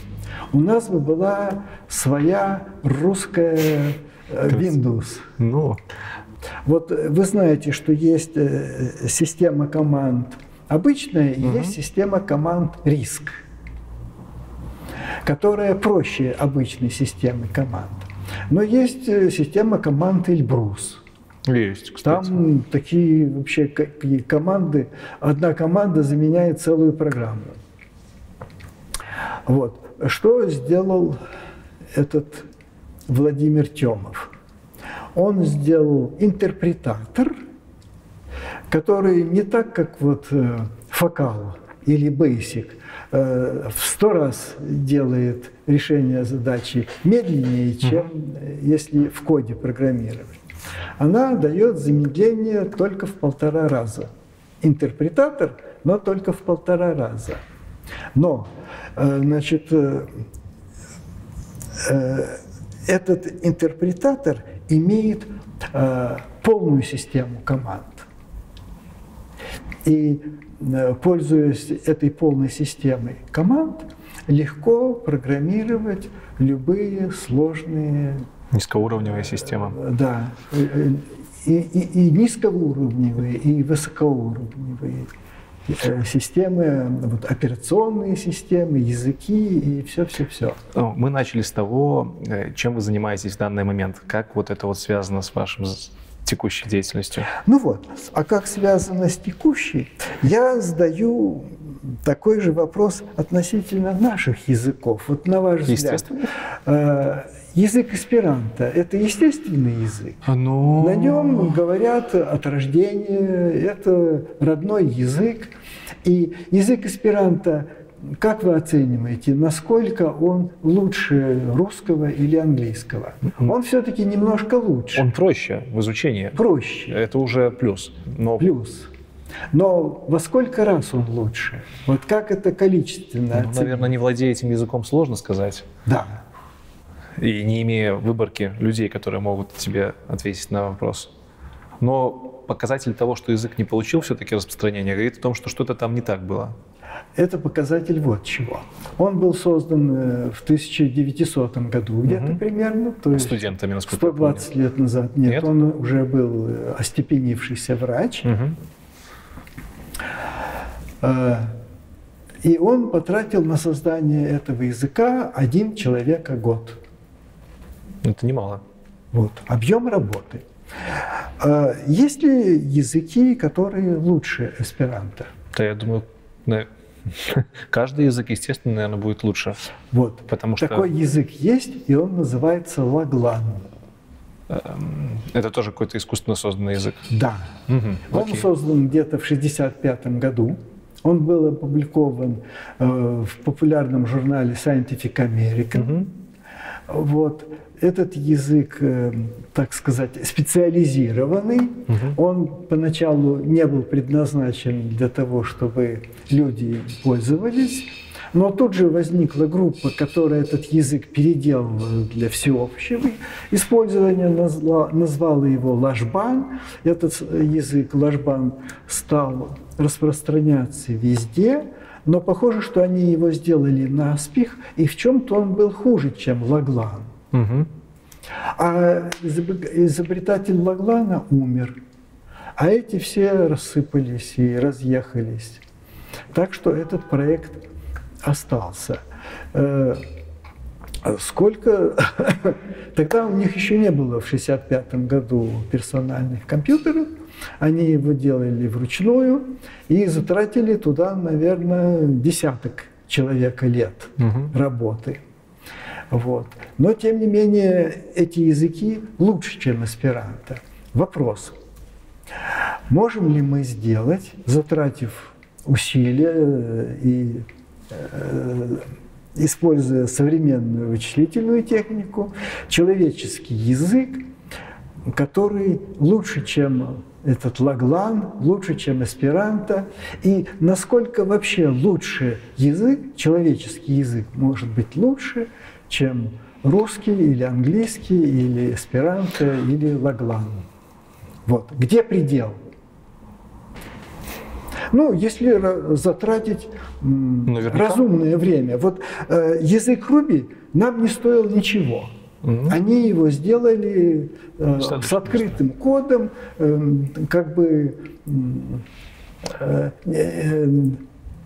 у нас бы была своя русская Windows. Ну. Вот вы знаете, что есть система команд обычная, угу. и есть система команд риск, которая проще обычной системы команд. Но есть система команд Эльбрус. Есть, кстати. Там такие вообще команды, одна команда заменяет целую программу. Вот. Что сделал этот Владимир Тёмов? Он сделал интерпретатор, который не так, как вот Фокал или Basic, в сто раз делает решение задачи медленнее, чем mm-hmm. если в коде программировать. Она дает замедление только в полтора раза. Интерпретатор, но только в полтора раза. Но, значит, этот интерпретатор имеет полную систему команд. И, пользуясь этой полной системой команд, легко программировать любые сложные... Низкоуровневая система. Да. И, и, и низкоуровневые, и высокоуровневые системы, вот, операционные системы, языки и все-все-все. Мы начали с того, чем вы занимаетесь в данный момент. Как вот это вот связано с вашим текущей деятельностью? Ну вот. А как связано с текущей? Я задаю такой же вопрос относительно наших языков. Вот на ваш взгляд. Язык эсперанто – это естественный язык. Но... На нем говорят от рождения, это родной язык. И язык эсперанто, как вы оцениваете, насколько он лучше русского или английского? Он все-таки немножко лучше. Он проще в изучении. Проще. Это уже плюс. Но... Плюс. Но во сколько раз он лучше? Вот как это количественно? Ну, наверное, не владея этим языком, сложно сказать. Да. И не имея выборки людей, которые могут тебе ответить на вопрос. Но показатель того, что язык не получил все-таки распространение, говорит о том, что что-то там не так было. Это показатель вот чего. Он был создан в тысяча девятисотом году где-то угу. примерно. То есть студентами, насколько я помню. сто двадцать лет назад. Нет, Нет, он уже был остепенившийся врач. Угу. И он потратил на создание этого языка один человек в год. Это немало. Вот. Объем работы. Есть ли языки, которые лучше эсперанто? Да, я думаю, да. Каждый язык, естественно, наверное, будет лучше. Вот. Потому что... Такой язык есть, и он называется Логлан. Это тоже какой-то искусственно созданный язык? Да. Угу. Он Окей. создан где-то в шестьдесят пятом году. Он был опубликован в популярном журнале Scientific American. Угу. Вот. Этот язык, так сказать, специализированный. Угу. Он поначалу не был предназначен для того, чтобы люди пользовались. Но тут же возникла группа, которая этот язык переделала для всеобщего использования, назвала, назвала его Лажбан. Этот язык Лажбан стал распространяться везде. Но похоже, что они его сделали наспех, и в чем-то он был хуже, чем Логлан. Угу. А изобретатель Логлана умер, а эти все рассыпались и разъехались. Так что этот проект остался. Сколько... Тогда у них еще не было в шестьдесят пятом году персональных компьютеров. Они его делали вручную и затратили туда, наверное, десяток человека лет угу. работы. Вот. Но, тем не менее, эти языки лучше, чем эсперанто. Вопрос. Можем ли мы сделать, затратив усилия и э, используя современную вычислительную технику, человеческий язык, который лучше, чем этот Логлан, лучше, чем эсперанто? И насколько вообще лучше язык, человеческий язык может быть лучше, чем русский или английский, или эсперанто, или Логлан? Вот. Где предел? Ну, если затратить Наверняка. разумное время. Вот э, язык Руби нам не стоил ничего. Mm-hmm. Они его сделали э, с открытым кодом, э, как бы э, э,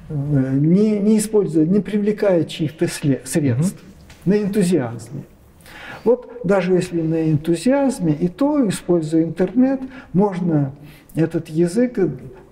не, не используя, не привлекая чьих-то средств, mm-hmm. на энтузиазме. Вот даже если на энтузиазме, и то, используя интернет, можно этот язык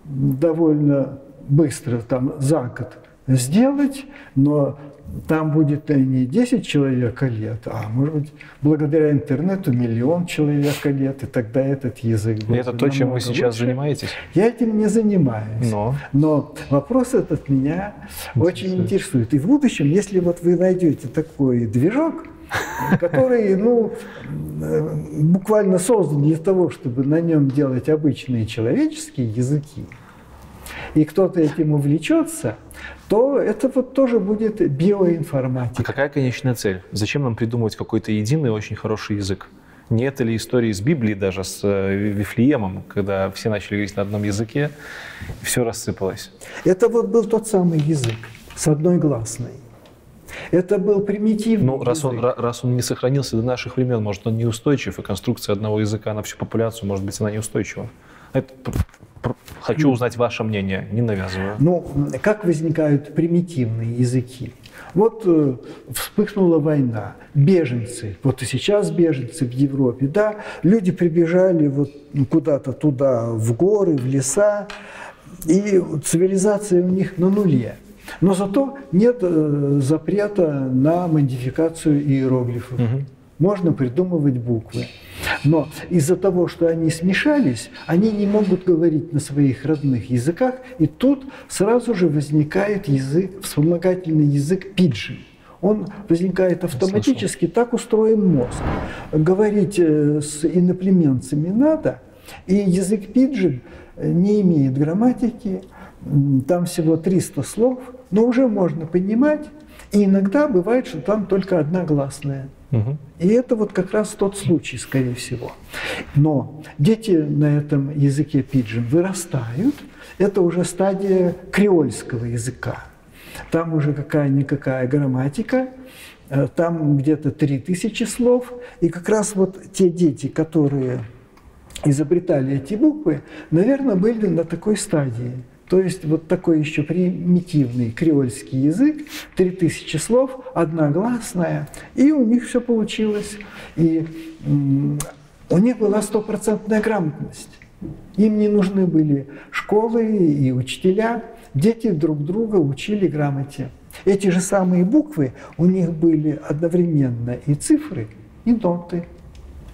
довольно быстро, там, за год сделать, но там будет не десять человек лет, а, может быть, благодаря интернету миллион человек лет, и тогда этот язык будет. И это то, чем вы сейчас лучше занимаетесь? Я этим не занимаюсь. Но, но вопрос этот меня интересует. очень интересует. И в будущем, если вот вы найдете такой движок, который, ну, буквально создан для того, чтобы на нем делать обычные человеческие языки, и кто-то этим увлечется, то это вот тоже будет биоинформатика. А какая конечная цель? Зачем нам придумывать какой-то единый очень хороший язык? Не это ли история из Библии даже с Вифлеемом, когда все начали говорить на одном языке, и все рассыпалось? Это вот был тот самый язык с одной гласной. Это был примитивный Ну, раз он, раз он не сохранился до наших времен, может, он неустойчив, и конструкция одного языка на всю популяцию, может быть, она неустойчива. Это... Хочу узнать ваше мнение, не навязываю. Ну, как возникают примитивные языки? Вот э, вспыхнула война, беженцы, вот и сейчас беженцы в Европе, да, люди прибежали вот куда-то туда, в горы, в леса, и цивилизация у них на нуле. Но зато нет э, запрета на модификацию иероглифов. Угу. Можно придумывать буквы. Но из-за того, что они смешались, они не могут говорить на своих родных языках, и тут сразу же возникает язык, вспомогательный язык пиджин. Он возникает автоматически, так устроен мозг. Говорить с иноплеменцами надо, и язык пиджин не имеет грамматики, там всего триста слов, но уже можно понимать, и иногда бывает, что там только одна гласная. Угу. И это вот как раз тот случай, скорее всего. Но дети на этом языке пиджин вырастают. Это уже стадия креольского языка. Там уже какая-никакая грамматика. Там где-то три тысячи слов. И как раз вот те дети, которые изобретали эти буквы, наверное, были на такой стадии. То есть вот такой еще примитивный креольский язык, три тысячи слов, одногласная, и у них все получилось. И у них была стопроцентная грамотность. Им не нужны были школы и учителя. Дети друг друга учили грамоте. Эти же самые буквы, у них были одновременно и цифры, и ноты.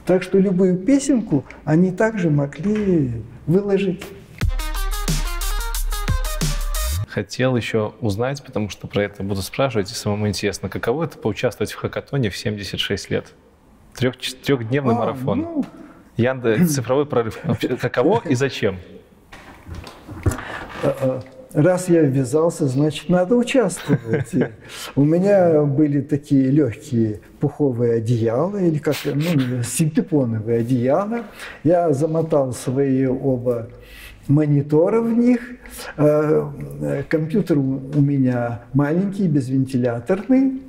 Так что любую песенку они также могли выложить. Хотел еще узнать, потому что про это буду спрашивать, и самому интересно, каково это поучаствовать в хакатоне в семьдесят шесть лет? Трех, трехдневный а, марафон. Ну... Яндекс, цифровой прорыв. Каково и зачем? Раз я ввязался, значит, надо участвовать. У меня были такие легкие пуховые одеяла, или как, ну, синтепоновые одеяла. Я замотал свои оба монитора в них. Компьютер у меня маленький, безвентиляторный.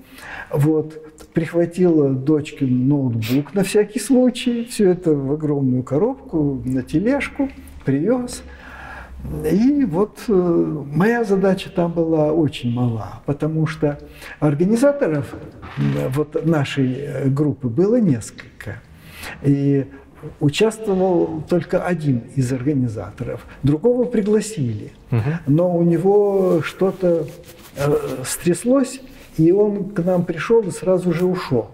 Вот. Прихватила дочкин ноутбук на всякий случай. Все это в огромную коробку, на тележку привез. И вот моя задача там была очень мала, потому что организаторов вот нашей группы было несколько. И участвовал только один из организаторов. Другого пригласили, угу. но у него что-то э, стряслось, и он к нам пришел и сразу же ушел.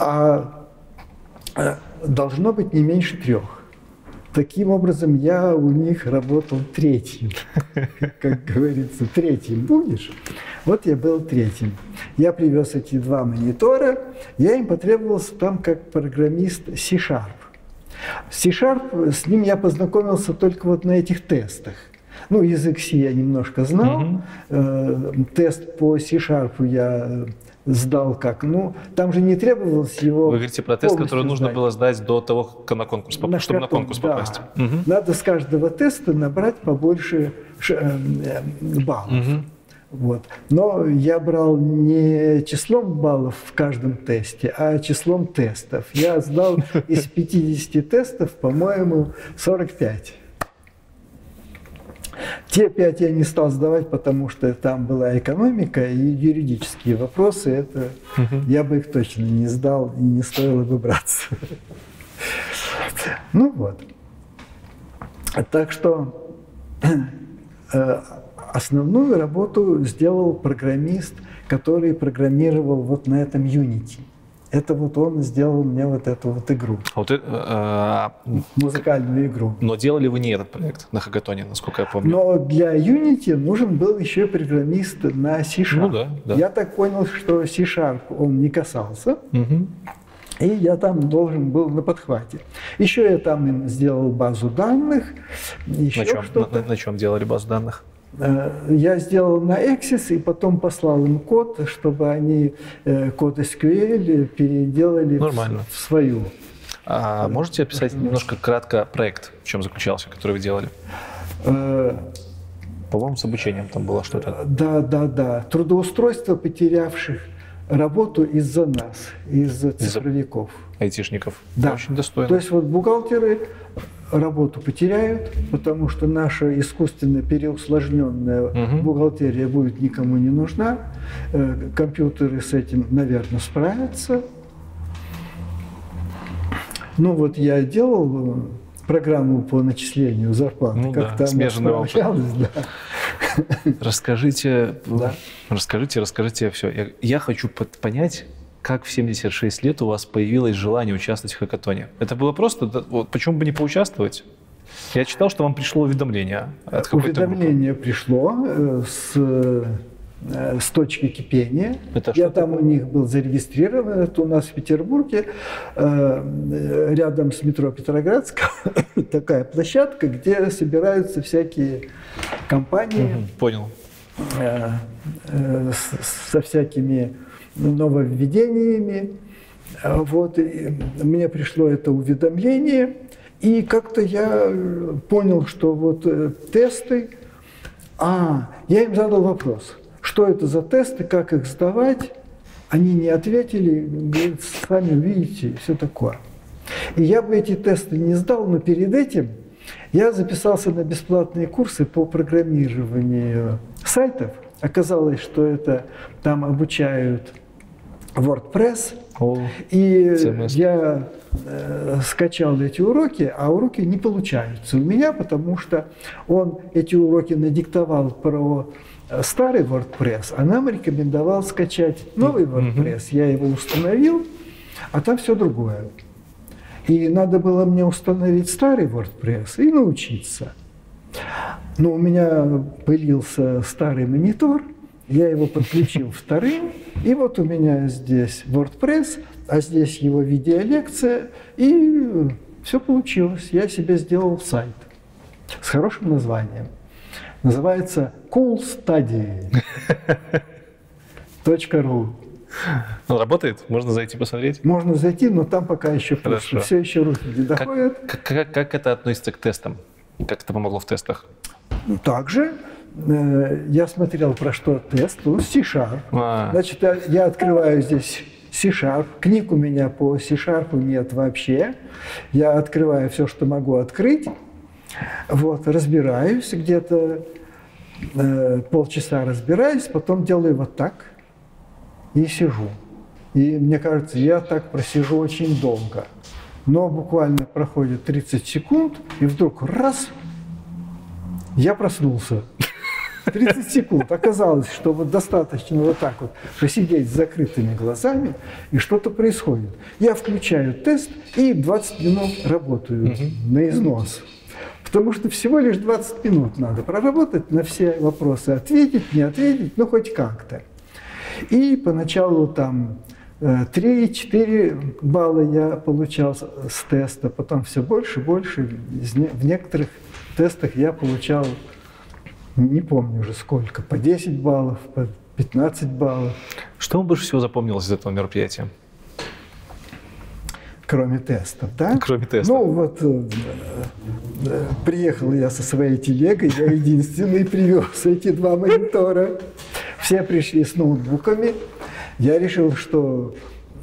А э, должно быть не меньше трех. Таким образом, я у них работал третьим. Как говорится, третьим будешь. Вот я был третьим. Я привез эти два монитора. Я им потребовался там как программист си шарп. си шарп, с ним я познакомился только вот на этих тестах. Ну, язык Си я немножко знал. Mm-hmm. Тест по си шарп я сдал как, ну, там же не требовалось его. Вы говорите про тест, который нужно сдать. Было сдать до того, как на конкурс поп... на чтобы картон, на конкурс да. попасть. Угу. Надо с каждого теста набрать побольше ш... баллов. Угу. Вот. Но я брал не числом баллов в каждом тесте, а числом тестов. Я сдал из пятидесяти тестов, по-моему, сорок пять. Те пять я не стал сдавать, потому что там была экономика и юридические вопросы. Это угу. Я бы их точно не сдал и не стоило бы браться. Ну вот. Так что э, основную работу сделал программист, который программировал вот на этом Unity. Это вот он сделал мне вот эту вот игру. А вот, э, музыкальную игру. Но делали вы не этот проект на хакатоне, насколько я помню. Но для Unity нужен был еще программист на си шарп. Ну, да, да. Я так понял, что си шарп он не касался. Угу. И я там должен был на подхвате. Еще я там им сделал базу данных. Еще на, чем, на, на чем делали базу данных? Я сделал на Axis и потом послал им код, чтобы они код эс кью эль переделали в, в свою. А можете описать немножко кратко проект, в чем заключался, который вы делали? По-моему, с обучением там было что-то. Да, да, да. Трудоустройство потерявших работу из-за нас, из-за цифровиков. Айтишников. Да. Очень достойно. То есть вот бухгалтеры работу потеряют, потому что наша искусственно переусложненная угу. бухгалтерия будет никому не нужна. Компьютеры с этим, наверное, справятся. Ну вот я делал программу по начислению зарплаты. Ну, как да, смежный опыт. Расскажите, да. расскажите, расскажите все. Я, я хочу под, понять, как в семьдесят шесть лет у вас появилось желание участвовать в хакатоне. Это было просто, да, вот, почему бы не поучаствовать? Я читал, что вам пришло уведомление. От уведомление группы. Пришло с, с точки кипения. Это я там такое? У них был зарегистрирован, это у нас в Петербурге, рядом с метро Петроградского, такая площадка, где собираются всякие компании. Угу, понял. Со всякими нововведениями. Вот. И мне пришло это уведомление, и как-то я понял, что вот тесты... А, я им задал вопрос, что это за тесты, как их сдавать. Они не ответили, говорят, сами увидите, все такое. И я бы эти тесты не сдал, но перед этим я записался на бесплатные курсы по программированию сайтов. Оказалось, что это там обучают WordPress. О, и семестр. Я э, скачал эти уроки, а уроки не получаются у меня, потому что он эти уроки надиктовал про старый WordPress, а нам рекомендовал скачать новый WordPress. Mm-hmm. Я его установил, а там все другое. И надо было мне установить старый WordPress и научиться. Но у меня пылился старый монитор, я его подключил вторым, и вот у меня здесь WordPress, а здесь его видеолекция, и все получилось. Я себе сделал сайт с хорошим названием. Называется cool study точка ру. Ну, работает? Можно зайти посмотреть? Можно зайти, но там пока еще хорошо. Все еще руки не доходят. Как, как, как это относится к тестам? Как это помогло в тестах? Также э, я смотрел, про что тест. Ну, C-Sharp. А. Значит, я, я открываю здесь C-Sharp. Книг у меня по C-Sharp нет вообще. Я открываю все, что могу открыть. Вот, разбираюсь где-то, э, полчаса разбираюсь, потом делаю вот так и сижу. И мне кажется, я так просижу очень долго. Но буквально проходит тридцать секунд, и вдруг раз, я проснулся. тридцать секунд. Оказалось, что вот достаточно вот так вот посидеть с закрытыми глазами, и что-то происходит. Я включаю тест и двадцать минут работаю угу. на износ. Потому что всего лишь двадцать минут надо проработать, на все вопросы ответить, не ответить, ну хоть как-то. И поначалу там три-четыре балла я получал с теста, потом все больше и больше. В некоторых тестах я получал, не помню уже сколько, по десять баллов, по пятнадцать баллов. Что вам больше всего запомнилось из этого мероприятия? Кроме тестов, да? Кроме тестов. Ну вот, э, приехал я со своей телегой, я единственный привез эти два монитора. Все пришли с ноутбуками. Я решил, что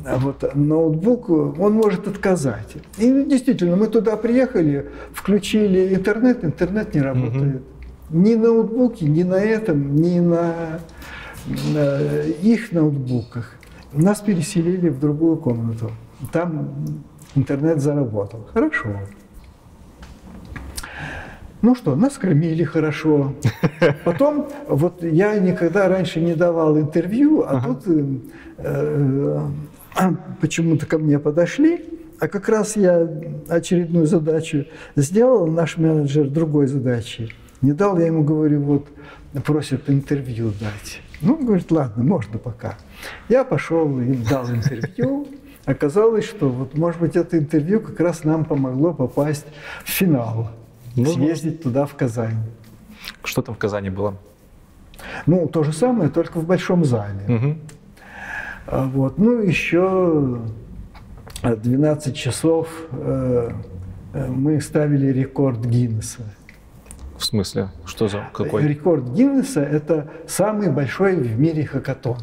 вот ноутбук, он может отказать. И действительно, мы туда приехали, включили интернет, интернет не работает. Угу. Ни ноутбуки, ни на этом, ни на, на их ноутбуках. Нас переселили в другую комнату. Там интернет заработал. Хорошо. Ну что, нас кормили хорошо. Потом, вот я никогда раньше не давал интервью, а ага. тут э, э, почему-то ко мне подошли, а как раз я очередную задачу сделал, наш менеджер другой задачи не дал, я ему говорю, вот, просят интервью дать. Ну, говорит, ладно, можно пока. Я пошел и дал интервью. Оказалось, что, вот, может быть, это интервью как раз нам помогло попасть в финал. Ну, съездить туда, в Казань. Что там в Казани было? Ну, то же самое, только в большом зале. Угу. Вот. Ну, еще двенадцать часов мы ставили рекорд Гиннесса. В смысле? Что за какой? Рекорд Гиннесса – это самый большой в мире хакатон.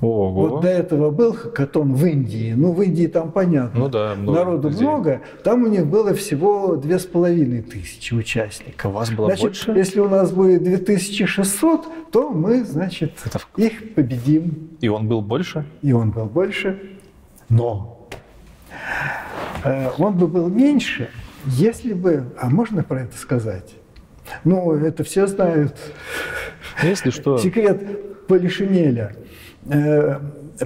Ого. Вот до этого был хакатон в Индии. Ну, в Индии там понятно. Ну, да, много народу людей. Много. Там у них было всего две с половиной тысячи участников. У вас было, значит, больше? Если у нас будет две тысячи шестьсот, то мы, значит, это... их победим. И он был больше? И он был больше. Но он бы был меньше, если бы... А можно про это сказать? Ну, это все знают. Если что... Секрет Полишинеля.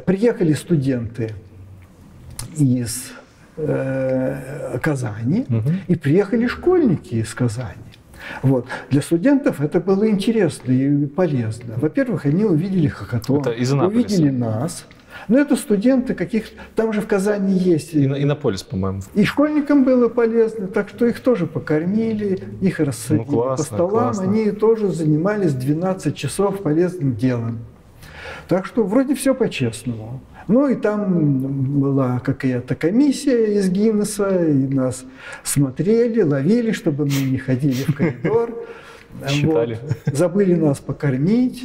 Приехали студенты из э, Казани, угу. и приехали школьники из Казани. Вот. Для студентов это было интересно и полезно. Во-первых, они увидели хакатон, увидели нас. Но это студенты каких-то... Там же в Казани есть... И, Иннополис, по-моему. И школьникам было полезно, так что их тоже покормили, их рассадили, ну, классно, по столам. Классно. Они тоже занимались двенадцать часов полезным делом. Так что вроде все по-честному. Ну и там была какая-то комиссия из Гиннесса, и нас смотрели, ловили, чтобы мы не ходили в коридор. Считали. Вот. Забыли нас покормить.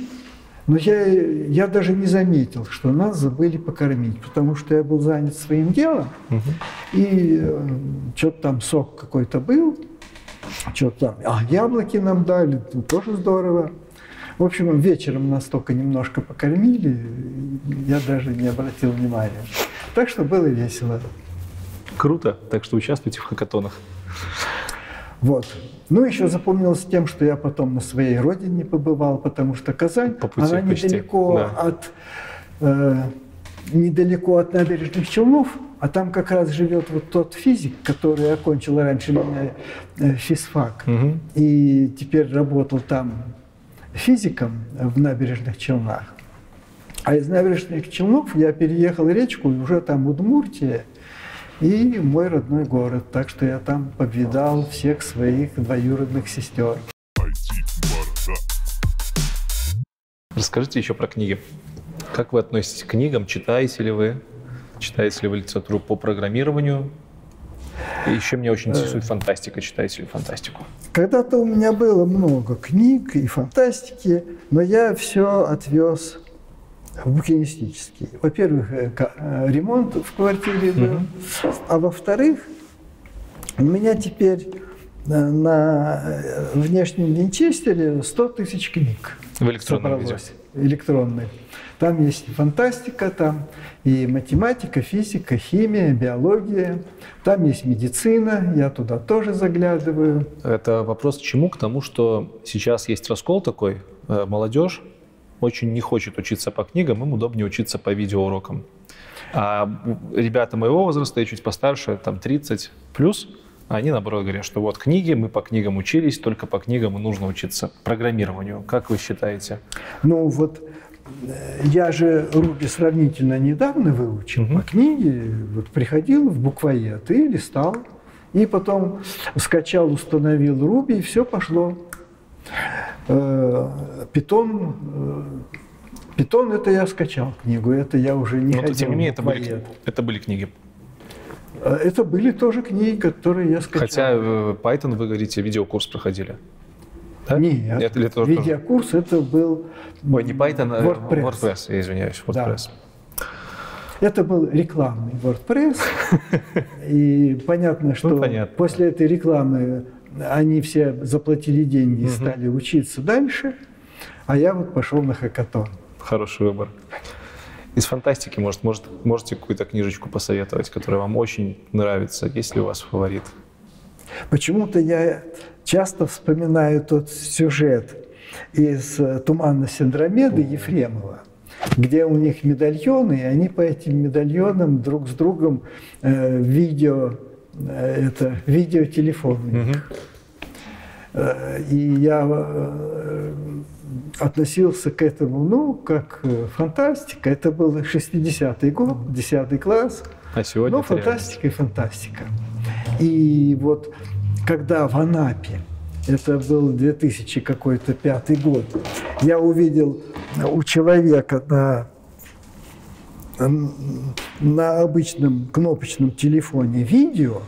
Но я, я даже не заметил, что нас забыли покормить, потому что я был занят своим делом. Угу. И э, что-то там сок какой-то был, что-то там. А яблоки нам дали, ну, тоже здорово. В общем, вечером нас только немножко покормили, я даже не обратил внимания. Так что было весело. Круто, так что участвуйте в хакатонах. Вот. Ну, еще запомнилось тем, что я потом на своей родине побывал, потому что Казань, По пути, она почти. недалеко, да. от, э, недалеко от набережных Челнов, а там как раз живет вот тот физик, который окончил раньше меня физфак, угу. и теперь работал там физиком в набережных Челнах. А из набережных Челнов я переехал речку, и уже там Удмуртия и мой родной город. Так что я там повидал всех своих двоюродных сестер. Расскажите еще про книги. Как вы относитесь к книгам? Читаете ли вы? Читаете ли вы литературу по программированию? И еще меня очень интересует фантастика. Читаете ли фантастику? Когда-то у меня было много книг и фантастики, но я все отвез в букинистический. Во-первых, ремонт в квартире был, mm-hmm. а во-вторых, у меня теперь на внешнем винчестере сто тысяч книг. В электронном виде. Электронных. Там есть и фантастика, там и математика, физика, химия, биология. Там есть медицина, я туда тоже заглядываю. Это вопрос к чему? К тому, что сейчас есть раскол такой. Молодежь очень не хочет учиться по книгам, им удобнее учиться по видеоурокам. А ребята моего возраста, я чуть постарше, там тридцать плюс, они наоборот говорят, что вот книги, мы по книгам учились, только по книгам и нужно учиться программированию. Как вы считаете? Ну вот... Я же Руби сравнительно недавно выучил угу. по книге, вот приходил в буквоед и листал, и потом скачал, установил Руби, и все пошло. Питон, Питон это я скачал книгу, это я уже не Но ходил тем не менее, в буквоед. Это были книги? Это были тоже книги, которые я скачал. Хотя Python, вы говорите, видеокурс проходили? Да? Нет, это, это видеокурс тоже... это был Ой, не Python, а WordPress. WordPress, я извиняюсь, WordPress. Да. Это был рекламный WordPress, и понятно, что ну, понятно. после этой рекламы они все заплатили деньги и угу. стали учиться дальше, а я вот пошел на хакатон. Хороший выбор. Из фантастики, может, может можете какую-то книжечку посоветовать, которая вам очень нравится, есть ли у вас фаворит? Почему-то я часто вспоминаю тот сюжет из «Туманности Андромеды» Ефремова, где у них медальоны, и они по этим медальонам друг с другом э, видео, э, это, видеотелефон у них. Угу. И я э, относился к этому, ну, как фантастика. Это был шестидесятый год, десятый класс. А сегодня ну, фантастика реально. и фантастика. И вот когда в Анапе, это был две тысячи пятый год, я увидел у человека на, на обычном кнопочном телефоне видео,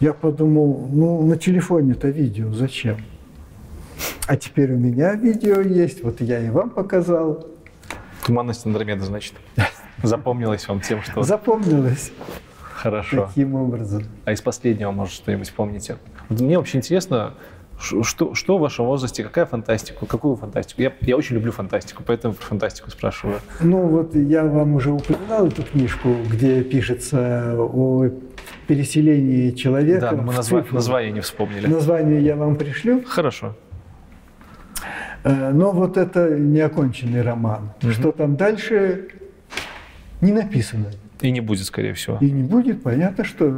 я подумал, ну на телефоне-то видео зачем? А теперь у меня видео есть, вот я и вам показал. «Туманность Андромеды», значит, запомнилась вам тем, что... Запомнилась. Хорошо. Таким образом. А из последнего, может, что-нибудь помните? Вот мне вообще интересно, что, что в вашем возрасте, какая фантастика, какую фантастику? Я, я очень люблю фантастику, поэтому про фантастику спрашиваю. Ну вот я вам уже упоминал эту книжку, где пишется о переселении человека. Да, но мы назва... название не вспомнили. Название я вам пришлю. Хорошо. Но вот это неоконченный роман. Угу. Что там дальше, не написано. И не будет, скорее всего. И не будет. Понятно, что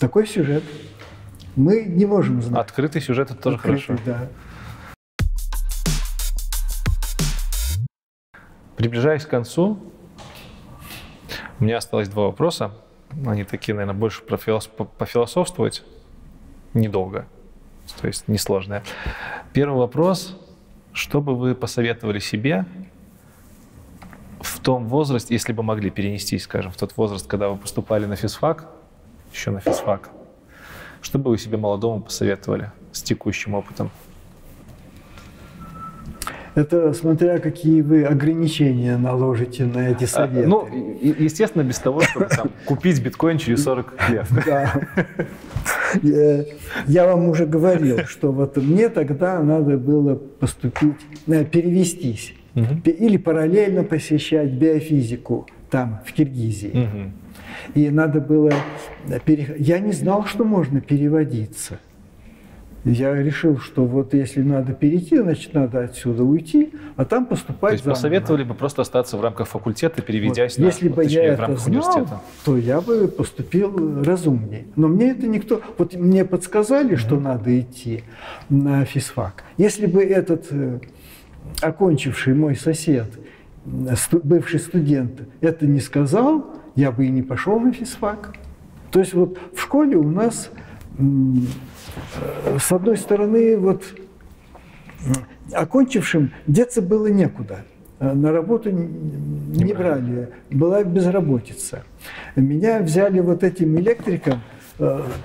такой сюжет мы не можем знать. Открытый сюжет – это тоже Открытый, хорошо. Да. Приближаясь к концу, у меня осталось два вопроса. Они такие, наверное, больше про философ... пофилософствовать недолго, то есть несложные. Первый вопрос – что бы вы посоветовали себе в том возрасте, если бы могли перенестись, скажем, в тот возраст, когда вы поступали на физфак, еще на физфак, что бы вы себе молодому посоветовали с текущим опытом? Это смотря какие вы ограничения наложите на эти советы. А, ну, естественно, без того, чтобы там, купить биткоин через сорок лет. Да. Я вам уже говорил, что вот мне тогда надо было поступить, перевестись. Угу. Или параллельно посещать биофизику там, в Киргизии. Угу. И надо было... Пере... Я не знал, что можно переводиться. Я решил, что вот если надо перейти, значит, надо отсюда уйти, а там поступать. То есть заново. Посоветовали бы просто остаться в рамках факультета, переведясь вот, на... Если вот, бы точнее, я это знал, то я бы поступил разумнее. Но мне это никто... Вот мне подсказали, угу. что надо идти на физфак. Если бы этот... окончивший мой сосед, бывший студент, это не сказал, я бы и не пошел на физфак. То есть вот в школе у нас, с одной стороны, вот окончившим деться было некуда. На работу не, не брали, была безработица. Меня взяли вот этим электриком,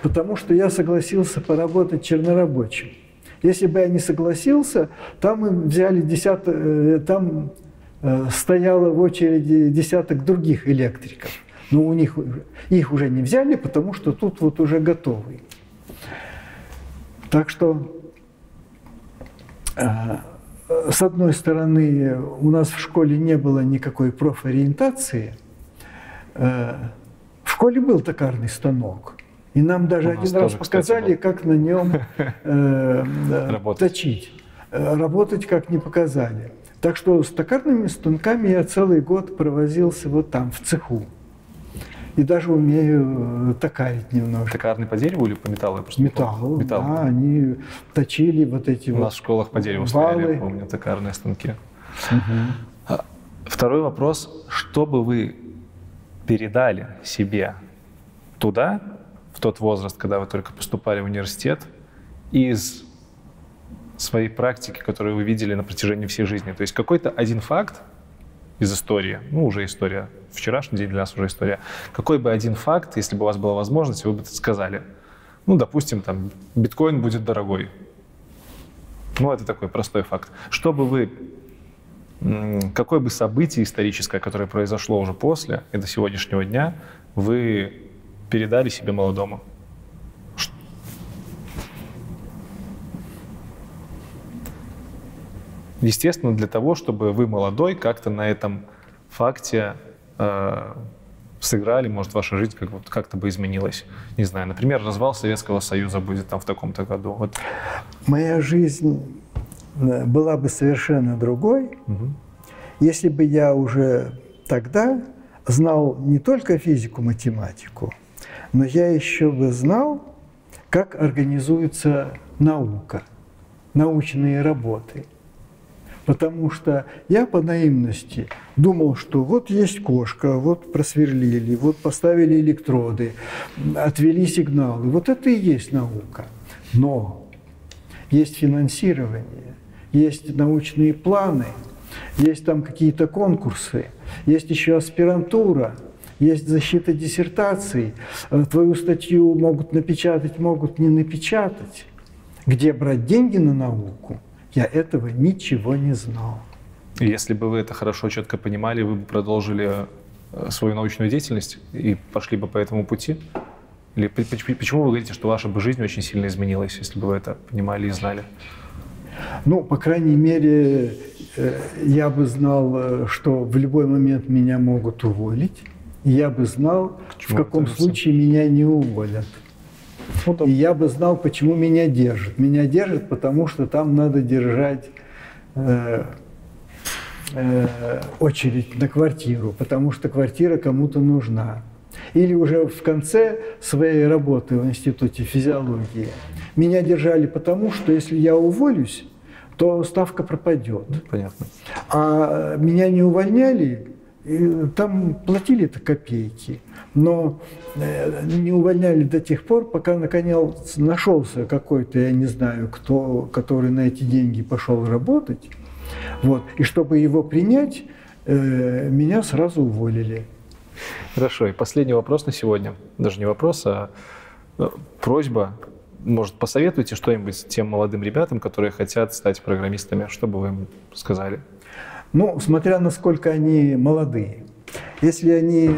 потому что я согласился поработать чернорабочим. Если бы я не согласился, там им взяли десяток, там стояло в очереди десяток других электриков. Но у них их уже не взяли, потому что тут вот уже готовый. Так что, с одной стороны, у нас в школе не было никакой профориентации. В школе был токарный станок. И нам даже один раз показали, как на нем точить. Работать как не показали. Так что с токарными станками я целый год провозился вот там, в цеху. И даже умею токарить немножко. Токарный по дереву или по металлу? Металл, да, они точили вот эти вот. У нас в школах по дереву стояли, я помню, токарные станки. Второй вопрос. Что бы вы передали себе туда, в тот возраст, когда вы только поступали в университет, из своей практики, которую вы видели на протяжении всей жизни? То есть какой-то один факт из истории, ну, уже история, вчерашний день для нас уже история, какой бы один факт, если бы у вас была возможность, вы бы сказали, ну, допустим, там, биткоин будет дорогой. Ну, это такой простой факт. Что бы вы, какое бы событие историческое, которое произошло уже после и до сегодняшнего дня, вы передали себе молодому? Естественно, для того, чтобы вы, молодой, как-то на этом факте э, сыграли, может, ваша жизнь как, вот, как-то бы изменилась. Не знаю, например, развал Советского Союза будет там в таком-то году. Вот. Моя жизнь была бы совершенно другой, угу. если бы я уже тогда знал не только физику, математику, но я еще бы знал, как организуется наука, научные работы. Потому что я по наивности думал, что вот есть кошка, вот просверлили, вот поставили электроды, отвели сигналы. Вот это и есть наука. Но есть финансирование, есть научные планы, есть там какие-то конкурсы, есть еще аспирантура, есть защита диссертаций. Твою статью могут напечатать, могут не напечатать. Где брать деньги на науку? Я этого ничего не знал. Если бы вы это хорошо, четко понимали, вы бы продолжили свою научную деятельность и пошли бы по этому пути? Или почему вы говорите, что ваша бы жизнь очень сильно изменилась, если бы вы это понимали и знали? Ну, по крайней мере, я бы знал, что в любой момент меня могут уволить. И я бы знал, в каком случае меня не уволят. И я бы знал, почему меня держат. Меня держат, потому что там надо держать э, э, очередь на квартиру, потому что квартира кому-то нужна. Или уже в конце своей работы в Институте физиологии меня держали потому, что если я уволюсь, то ставка пропадет. Понятно. А меня не увольняли. И там платили-то копейки, но не увольняли до тех пор, пока наконец нашелся какой-то, я не знаю, кто, который на эти деньги пошел работать. Вот. И чтобы его принять, меня сразу уволили. Хорошо. И последний вопрос на сегодня. Даже не вопрос, а просьба. Может, посоветуйте что-нибудь тем молодым ребятам, которые хотят стать программистами? Что бы вы им сказали? Ну, смотря насколько они молодые. Если они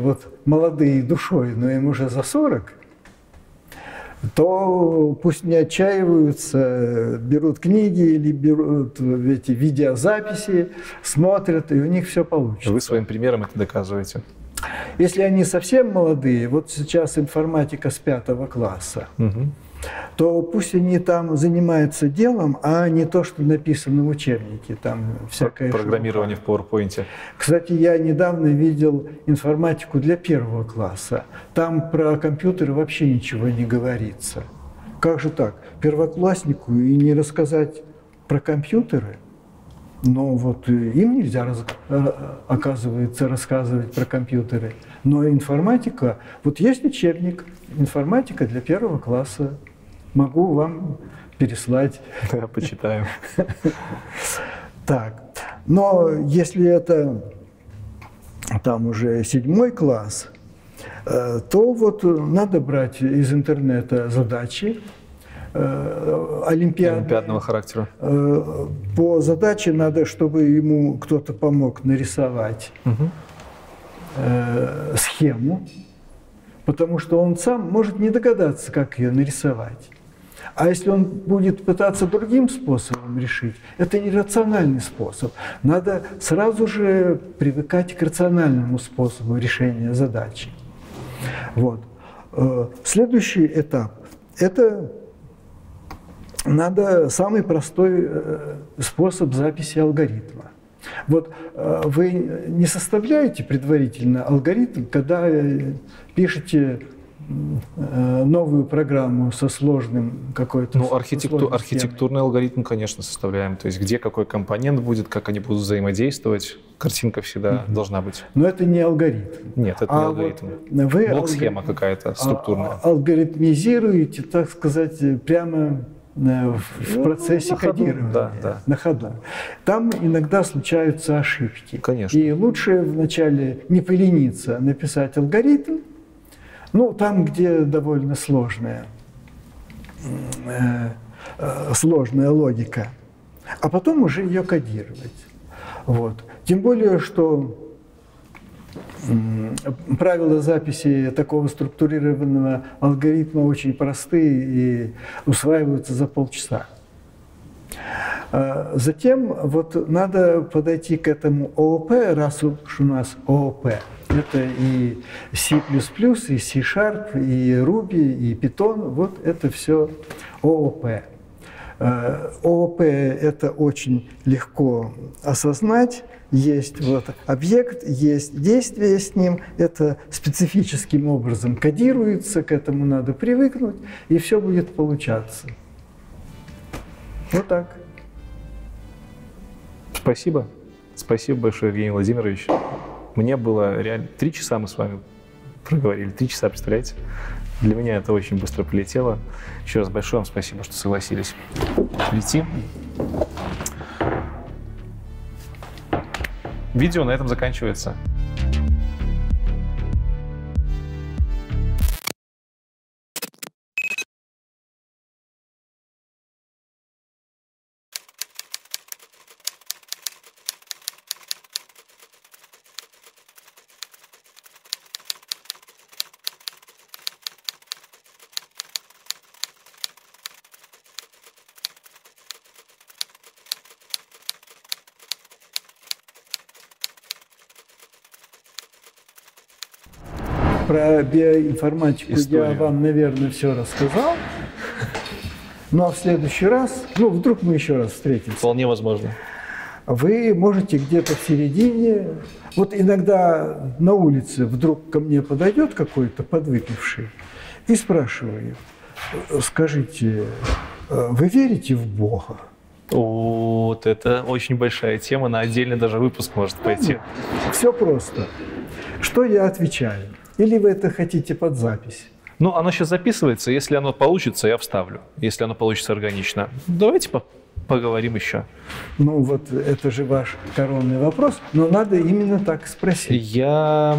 вот молодые душой, но им уже за сорок, то пусть не отчаиваются, берут книги или берут эти видеозаписи, смотрят, и у них все получится. Вы своим примером это доказываете. Если они совсем молодые, вот сейчас информатика с пятого класса, угу. то пусть они там занимаются делом, а не то, что написано в учебнике. Там всякое программирование шума. В PowerPoint. Кстати, я недавно видел информатику для первого класса. Там про компьютеры вообще ничего не говорится. Как же так? Первокласснику и не рассказать про компьютеры? Но вот им нельзя, оказывается, рассказывать про компьютеры. Но информатика... Вот есть учебник «Информатика для первого класса». Могу вам переслать. Да, почитаем. Так. Но если это там уже седьмой класс, то вот надо брать из интернета задачи олимпиадные, олимпиадного характера. По задаче надо, чтобы ему кто-то помог нарисовать угу. схему, потому что он сам может не догадаться, как ее нарисовать. А если он будет пытаться другим способом решить, это нерациональный способ. Надо сразу же привыкать к рациональному способу решения задачи. Вот. Следующий этап – это надо самый простой способ записи алгоритма. Вот вы не составляете предварительно алгоритм, когда пишете новую программу со сложным какой-то... Ну, архитекту... архитектурный алгоритм, конечно, составляем. То есть где какой компонент будет, как они будут взаимодействовать. Картинка всегда угу. должна быть. Но это не алгоритм. Нет, это а не алгоритм. Вот вы блок-схема алгорит... какая-то структурная. А алгоритмизируете, так сказать, прямо... в процессе на кодирования, ходу, да, да. на ходу. Там иногда случаются ошибки. Конечно. И лучше вначале не полениться написать алгоритм, ну, там, где довольно сложная сложная логика, а потом уже ее кодировать. Вот. Тем более, что правила записи такого структурированного алгоритма очень простые и усваиваются за полчаса. Затем вот надо подойти к этому ООП, раз уж у нас ООП. Это и C++, и C-Sharp, и Ruby, и Python. Вот это все ООП. ООП – это очень легко осознать. Есть вот объект, есть действие с ним. Это специфическим образом кодируется, к этому надо привыкнуть, и все будет получаться. Вот так. Спасибо. Спасибо большое, Евгений Владимирович. Мне было реально... Три часа мы с вами проговорили. Три часа, представляете? Для меня это очень быстро полетело. Еще раз большое вам спасибо, что согласились прийти. Видео на этом заканчивается. Про биоинформатику историю я вам, наверное, все рассказал. Ну а в следующий раз, ну вдруг мы еще раз встретимся. Вполне возможно. Вы можете где-то в середине, вот иногда на улице вдруг ко мне подойдет какой-то подвыпивший и спрашиваю, скажите, вы верите в Бога? Вот это очень большая тема, на отдельный даже выпуск может пойти. Все просто. Что я отвечаю? Или вы это хотите под запись? Ну, оно сейчас записывается. Если оно получится, я вставлю. Если оно получится органично. Давайте по поговорим еще. Ну, вот это же ваш коронный вопрос. Но надо именно так спросить. Я...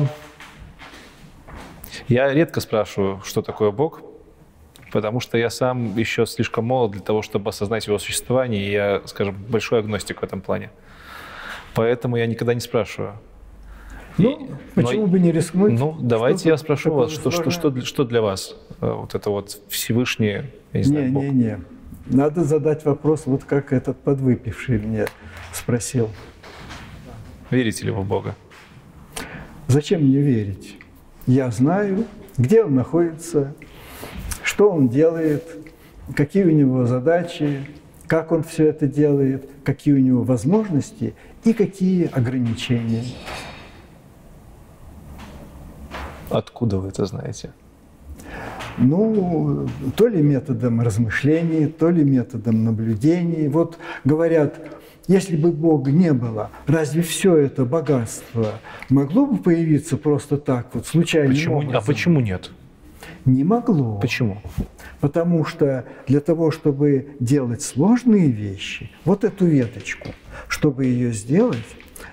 Я редко спрашиваю, что такое Бог. Потому что я сам еще слишком молод для того, чтобы осознать его существование. И я, скажем, большой агностик в этом плане. Поэтому я никогда не спрашиваю. Ну, и, почему но, бы не рискнуть? Ну, давайте я спрошу вас, что, что, что, что для вас вот это вот Всевышний, я не знаю, Бог? Не, не, не. Надо задать вопрос, вот как этот подвыпивший мне спросил. Верите ли вы в Бога? Зачем мне верить? Я знаю, где он находится, что он делает, какие у него задачи, как он все это делает, какие у него возможности и какие ограничения. Откуда вы это знаете? Ну, то ли методом размышлений, то ли методом наблюдений. Вот говорят, если бы Бога не было, разве все это богатство могло бы появиться просто так, вот случайно? Почему? А почему нет? Не могло. Почему? Потому что для того, чтобы делать сложные вещи, вот эту веточку, чтобы ее сделать,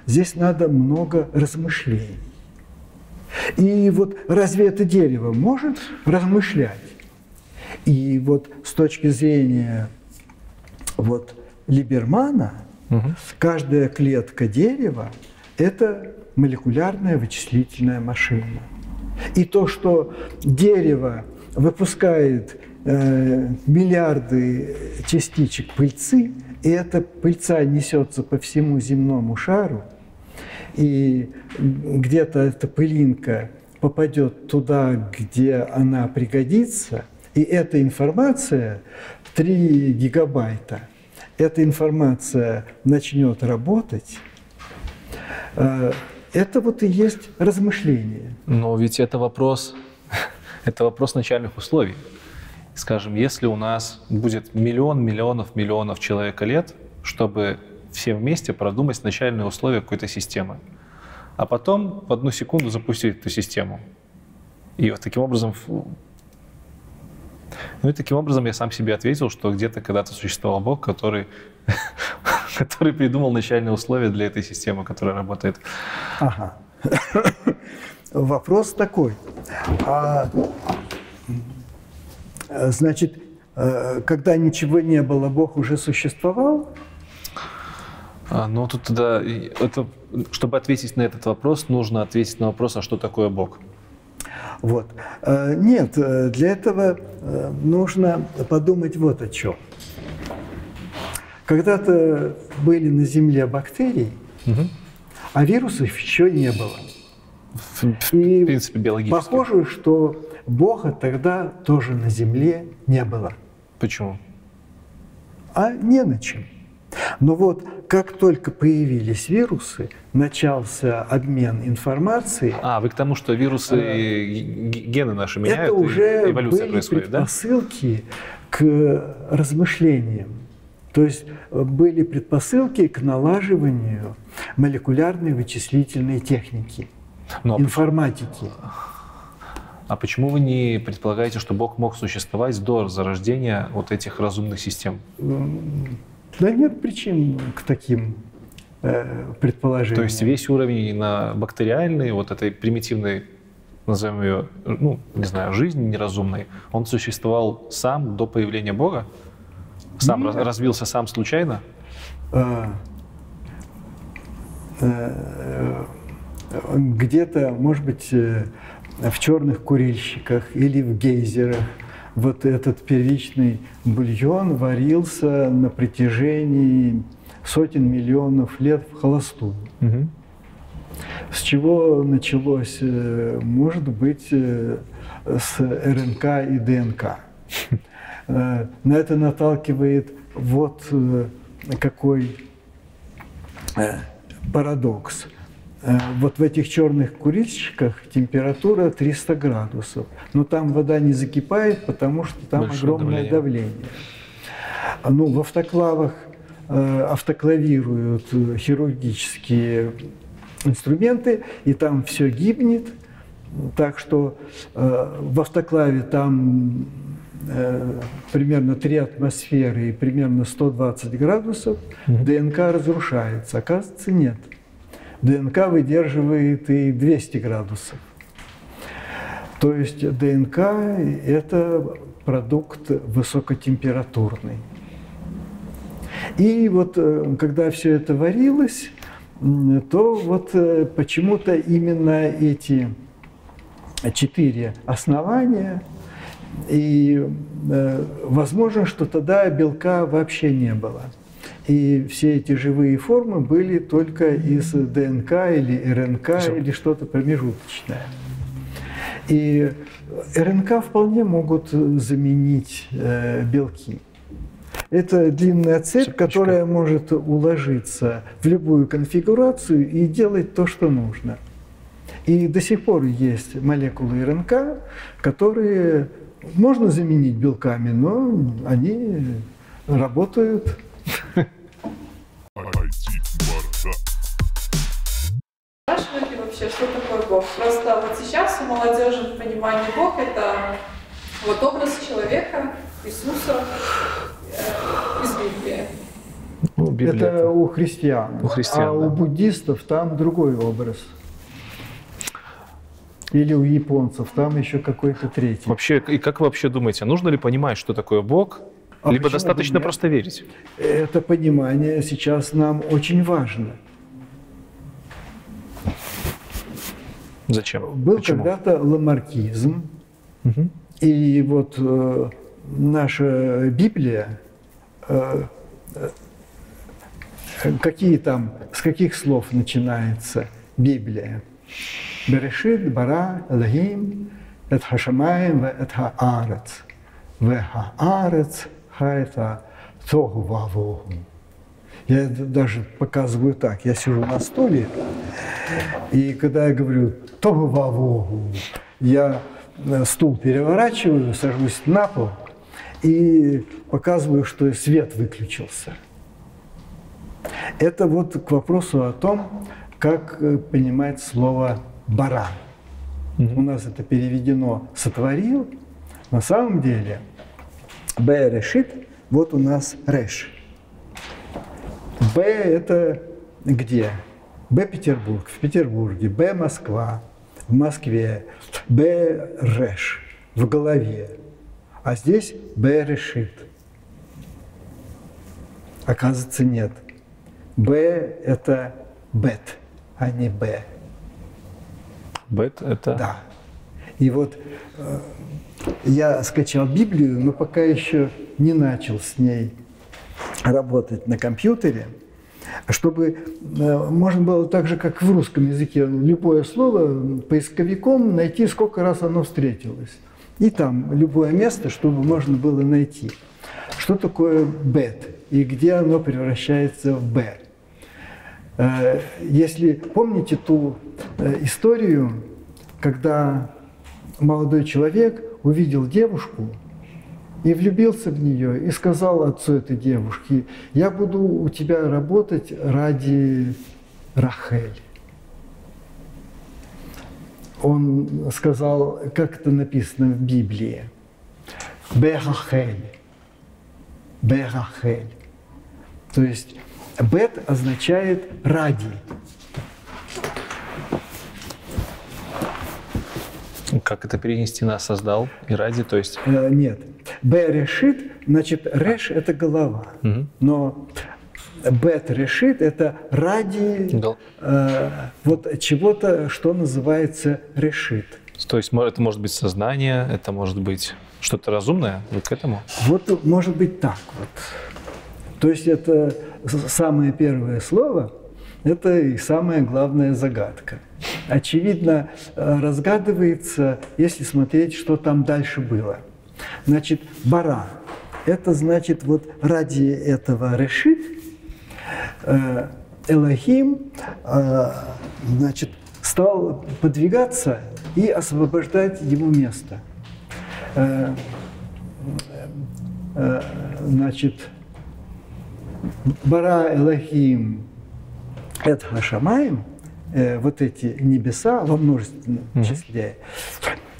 здесь надо много размышлений. И вот разве это дерево может размышлять? И вот с точки зрения вот Либермана, угу, каждая клетка дерева – это молекулярная вычислительная машина. И то, что дерево выпускает э, миллиарды частичек пыльцы, и эта пыльца несется по всему земному шару, и где-то эта пылинка попадет туда, где она пригодится, и эта информация, три гигабайта, эта информация начнет работать, это вот и есть размышление. Но ведь это вопрос, это вопрос начальных условий. Скажем, если у нас будет миллион, миллионов, миллионов человека лет, чтобы все вместе продумать начальные условия какой-то системы, а потом в одну секунду запустить эту систему. И вот таким образом... Ну и таким образом я сам себе ответил, что где-то когда-то существовал Бог, который, который придумал начальные условия для этой системы, которая работает. Ага. Вопрос такой. А, значит, когда ничего не было, Бог уже существовал? А, ну, тут, да, это, чтобы ответить на этот вопрос, нужно ответить на вопрос, а что такое Бог? Вот. Нет, для этого нужно подумать вот о чем. Когда-то были на Земле бактерии, угу. а вирусов еще не было. В, И в принципе, биологически. Похоже, что Бога тогда тоже на Земле не было. Почему? А не на чем. Но вот как только появились вирусы, начался обмен информацией. А, вы к тому, что вирусы и гены наши меняют, это уже эволюция были происходит, предпосылки, да? К размышлениям. То есть были предпосылки к налаживанию молекулярной вычислительной техники, ну, а информатики. Почему? А почему вы не предполагаете, что Бог мог существовать до зарождения вот этих разумных систем? Да нет причин к таким э, предположениям. То есть весь уровень на бактериальной, вот этой примитивной, назовем ее, ну, не знаю, жизни неразумной, он существовал сам до появления Бога? Сам раз, развился сам случайно? Где-то, может быть, в черных курильщиках или в гейзерах вот этот первичный бульон варился на протяжении сотен миллионов лет в холостую. Угу. С чего началось, может быть, с РНК и ДНК. На это наталкивает вот какой парадокс. Вот в этих черных курильщиках температура триста градусов, но там вода не закипает, потому что там большое огромное давление. давление. Ну, в автоклавах автоклавируют хирургические инструменты, и там все гибнет, так что в автоклаве там примерно три атмосферы и примерно сто двадцать градусов, угу. ДНК разрушается. Оказывается, нет. ДНК выдерживает и двести градусов. То есть ДНК – это продукт высокотемпературный. И вот когда все это варилось, то вот почему-то именно эти четыре основания. И э, возможно, что тогда белка вообще не было. И все эти живые формы были только из ДНК или РНК, Все. или что-то промежуточное. И РНК вполне могут заменить э, белки. Это длинная цепь, Шапочка. которая может уложиться в любую конфигурацию и делать то, что нужно. И до сих пор есть молекулы РНК, которые можно заменить белками, но они работают. Спрашивают ли вообще, что такое Бог? Просто вот сейчас у молодежи в понимании Бог — это вот образ человека, Иисуса э, из Библии. Ну, это у христиан. У христиан, а да. у буддистов там другой образ. Или у японцев, там еще какой-то третий. Вообще, и как вы вообще думаете, нужно ли понимать, что такое Бог, а либо достаточно просто верить? Это понимание сейчас нам очень важно. Зачем? Был когда-то ламаркизм, угу. и вот э, наша Библия, э, какие там, с каких слов начинается Библия? Берешит, бара, элогим, этха шамаем, этха арец, веха арец, хайта тогу вавогу. Я даже показываю так. Я сижу на стуле, и когда я говорю тогу вавогу, я стул переворачиваю, сажусь на пол и показываю, что свет выключился. Это вот к вопросу о том, как понимать слово «баран». Mm-hmm. У нас это переведено «сотворил». На самом деле «б» – «решит», вот у нас «реш». «Б» – это где? «Б» – Петербург, в Петербурге. «Б» – Москва, в Москве. «Б» – «реш», в голове. А здесь B решит. Оказывается, нет. B – это bet, а не B. Bet – это… Да. И вот э, я скачал Библию, но пока еще не начал с ней работать на компьютере, чтобы э, можно было так же, как в русском языке, любое слово поисковиком найти, сколько раз оно встретилось. И там любое место, чтобы можно было найти. Что такое bet? И где оно превращается в «Б». Если помните ту историю, когда молодой человек увидел девушку и влюбился в нее, и сказал отцу этой девушки: «Я буду у тебя работать ради Рахель». Он сказал, как это написано в Библии, «Бе Рахель», «Бе Рахель». То есть «бет» означает «ради». Как это перенести на «создал» и «ради», то есть… Э, нет. «Бе решит», значит, «реш» – это голова. Угу. Но «бет решит» – это «ради», э, вот чего-то, что называется «решит». То есть это может быть сознание, это может быть что-то разумное, вот к этому? Вот может быть так вот. То есть это самое первое слово, это и самая главная загадка. Очевидно, разгадывается, если смотреть, что там дальше было. Значит, бара. Это значит, вот ради этого решит, Элохим, значит, стал подвигаться и освобождать ему место. Значит, Бара Элохим эт хашамаим, вот эти небеса во множественном числе,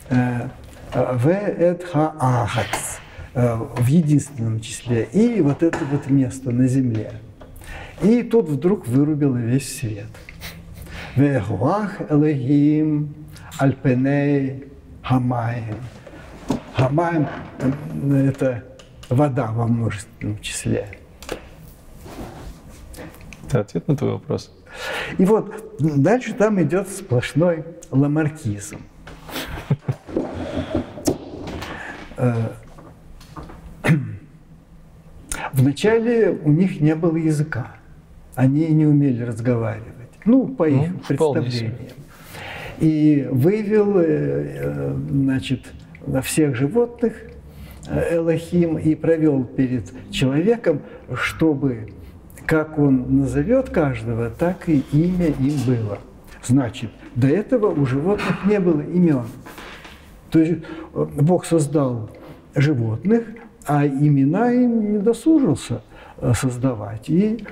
в эт хаахац, в единственном числе, и вот это вот место на земле. И тут вдруг вырубило весь свет. Ве хуах Элохим альпеней хамаим. Хамаим – это вода во множественном числе. Ответ на твой вопрос. И вот дальше там идет сплошной ламаркизм. Вначале у них не было языка. Они не умели разговаривать. Ну, по их ну, представлениям. И вывел, значит, всех животных Элохим и провел перед человеком, чтобы… Как он назовет каждого, так и имя им было. Значит, до этого у животных не было имен. То есть Бог создал животных, а имена им не досужился создавать и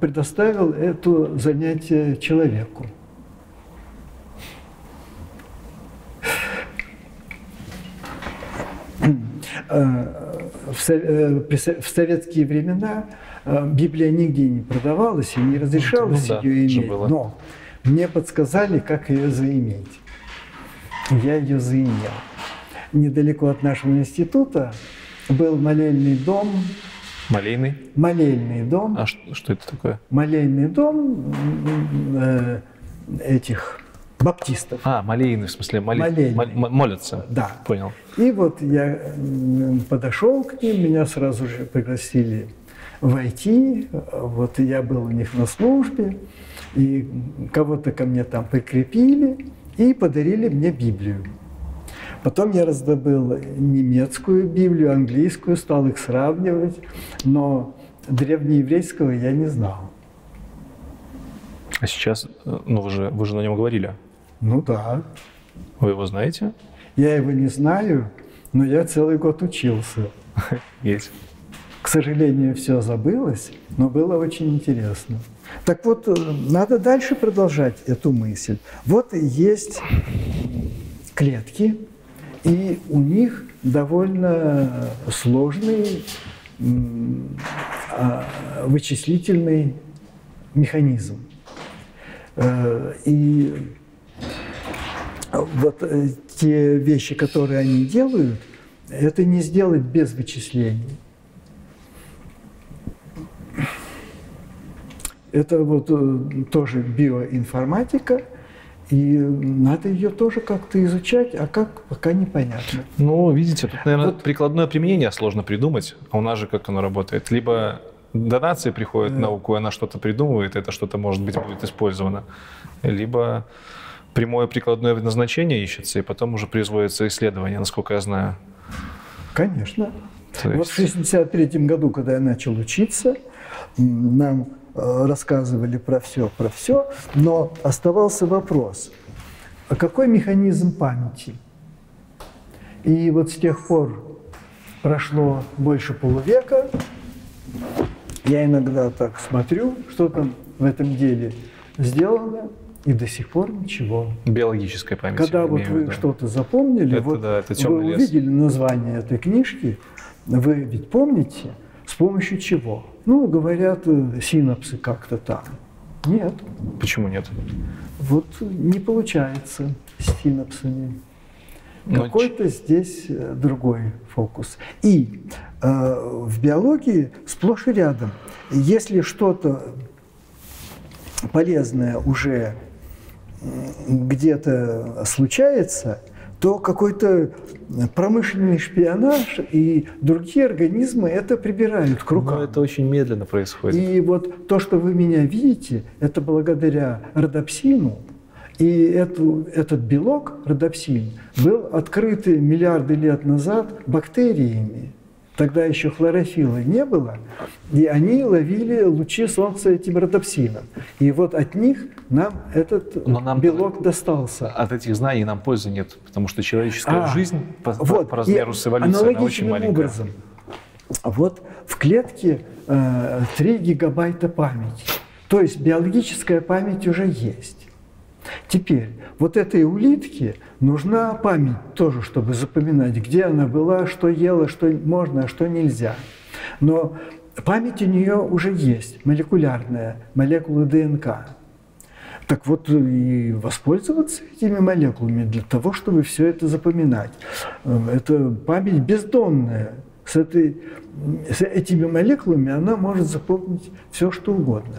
предоставил это занятие человеку. В советские времена Библия нигде не продавалась и не разрешалось ну, да, ее иметь, но мне подсказали, как ее заиметь. Я ее заимел. Недалеко от нашего института был молельный дом. Молельный? Молельный дом. А что, что это такое? Молельный дом э, этих баптистов. А, молельный, в смысле, молель... молятся. Да. Понял. И вот я подошел к ним, меня сразу же пригласили войти, вот я был у них на службе, и кого-то ко мне там прикрепили и подарили мне Библию. Потом я раздобыл немецкую Библию, английскую, стал их сравнивать, но древнееврейского я не знал. А сейчас, ну вы же, вы же на нем говорили? Ну да. Вы его знаете? Я его не знаю, но я целый год учился. Есть. К сожалению, все забылось, но было очень интересно. Так вот, надо дальше продолжать эту мысль. Вот есть клетки, и у них довольно сложный вычислительный механизм. И вот те вещи, которые они делают, Это не сделать без вычислений. Это вот тоже биоинформатика, и надо ее тоже как-то изучать, а как, пока непонятно. Ну, видите, тут, наверное, вот прикладное применение сложно придумать, а у нас же как оно работает. Либо до нации приходит э... наука, и она что-то придумывает, это что-то, может быть, будет использовано, либо прямое прикладное назначение ищется, и потом уже производится исследование, насколько я знаю. Конечно. То есть... Вот в шестьдесят третьем году, когда я начал учиться, нам рассказывали про все, про все, но оставался вопрос, а какой механизм памяти? И вот с тех пор прошло больше полувека, я иногда так смотрю, что там в этом деле сделано, и до сих пор ничего. Биологическая память. Когда вот вы что-то запомнили, это, вот да, это темный лес. Вы увидели название этой книжки, вы ведь помните, с помощью чего? Ну, говорят, синапсы как-то там. Нет. Почему нет? Вот не получается с синапсами. Но... Какой-то здесь другой фокус. И э, в биологии сплошь и рядом. Если что-то полезное уже где-то случается, то какой-то промышленный шпионаж и другие организмы это прибирают к рукам. Но это очень медленно происходит. И вот то, что вы меня видите, это благодаря родопсину. И эту, этот белок, родопсин, был открыт миллиарды лет назад бактериями. Тогда еще хлорофилла не было, и они ловили лучи солнца этим родопсином. И вот от них нам этот Но нам белок достался. От этих знаний нам пользы нет, потому что человеческая а, жизнь по, вот, по размеру с эволюцией она очень маленькая. Образом, вот в клетке э, три гигабайта памяти, то есть биологическая память уже есть. Теперь вот этой улитке нужна память тоже, чтобы запоминать, где она была, что ела, что можно, а что нельзя. Но память у нее уже есть, молекулярная, молекулы ДНК. Так вот и воспользоваться этими молекулами для того, чтобы все это запоминать. Это память бездонная. С, этой, с этими молекулами она может запомнить все, что угодно.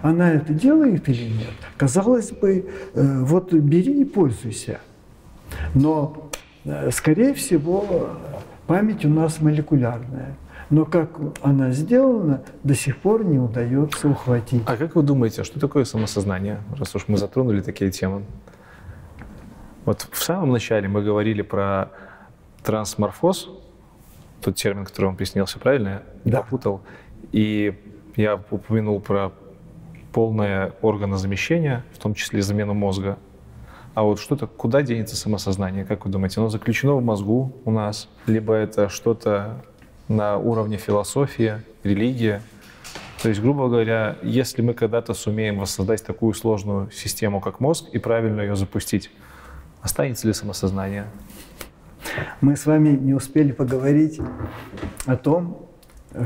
Она это делает или нет? Казалось бы, вот бери и пользуйся. Но, скорее всего, память у нас молекулярная. Но как она сделана, до сих пор не удается ухватить. А как вы думаете, что такое самосознание, раз уж мы затронули такие темы? Вот в самом начале мы говорили про трансморфоз, тот термин, который вам приснился, правильно? Да. Я попутал. И я упомянул про полное органозамещение, в том числе замену мозга. А вот что-то, куда денется самосознание, как вы думаете? Оно заключено в мозгу у нас? Либо это что-то на уровне философии, религии? То есть, грубо говоря, если мы когда-то сумеем воссоздать такую сложную систему, как мозг, и правильно ее запустить, останется ли самосознание? Мы с вами не успели поговорить о том,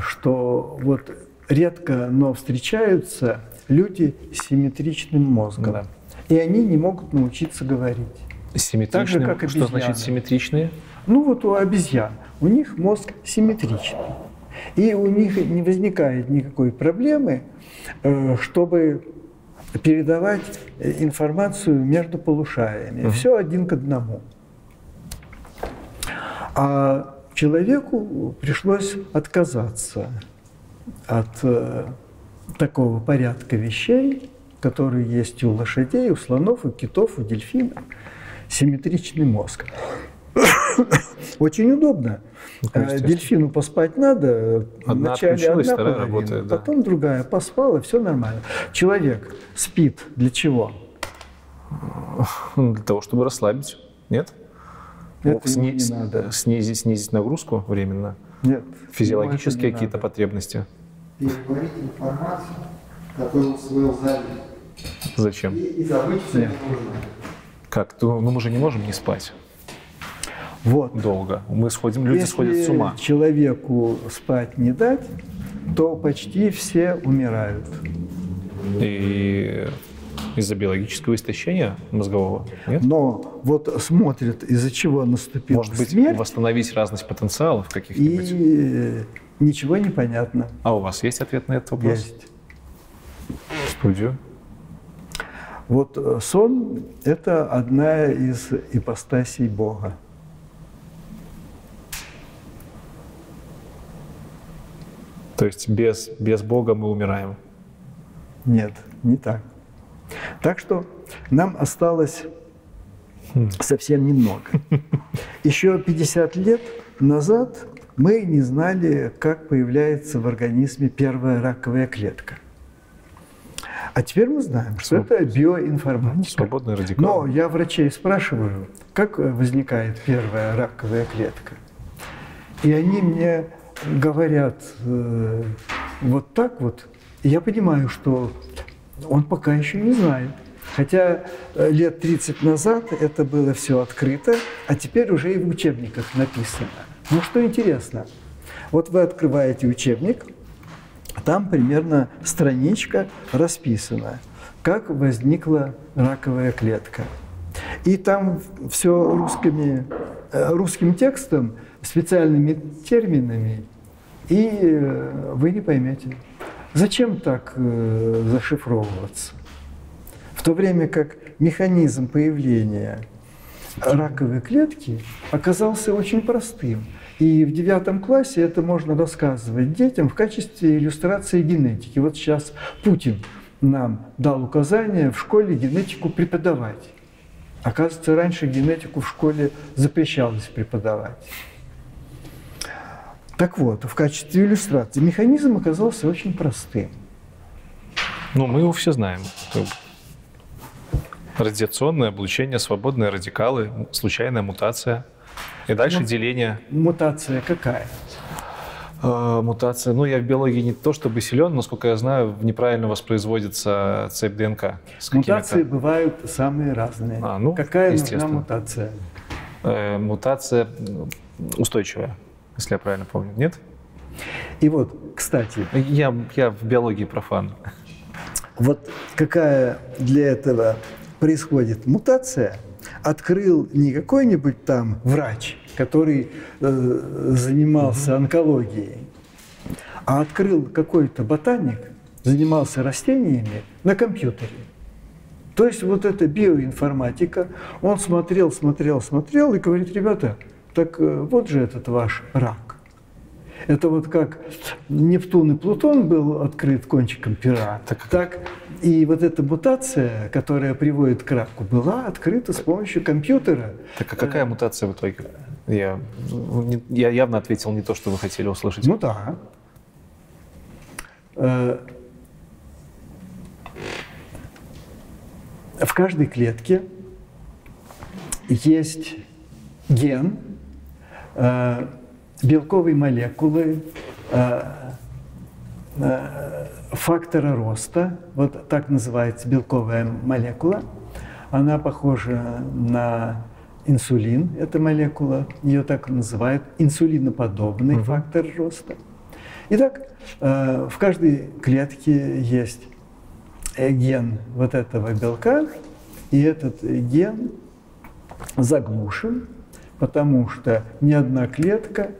что вот редко, но встречаются люди с симметричным мозгом. Да. И они не могут научиться говорить. Так же, как обезьяны. Что значит симметричные? Ну вот у обезьян. У них мозг симметричный. И у них не возникает никакой проблемы, чтобы передавать информацию между полушариями. Угу. Все один к одному. А человеку пришлось отказаться от такого порядка вещей, которые есть у лошадей, у слонов, у китов, у дельфинов. Симметричный мозг. Очень удобно. Ну, дельфину поспать надо. Одна вначале одна половина, работает, да. Потом другая поспала, все нормально. Человек спит для чего? Для того, чтобы расслабить. Нет? Это Сни не надо. Снизить, снизить нагрузку временно? Нет. Физиологические какие-то потребности? Переварить информацию, которую усвоил за день. Зачем? И, и забыть все не нужно. Как? Ну, мы же не можем не спать. Вот. Долго. Мы сходим, люди Если сходят с ума. Если человеку спать не дать, то почти все умирают. И Из-за биологического истощения мозгового? Нет? Но вот смотрят, из-за чего наступила смерть. Может быть, смерть, восстановить разность потенциалов каких-нибудь? И ничего не понятно. А у вас есть ответ на этот вопрос? Есть. В студию. Вот сон – это одна из ипостасей Бога. То есть без, без Бога мы умираем? Нет, не так. Так что нам осталось совсем немного. Еще пятьдесят лет назад мы не знали, как появляется в организме первая раковая клетка. А теперь мы знаем, что Своб... это биоинформатика. Свободный радикал. Но я врачей спрашиваю, как возникает первая раковая клетка. И они мне говорят э, вот так вот. И я понимаю, что он пока еще не знает. Хотя лет тридцать назад это было все открыто, а теперь уже и в учебниках написано. Ну, что интересно. Вот вы открываете учебник, там примерно страничка расписана, как возникла раковая клетка. И там все русскими, русским текстом, специальными терминами, и вы не поймете. Зачем так зашифровываться? В то время как механизм появления раковой клетки оказался очень простым. И в девятом классе это можно рассказывать детям в качестве иллюстрации генетики. Вот сейчас Путин нам дал указание в школе генетику преподавать. Оказывается, раньше генетику в школе запрещалось преподавать. Так вот, в качестве иллюстрации механизм оказался очень простым. Ну, мы его все знаем. Радиационное облучение, свободные радикалы, случайная мутация. И дальше ну, деление. Мутация какая? Э, мутация. Ну, я в биологии не то чтобы силен, но, сколько я знаю, неправильно воспроизводится цепь ДНК. Мутации бывают самые разные. А, ну, какая нужна мутация? Э, мутация устойчивая, если я правильно помню. Нет? И вот, кстати... Я, я в биологии профан. Вот какая для этого происходит мутация, открыл не какой-нибудь там врач, который э, занимался Mm-hmm. онкологией, а открыл какой-то ботаник, занимался растениями на компьютере. То есть вот эта биоинформатика, он смотрел, смотрел, смотрел и говорит: ребята, так вот же этот ваш рак. Это вот как Нептун и Плутон был открыт кончиком пера, так, так и вот эта мутация, которая приводит к раку, была открыта с помощью компьютера. Так а какая мутация в итоге? Я, я явно ответил не то, что вы хотели услышать. Ну да. В каждой клетке есть ген, белковые молекулы, фактора роста, вот так называется белковая молекула, она похожа на инсулин, эта молекула, ее так называют инсулиноподобный Mm-hmm. фактор роста. Итак, в каждой клетке есть ген вот этого белка, и этот ген заглушен, потому что ни одна клетка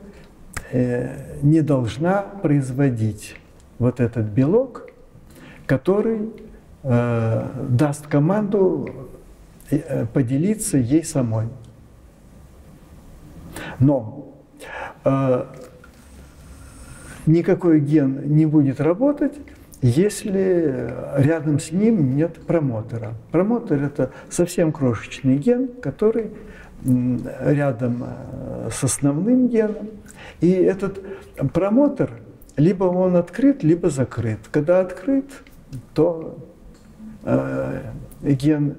не должна производить вот этот белок, который э, даст команду э, поделиться ей самой. Но э, никакой ген не будет работать, если рядом с ним нет промотора. Промотор – это совсем крошечный ген, который э, рядом э, с основным геном. И этот промотор либо он открыт, либо закрыт. Когда открыт, то э, ген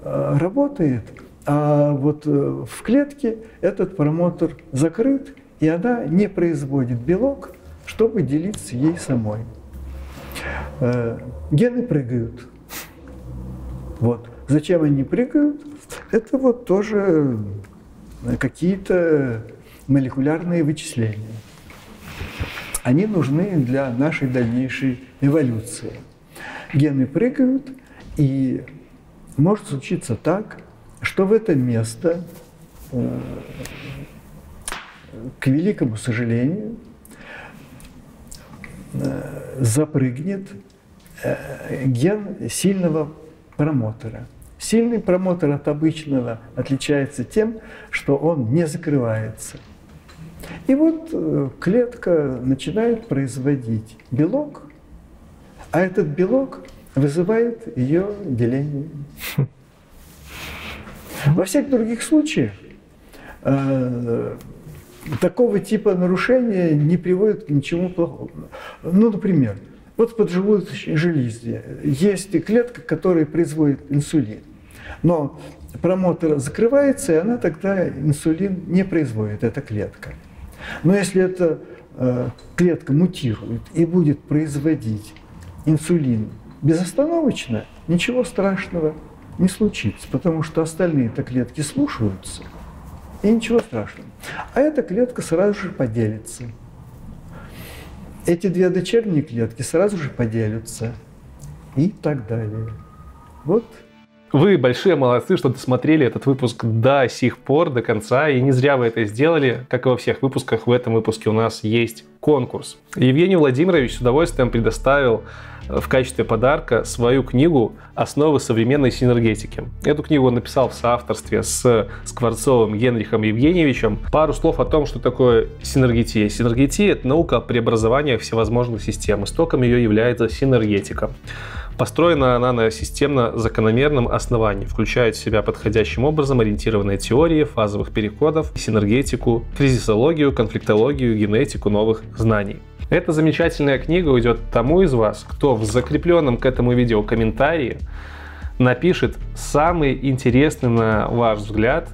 э, работает, а вот э, в клетке этот промотор закрыт, и она не производит белок, чтобы делиться ей самой. Э, гены прыгают. Вот. Зачем они прыгают? Это вот тоже какие-то молекулярные вычисления. Они нужны для нашей дальнейшей эволюции. Гены прыгают, и может случиться так, что в это место, к великому сожалению, запрыгнет ген сильного промотора. Сильный промотор от обычного отличается тем, что он не закрывается. И вот клетка начинает производить белок, а этот белок вызывает ее деление. Во всех других случаях э, такого типа нарушения не приводит к ничему плохому. Ну, например, вот в поджелудочной железе есть клетка, которая производит инсулин, но промотор закрывается, и она тогда инсулин не производит, эта клетка. Но если эта э, клетка мутирует и будет производить инсулин безостановочно, ничего страшного не случится, потому что остальные-то клетки слушаются, и ничего страшного. А эта клетка сразу же поделится. Эти две дочерние клетки сразу же поделятся и так далее. Вот. Вы большие молодцы, что досмотрели этот выпуск до сих пор, до конца. И не зря вы это сделали. Как и во всех выпусках, в этом выпуске у нас есть конкурс. Евгений Владимирович с удовольствием предоставил в качестве подарка свою книгу «Основы современной синергетики». Эту книгу он написал в соавторстве с Скворцовым Генрихом Евгеньевичем. Пару слов о том, что такое синергетия. Синергетия – это наука о преобразованиях всевозможных систем. Истоком ее является синергетика. Построена она на системно-закономерном основании, включает в себя подходящим образом ориентированные теории фазовых переходов, синергетику, кризисологию, конфликтологию, генетику новых знаний. Эта замечательная книга уйдет тому из вас, кто в закрепленном к этому видео комментарии напишет самый интересный, на ваш взгляд,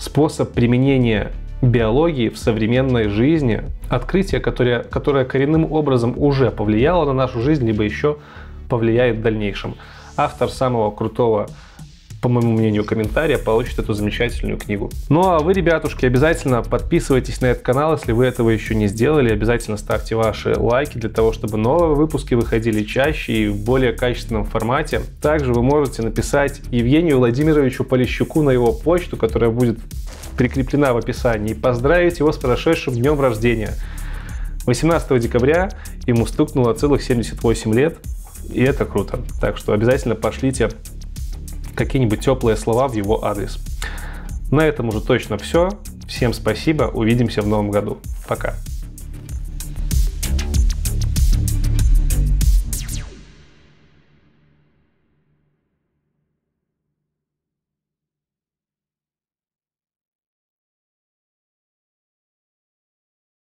способ применения биологии в современной жизни, открытие, которое, которое коренным образом уже повлияло на нашу жизнь, либо еще повлияет в дальнейшем. Автор самого крутого, по моему мнению, комментария получит эту замечательную книгу. Ну а вы, ребятушки, обязательно подписывайтесь на этот канал, если вы этого еще не сделали. Обязательно ставьте ваши лайки для того, чтобы новые выпуски выходили чаще и в более качественном формате. Также вы можете написать Евгению Владимировичу Полищуку на его почту, которая будет прикреплена в описании, и поздравить его с прошедшим днем рождения. восемнадцатого декабря ему стукнуло целых семьдесят восемь лет. И это круто. Так что обязательно пошлите какие-нибудь теплые слова в его адрес. На этом уже точно все. Всем спасибо. Увидимся в новом году. Пока.